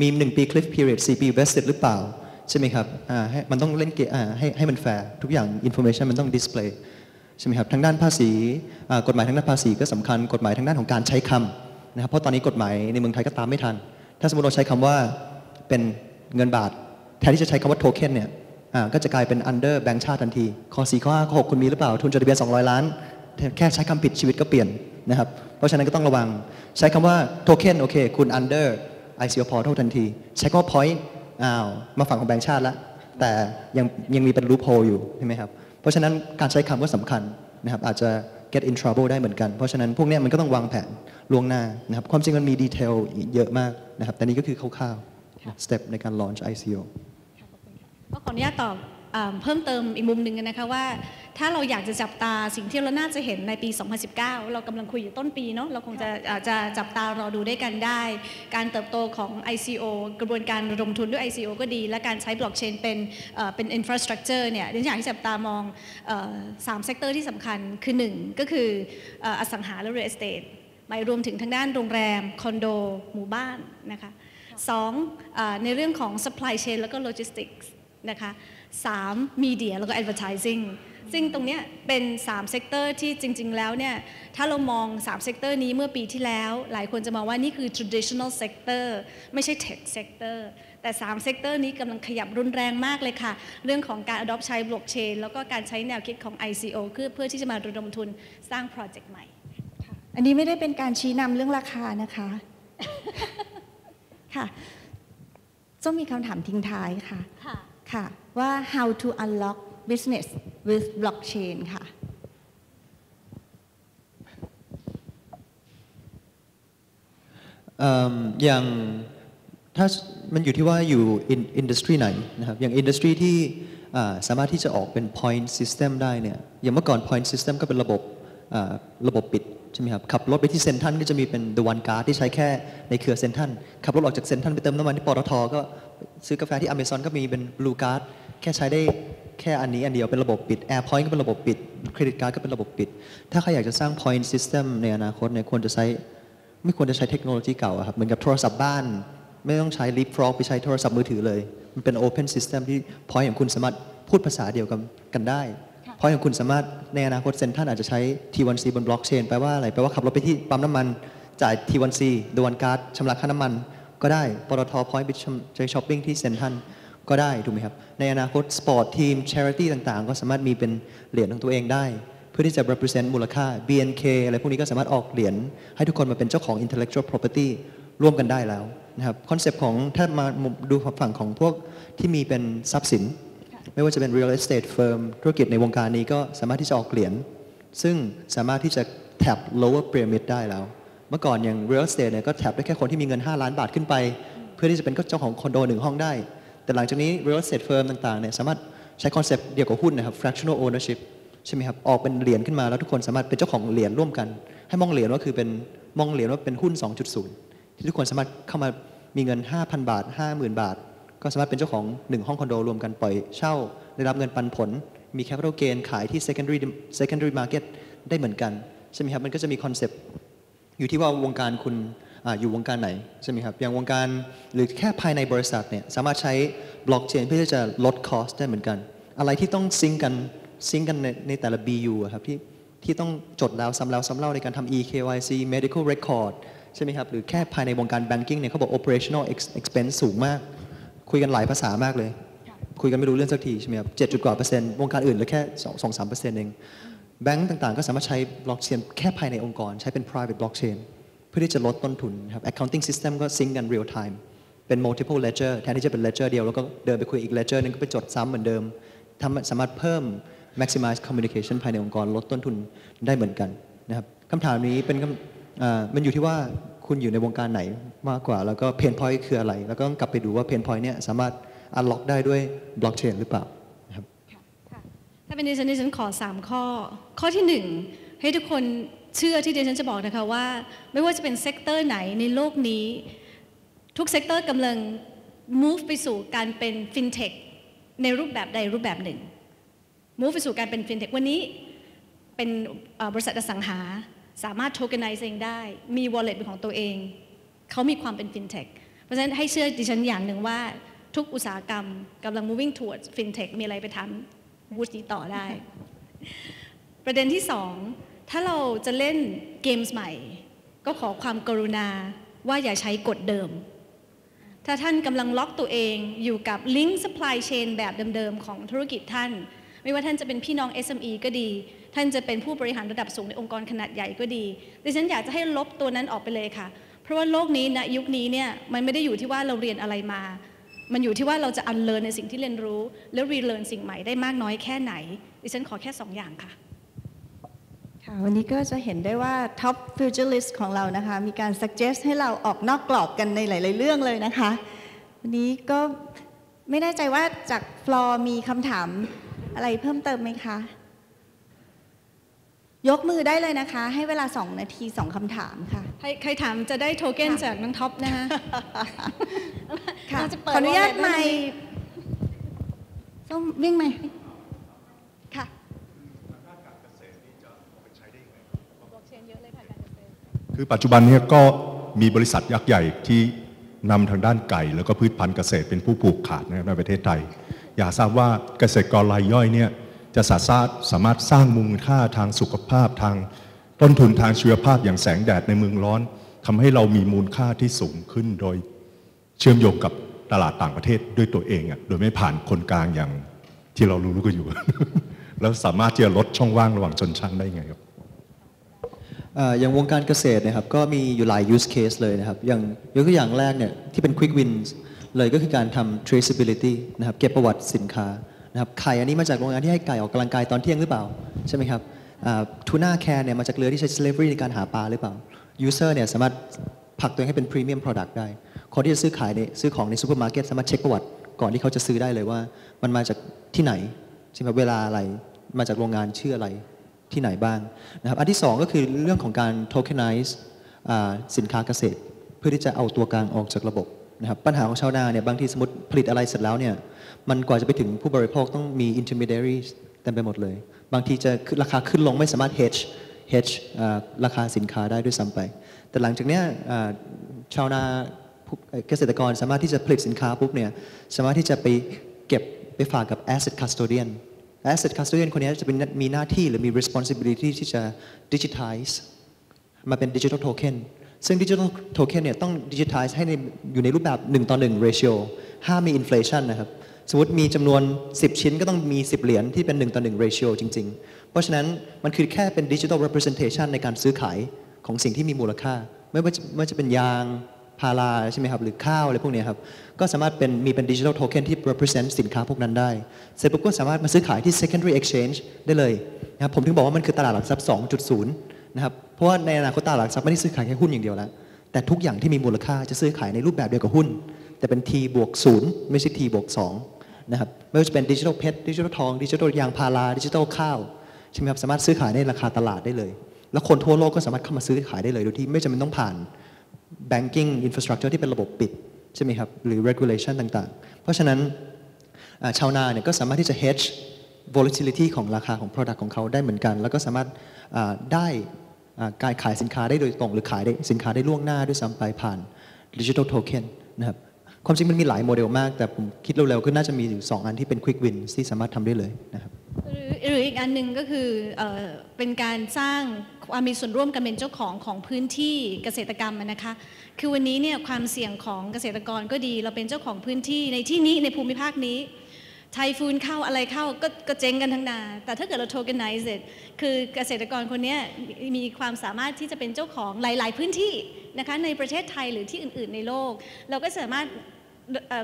มี 1 ปี cliff period 4 ปี vested หรือเปล่าใช่ไหมครับมันต้องเล่นเกมให้มันแฟร์ทุกอย่าง information มันต้อง display ใช่ไหมครับทางด้านภาษีกฎหมายทางด้านภาษีก็สำคัญกฎหมายทางด้านของการใช้คำนะครับเพราะตอนนี้กฎหมายในเมืองไทยก็ตามไม่ทันถ้าสมมติเราใช้คำว่าเป็นเงินบาทแทนที่จะใช้คำว่า token เนี่ยก็จะกลายเป็น under แบงก์ชาติทันทีข้อ4ข้อ5ข้อ6คุณมีหรือเปล่าทุนจดทะเบียน200ล้านแค่ใช้คำผิดชีวิตก็เปลี่ยนนะครับเพราะฉะนั้นก็ต้องระวังใช้คำว่าโทเค็นโอเคคุณ under ICO portal ทันทีใช้คำว่า point มาฝั่งของแบงก์ชาติละแต่ยังมีเป็น loophole อยู่ใช่ไหมครับเพราะฉะนั้นการใช้คำก็สำคัญนะครับอาจจะ get in trouble ได้เหมือนกันเพราะฉะนั้นพวกนี้มันก็ต้องวางแผนล่วงหน้านะครับความจริงมันมีดีเทลเยอะมากนะครับแต่นี่ก็คือคร่าวๆ step ในการ launch ICO ก็ขออนุญาตตอบเพิ่มเติมอีกมุมหนึ่งนะคะว่าถ้าเราอยากจะจับตาสิ่งที่เราน่าจะเห็นในปี 2019 เรากำลังคุยอยู่ต้นปีเนาะเราคงจะจับตารอดูด้วยกันได้การเติบโตของ ICO กระบวนการระดมทุนด้วย ICO ก็ดีและการใช้บล็อกเชนเป็น infrastructure เนี่ยดิฉันอยากให้จับตามอง3เซกเตอร์ที่สำคัญคือ1ก็คืออสังหาและ real estate หมายรวมถึงทางด้านโรงแรมคอนโดหมู่บ้านนะคะ2ในเรื่องของ supply chain แล้วก็ logistics นะคะ3 media แล้วก็ advertising ซึ่งตรงนี้เป็น3เซกเตอร์ที่จริงๆแล้วเนี่ยถ้าเรามอง3เซกเตอร์นี้เมื่อปีที่แล้วหลายคนจะมองว่านี่คือ traditional sector ไม่ใช่ tech sector แต่3เซกเตอร์นี้กำลังขยับรุนแรงมากเลยค่ะเรื่องของการ adopt ใช้ blockchain แล้วก็การใช้แนวคิดของ ICO เพื่อที่จะมาระดมทุนสร้างโปรเจกต์ใหม่อันนี้ไม่ได้เป็นการชี้นำเรื่องราคานะคะค่ะส้มมีคำถามทิ้งท้ายค่ะค่ะว่า how to unlock business with blockchain ค่ะอย่างถ้ามันอยู่ที่ว่าอยู่ industry ไหนนะครับอย่าง industry ที่สามารถที่จะออกเป็น point system ได้เนี่ยอย่างเมื่อก่อน point system ก็เป็นระบบปิดใช่ไหมครับขับรถไปที่เซ็นทรัลก็จะมีเป็น The One Card ที่ใช้แค่ในเครือเซ็นทรัลขับรถออกจากเซ็นทรัลไปเติมน้ำมันที่ปตท.ก็ซื้อกาแฟที่ Amazon ก็มีเป็น Blue Card แค่ใช้ได้แค่อันนี้อันเดียวเป็นระบบปิด AirPoint ก็เป็นระบบปิด Credit Card ก็เป็นระบบปิดถ้าใครอยากจะสร้าง Point System ในอนาคตเนี่ยควรจะใช้ไม่ควรจะใช้เทคโนโลยีเก่าครับเหมือนกับโทรศัพท์บ้านไม่ต้องใช้ Leapfrog ไปใช้โทรศัพท์มือถือเลยมันเป็น Open System ที่ Point ของคุณสามารถพูดภาษาเดียวกันได้เพราะอย่างคุณสามารถในอนาคตเซ็นทรัลอาจจะใช้ T1C บนบล็อกเชนแปลว่าอะไรแปลว่าขับรถไปที่ปั๊มน้ำมันจ่าย T1C The One Card ชำระค่าน้ำมันก็ได้ปตท. Point ไปช้อปปิ้งที่เซ็นทรัลก็ได้ถูกไหมครับในอนาคตสปอร์ตทีม charity ต่างๆก็สามารถมีเป็นเหรียญของตัวเองได้เพื่อที่จะ represent มูลค่า BNK อะไรพวกนี้ก็สามารถออกเหรียญให้ทุกคนมาเป็นเจ้าของ intellectual property ร่วมกันได้แล้วนะครับคอนเซปต์ของถ้ามาดูฝั่งของพวกที่มีเป็นทรัพย์สินไม่ว่าจะเป็น real estate firm ธุรกิจในวงการนี้ก็สามารถที่จะออกเหรียญซึ่งสามารถที่จะ tap lower pyramid ได้แล้วเมื่อก่อนอย่าง real estate เนี่ยก็ tap ได้แค่คนที่มีเงิน5ล้านบาทขึ้นไปเพื่อที่จะเป็นเจ้าของคอนโด1ห้องได้แต่หลังจากนี้ real estate firm ต่างๆเนี่ยสามารถใช้คอนเซปต์เดียวกับหุ้นนะครับ fractional ownership ใช่ไหมครับออกเป็นเหรียญขึ้นมาแล้วทุกคนสามารถเป็นเจ้าของเหรียญร่วมกันให้มองเหรียญว่าเป็นหุ้น 2.0 ที่ทุกคนสามารถเข้ามามีเงิน 5,000 บาท 50,000 บาทก็สามารถเป็นเจ้าของ1ห้องคอนโดรวมกันปล่อยเช่าได้รับเงินปันผลมี capital gain ขายที่ secondary market ได้เหมือนกันใช่ไหมครับมันก็จะมีคอนเซปต์อยู่ที่ว่าวงการคุณ อยู่วงการไหนใช่ไหมครับอย่างวงการหรือแค่ภายในบริษัทเนี่ยสามารถใช้ blockchain เพื่อที่จะลด cost ได้เหมือนกันอะไรที่ต้องซิงกันในแต่ละ BU ครับที่ต้องจดแล้วซ้ำเล่าในการทำ EKYC medical record ใช่ไหมครับหรือแค่ภายในวงการ banking เนี่ยเขาบอก operational expense สูงมากคุยกันหลายภาษามากเลยคุยกันไม่รู้เรื่องสักทีใช่ไหมครับ7%วงการอื่นเหลือแค่ 2-3% เองแบงก์ต่างๆก็สามารถใช้บล็อกเชนแค่ภายในองค์กรใช้เป็น private blockchain เพื่อที่จะลดต้นทุนครับ accounting system ก็ซิงกัน real time เป็น multiple ledger แทนที่จะเป็น ledger เดียวแล้วก็เดินไปคุยอีก ledger นึงก็ไปจดซ้ำเหมือนเดิมสามารถเพิ่ม maximize communication ภายในองค์กรลดต้นทุนได้เหมือนกันนะครับคำถามนี้เป็นมันอยู่ที่ว่าคุณอยู่ในวงการไหนมากกว่าแล้วก็เพนพอยต์คืออะไรแล้วก็กลับไปดูว่าเพนพอยต์เนี่ยสามารถอันล็อกได้ด้วยบล็อกเชนหรือเปล่าครับถ้าเป็นดิฉันขอ3ข้อข้อที่1ให้ทุกคนเชื่อที่ดิฉันจะบอกนะคะว่าไม่ว่าจะเป็นเซกเตอร์ไหนในโลกนี้ทุกเซกเตอร์กำลัง move ไปสู่การเป็นฟินเทคในรูปแบบใดรูปแบบหนึ่ง move ไปสู่การเป็นฟินเทควันนี้เป็นบริษัทอสังหาสามารถโทเกนไนซ์เองได้มี wallet เป็นของตัวเองเขามีความเป็นฟินเทคเพราะฉะนั้นให้เชื่อดิฉันอย่างหนึ่งว่าทุกอุตสาหกรรมกำลัง moving towards fintech มีอะไรไปทำบูธนี้ต่อได้ ประเด็นที่2ถ้าเราจะเล่นเกมใหม่ก็ขอความกรุณาว่าอย่าใช้กฎเดิมถ้าท่านกำลังล็อกตัวเองอยู่กับ link supply chain แบบเดิมๆของธุรกิจท่านไม่ว่าท่านจะเป็นพี่น้อง SME ก็ดีท่านจะเป็นผู้บริหารระดับสูงในองค์กรขนาดใหญ่ก็ดีดิฉันอยากจะให้ลบตัวนั้นออกไปเลยค่ะเพราะว่าโลกนี้ณยุคนี้เนี่ยมันไม่ได้อยู่ที่ว่าเราเรียนอะไรมามันอยู่ที่ว่าเราจะอันเลิร์นในสิ่งที่เรียนรู้แล้วรีเลิร์นสิ่งใหม่ได้มากน้อยแค่ไหนดิฉันขอแค่2อย่างค่ะค่ะวันนี้ก็จะเห็นได้ว่าท็อปฟิวเจอร์ลิสต์ของเรานะคะมีการ suggest ให้เราออกนอกกรอบกันในหลายๆเรื่องเลยนะคะวันนี้ก็ไม่แน่ใจว่าจากฟลอร์มีคำถามอะไรเพิ่มเติมไหมคะยกมือได้เลยนะคะให้เวลา2นาที2คำถามค่ะใครถามจะได้โทเก้นจากน้องท็อปนะคะขออนุญาตใหม่ต้องวิ่งไหมค่ะคือปัจจุบันนี้ก็มีบริษัทยักษ์ใหญ่ที่นำทางด้านไก่แล้วก็พืชพันธุ์เกษตรเป็นผู้ผูกขาดในประเทศไทยอยากทราบว่าเกษตรกรรายย่อยเนี่ย จะสามารถสร้างมูลค่าทางสุขภาพทางต้นทุนทางชีวภาพอย่างแสงแดดในเมืองร้อนทำให้เรามีมูลค่าที่สูงขึ้นโดยเชื่อมโยงกับตลาดต่างประเทศด้วยตัวเองโดยไม่ผ่านคนกลางอย่างที่เรารู้กันอยู่ แล้วสามารถที่จะลดช่องว่างระหว่างชนชั้นได้ไงครับอย่างวงการเกษตรนะครับก็มีอยู่หลาย use case เลยนะครับอย่างยกตัวอย่างแรกเนี่ยที่เป็น quick win เลยก็คือการทำ traceability นะครับเก็บประวัติสินค้านะครับไข่อันนี้มาจากโรงงานที่ให้ไก่ออกกำลังกายตอนเที่ยงหรือเปล่าใช่ไหมครับทูน่าแคร์เนี่ยมาจากเรือที่ใช้ slavery ในการหาปลาหรือเปล่า user เนี่ยสามารถผลักตัวเองให้เป็น premium product ได้คนที่จะซื้อขายเนี่ยซื้อของในซูเปอร์มาร์เก็ตสามารถเช็คประวัติก่อนที่เขาจะซื้อได้เลยว่ามันมาจากที่ไหนใช่ไหมเวลาอะไรมาจากโรงงานชื่ออะไรที่ไหนบ้างนะครับอันที่2ก็คือเรื่องของการ tokenize สินค้าเกษตรเพื่อที่จะเอาตัวกลางออกจากระบบนะครับปัญหาของชาวนาเนี่ยบางทีสมมติผลิตอะไรเสร็จแล้วเนี่ยมันกว่าจะไปถึงผู้บริโภคต้องมี intermediaries เต็มไปหมดเลยบางทีจะราคาขึ้นลงไม่สามารถ hedge ราคาสินค้าได้ด้วยซ้ำไปแต่หลังจากเนี้ยชาวนาเกษตรกรสามารถที่จะผลิตสินค้าปุ๊บเนี่ยสามารถที่จะไปเก็บไปฝากกับ asset custodian asset custodian คนนี้จะเป็นมีหน้าที่หรือมี responsibility ที่จะ digitize มาเป็น digital token ซึ่ง digital token เนี่ยต้อง digitize ให้อยู่ในรูปแบบ1:1 ratio ห้ามมี inflation นะครับสมมติมีจำนวน10ชิ้นก็ต้องมี10เหรียญที่เป็น1:1 ratio จริงๆเพราะฉะนั้นมันคือแค่เป็น digital representation ในการซื้อขายของสิ่งที่มีมูลค่าไม่ว่าจะเป็นยางพาราใช่ไหมครับหรือข้าวอะไรพวกนี้ครับก็สามารถเป็นมีเป็นดิจิทัลโทเค็นที่ represent สินค้าพวกนั้นได้เสร็จปุ๊บก็สามารถมาซื้อขายที่ secondary exchange ได้เลยนะครับผมถึงบอกว่ามันคือตลาดหลักทรัพย์ 2.0 นะครับเพราะว่าในอนาคตตลาดหลักทรัพย์ไม่ได้ซื้อขายแค่หุ้นอย่างเดียวแล้วแต่ทุกอย่างที่มีมูลค่าจะซื้อขายในรูปแบบเดียวกับหุ้นแต่เป็น T บวก0ไม่ใช่ T บวก2นะครับไม่ว่าจะเป็นดิจิทัลเพชรดิจิทัลทองดิจิทัลยางพาราดิจิทัลข้าวใช่ไหมครับสามารถซื้อขายในราคาตลาดได้เลยแล้วคนทั่วโลกก็สามารถเข้ามาซื้อขายได้เลยโดยที่ไม่จำเป็นต้องผ่านbanking infrastructure ที่เป็นระบบปิดใช่ไหมครับหรือ regulation ต่างๆเพราะฉะนั้นชาวนาเนี่ยก็สามารถที่จะ hedge volatility ของราคาของ product ของเขาได้เหมือนกันแล้วก็สามารถได้การขายสินค้าได้โดยตรงหรือขายได้สินค้าได้ล่วงหน้าด้วยซ้ำไปผ่าน digital token นะครับความจริงมันมีหลายโมเดลมากแต่ผมคิดเร็วๆก็น่าจะมีอยู่2อันที่เป็น quick win ที่สามารถทำได้เลยนะครับหรืออีกอันหนึ่งก็คือเป็นการสร้างความมีส่วนร่วมกันเป็นเจ้าของพื้นที่เกษตรกรรมนะคะคือวันนี้เนี่ยความเสี่ยงของเกษตรกรก็ดีเราเป็นเจ้าของพื้นที่ในที่นี้ในภูมิภาคนี้ไทฟูนเข้าอะไรเข้าก็เจ๊งกันทั้งนาแต่ถ้าเกิดเรา tokenize คือเกษตรกรคนนี้มีความสามารถที่จะเป็นเจ้าของหลายๆพื้นที่นะคะในประเทศไทยหรือที่อื่นๆในโลกเราก็สามารถ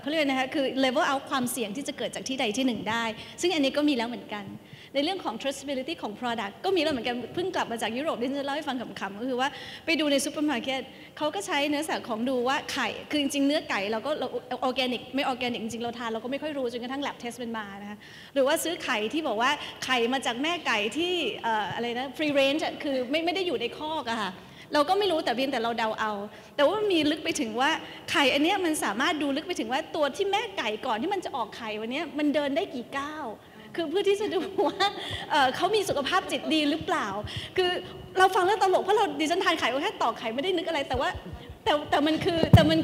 เขาเรียกนะคะคือ level out ความเสี่ยงที่จะเกิดจากที่ใดที่หนึ่งได้ซึ่งอันนี้ก็มีแล้วเหมือนกันในเรื่องของ traceability ของ product ก็มีแล้วเหมือนกันเพิ่งกลับมาจากยุโรปดิฉันจะเล่าให้ฟังขำๆก็คือว่าไปดูในซูเปอร์มาร์เก็ตเขาก็ใช้เนื้อสัตว์ของดูว่าไข่คือจริงๆเนื้อไก่เราก็ออร์แกนิกไม่ออร์แกนิกจริงๆเราทานเราก็ไม่ค่อยรู้จนกระทั่ง lab test มันมานะคะหรือว่าซื้อไข่ที่บอกว่าไข่มาจากแม่ไก่ที่อะไรนะ free range คือไม่ได้อยู่ในคอกอะค่ะเราก็ไม่รู้แต่เพียงแต่เราเดาเอาแต่ว่ามีลึกไปถึงว่าไข่อันนี้มันสามารถดูลึกไปถึงว่าตัวที่แม่ไก่ก่อนที่มันจะออกไข่วันนี้มันเดินได้กี่ก้าวคือเพื่อที่จะดูว่าเขามีสุขภาพจิตดีหรือเปล่าคือเราฟังแล้วตลกเพราะเราดิฉันทานไข่ก็แค่ตอกไข่ไม่ได้นึกอะไรแต่มัน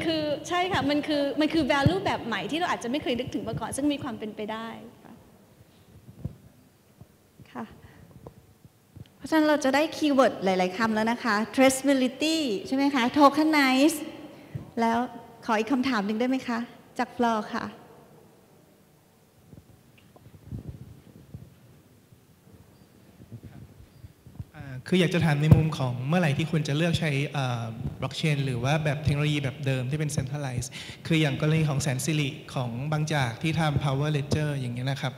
คือใช่ค่ะมันคือ value แบบใหม่ที่เราอาจจะไม่เคยนึกถึงมาก่อนซึ่งมีความเป็นไปได้ค่ะเพราะฉะนั้นเราจะได้คีย์เวิร์ดหลายๆคำแล้วนะคะ traceability ใช่ไหมคะ tokenize แล้วขออีกคำถามหนึ่งได้ไหมคะจากฟลอร์ค่ะคืออยากจะถามในมุมของเมื่อไหร่ที่ควรจะเลือกใช้บล็อกเชนหรือว่าแบบเทคโนโลยีแบบเดิมที่เป็นเซ็นทรัลไลซ์คืออย่างกรณีของแสนสิริของบางจากที่ทำ power ledger อย่างเงี้ยนะครับ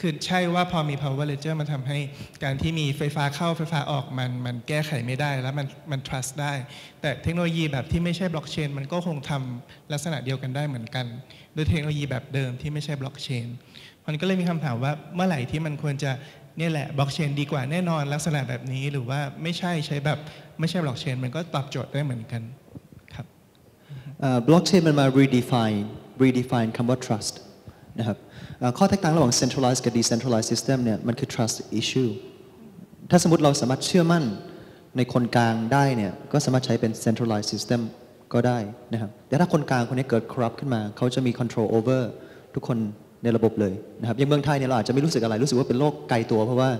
คือใช่ว่าพอมี power ledger มันทำให้การที่มีไฟฟ้าเข้าไฟฟ้าออกมันแก้ไขไม่ได้แล้วมัน trust ได้แต่เทคโนโลยีแบบที่ไม่ใช่บล็อกเชนมันก็คงทำลักษณะเดียวกันได้เหมือนกันโดยเทคโนโลยีแบบเดิมที่ไม่ใช่บล็อกเชนมันก็เลยมีคำถามว่าเมื่อไหร่ที่มันควรจะนี่แหละบล็อกเชนดีกว่าแน่นอนลักษณะแบบนี้หรือว่าไม่ใช่ใช้แบบไม่ใช่บล็อกเชนมันก็ตอบโจทย์ได้เหมือนกันครับบล็อกเชนมันมา redefine คำว่า trust นะครับข้อแตกต่างระหว่าง centralized กับ decentralized system เนี่ยมันคือ trust issue ถ้าสมมติเราสามารถเชื่อมั่นในคนกลางได้เนี่ยก็สามารถใช้เป็น centralized system ก็ได้นะครับแต่ถ้าคนกลางคนนี้เกิด corrupt ขึ้นมาเขาจะมี control over ทุกคน ในระบบเลยนะครับอย่างเมืองไทยเนี่ยเราอาจจะไม่รู้สึกอะไรรู้สึกว่าเป็นโรคไกลตัวเพราะว่า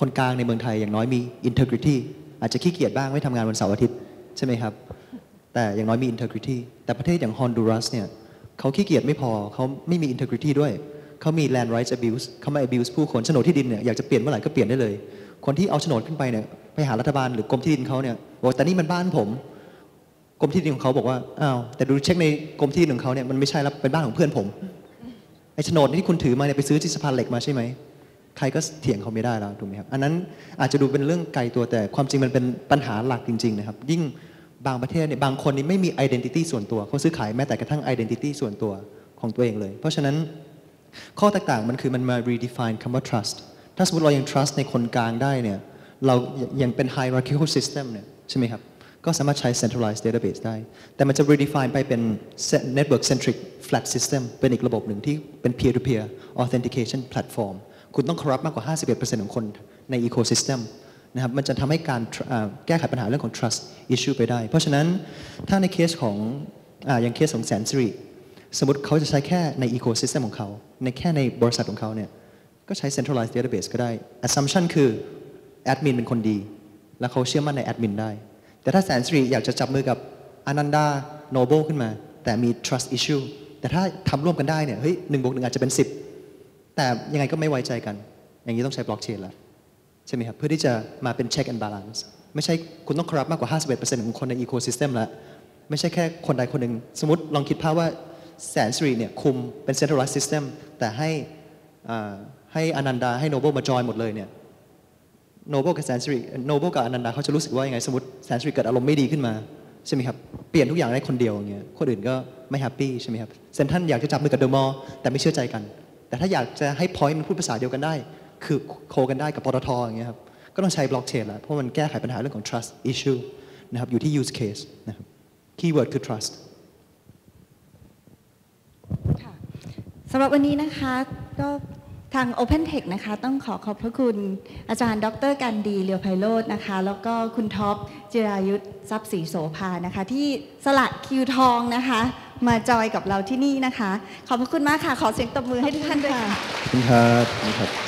คนกลางในเมืองไทยอย่างน้อยมี integrity อาจจะขี้เกียจบ้างไม่ทำงานวันเสาร์อาทิตย์ใช่ไหมครับแต่อย่างน้อยมี integrity แต่ประเทศอย่างฮอนดูรัสเนี่ยเขาขี้เกียจไม่พอเขาไม่มี integrity ด้วยเขามี land rights abuse เขาไม่ abuse ผู้คนโฉนดที่ดินเนี่ยอยากจะเปลี่ยนเมื่อไหร่ก็เปลี่ยนได้เลยคนที่เอาโฉนดขึ้นไปเนี่ยไปหารัฐบาลหรือกรมที่ดินเขาเนี่ยบอกแต่นี่มันบ้านผมกรมที่ดินของเขาบอกว่าอ้าวแต่ดูเช็คในกรมที่ดินของเขาเนี่ยมันไม่ใช่แล้วเป็นบ้านของเพื่อนผมไอ้โฉนดที่คุณถือมาเนี่ยไปซื้อที่สะพานเหล็กมาใช่ไหมใครก็เถียงเขาไม่ได้แล้วถูกไหมครับอันนั้นอาจจะดูเป็นเรื่องไกลตัวแต่ความจริงมันเป็นปัญหาหลักจริงๆนะครับยิ่งบางประเทศเนี่ยบางคนนี่ไม่มี identity ส่วนตัวเขาซื้อขายแม้แต่กระทั่ง identity ส่วนตัวของตัวเองเลยเพราะฉะนั้นข้อต่างๆมันคือมันมา redefine คำว่า trust ถ้าสมมติเรายัง trust ในคนกลางได้เนี่ยเรายังเป็น hierarchical system เนี่ยใช่ไหมครับก็สามารถใช้ centralized database ได้แต่มันจะ redefine ไปเป็น network centric flat system เป็นอีกระบบหนึ่งที่เป็น peer to peer authentication platform คุณต้อง corrupt มากกว่า 51% ของคนใน ecosystem นะครับมันจะทำให้การแก้ไขปัญหาเรื่องของ trust issue ไปได้เพราะฉะนั้นถ้าในเคสของอย่างเคสของแสนสิริสมมติเขาจะใช้แค่ใน ecosystem ของเขาในแค่ในบริษัทของเขาเนี่ยก็ใช้ centralized database ก็ได้ assumption คือแอดมินเป็นคนดีแล้วเขาเชื่อมั่นในแอดมินได้แต่ถ้าแสนสิริอยากจะจับมือกับอนันดาโนเบิลขึ้นมาแต่มี trust issue แต่ถ้าทำร่วมกันได้เนี่ยเฮ้ย1+1อาจจะเป็น10แต่ยังไงก็ไม่ไว้ใจกันอย่างนี้ต้องใช้บล็อกเชนแล้วใช่ไหมครับเพื่อที่จะมาเป็น check and balance ไม่ใช่คุณต้องครอบมากกว่า 51% ของคนใน ecosystem แล้วไม่ใช่แค่คนใดคนหนึ่งสมมติลองคิดภาพว่าแสนสิริเนี่ยคุมเป็น centralized system แต่ให้อนันดาให้โนเบิลมาจอยหมดเลยเนี่ยโนเบิลกับแสนสิริโนเบิลกับอนันดาเขาจะรู้สึกว่ายังไงสมมติแสนสิริเกิดอารมณ์ไม่ดีขึ้นมาใช่ไหมครับเปลี่ยนทุกอย่างได้คนเดียวอย่างเงี้ยคนอื่นก็ไม่แฮปปี้ใช่ไหมครับเซนทันอยากจะจับมือกับเดอะมอลล์แต่ไม่เชื่อใจกันแต่ถ้าอยากจะให้พอยต์มันพูดภาษาเดียวกันได้คือโคกันได้กับปตท.อย่างเงี้ยครับก็ต้องใช้บล็อกเชนละเพราะมันแก้ไขปัญหาเรื่องของ trust issue นะครับอยู่ที่ use case นะครับ keyword คือ trust ค่ะสำหรับวันนี้นะคะก็ทาง Open Tech นะคะต้องขอบพระคุณอาจารย์ดร.กันดีเลียวไพโรจน์นะคะแล้วก็คุณท็อปจิรายุทธทรัพย์ศรีโสภานะคะที่สละคิวทองนะคะมาจอยกับเราที่นี่นะคะขอบพระคุณมากค่ะขอเสียงตบมือให้ทุกท่านด้วยค่ะขอบคุณครับ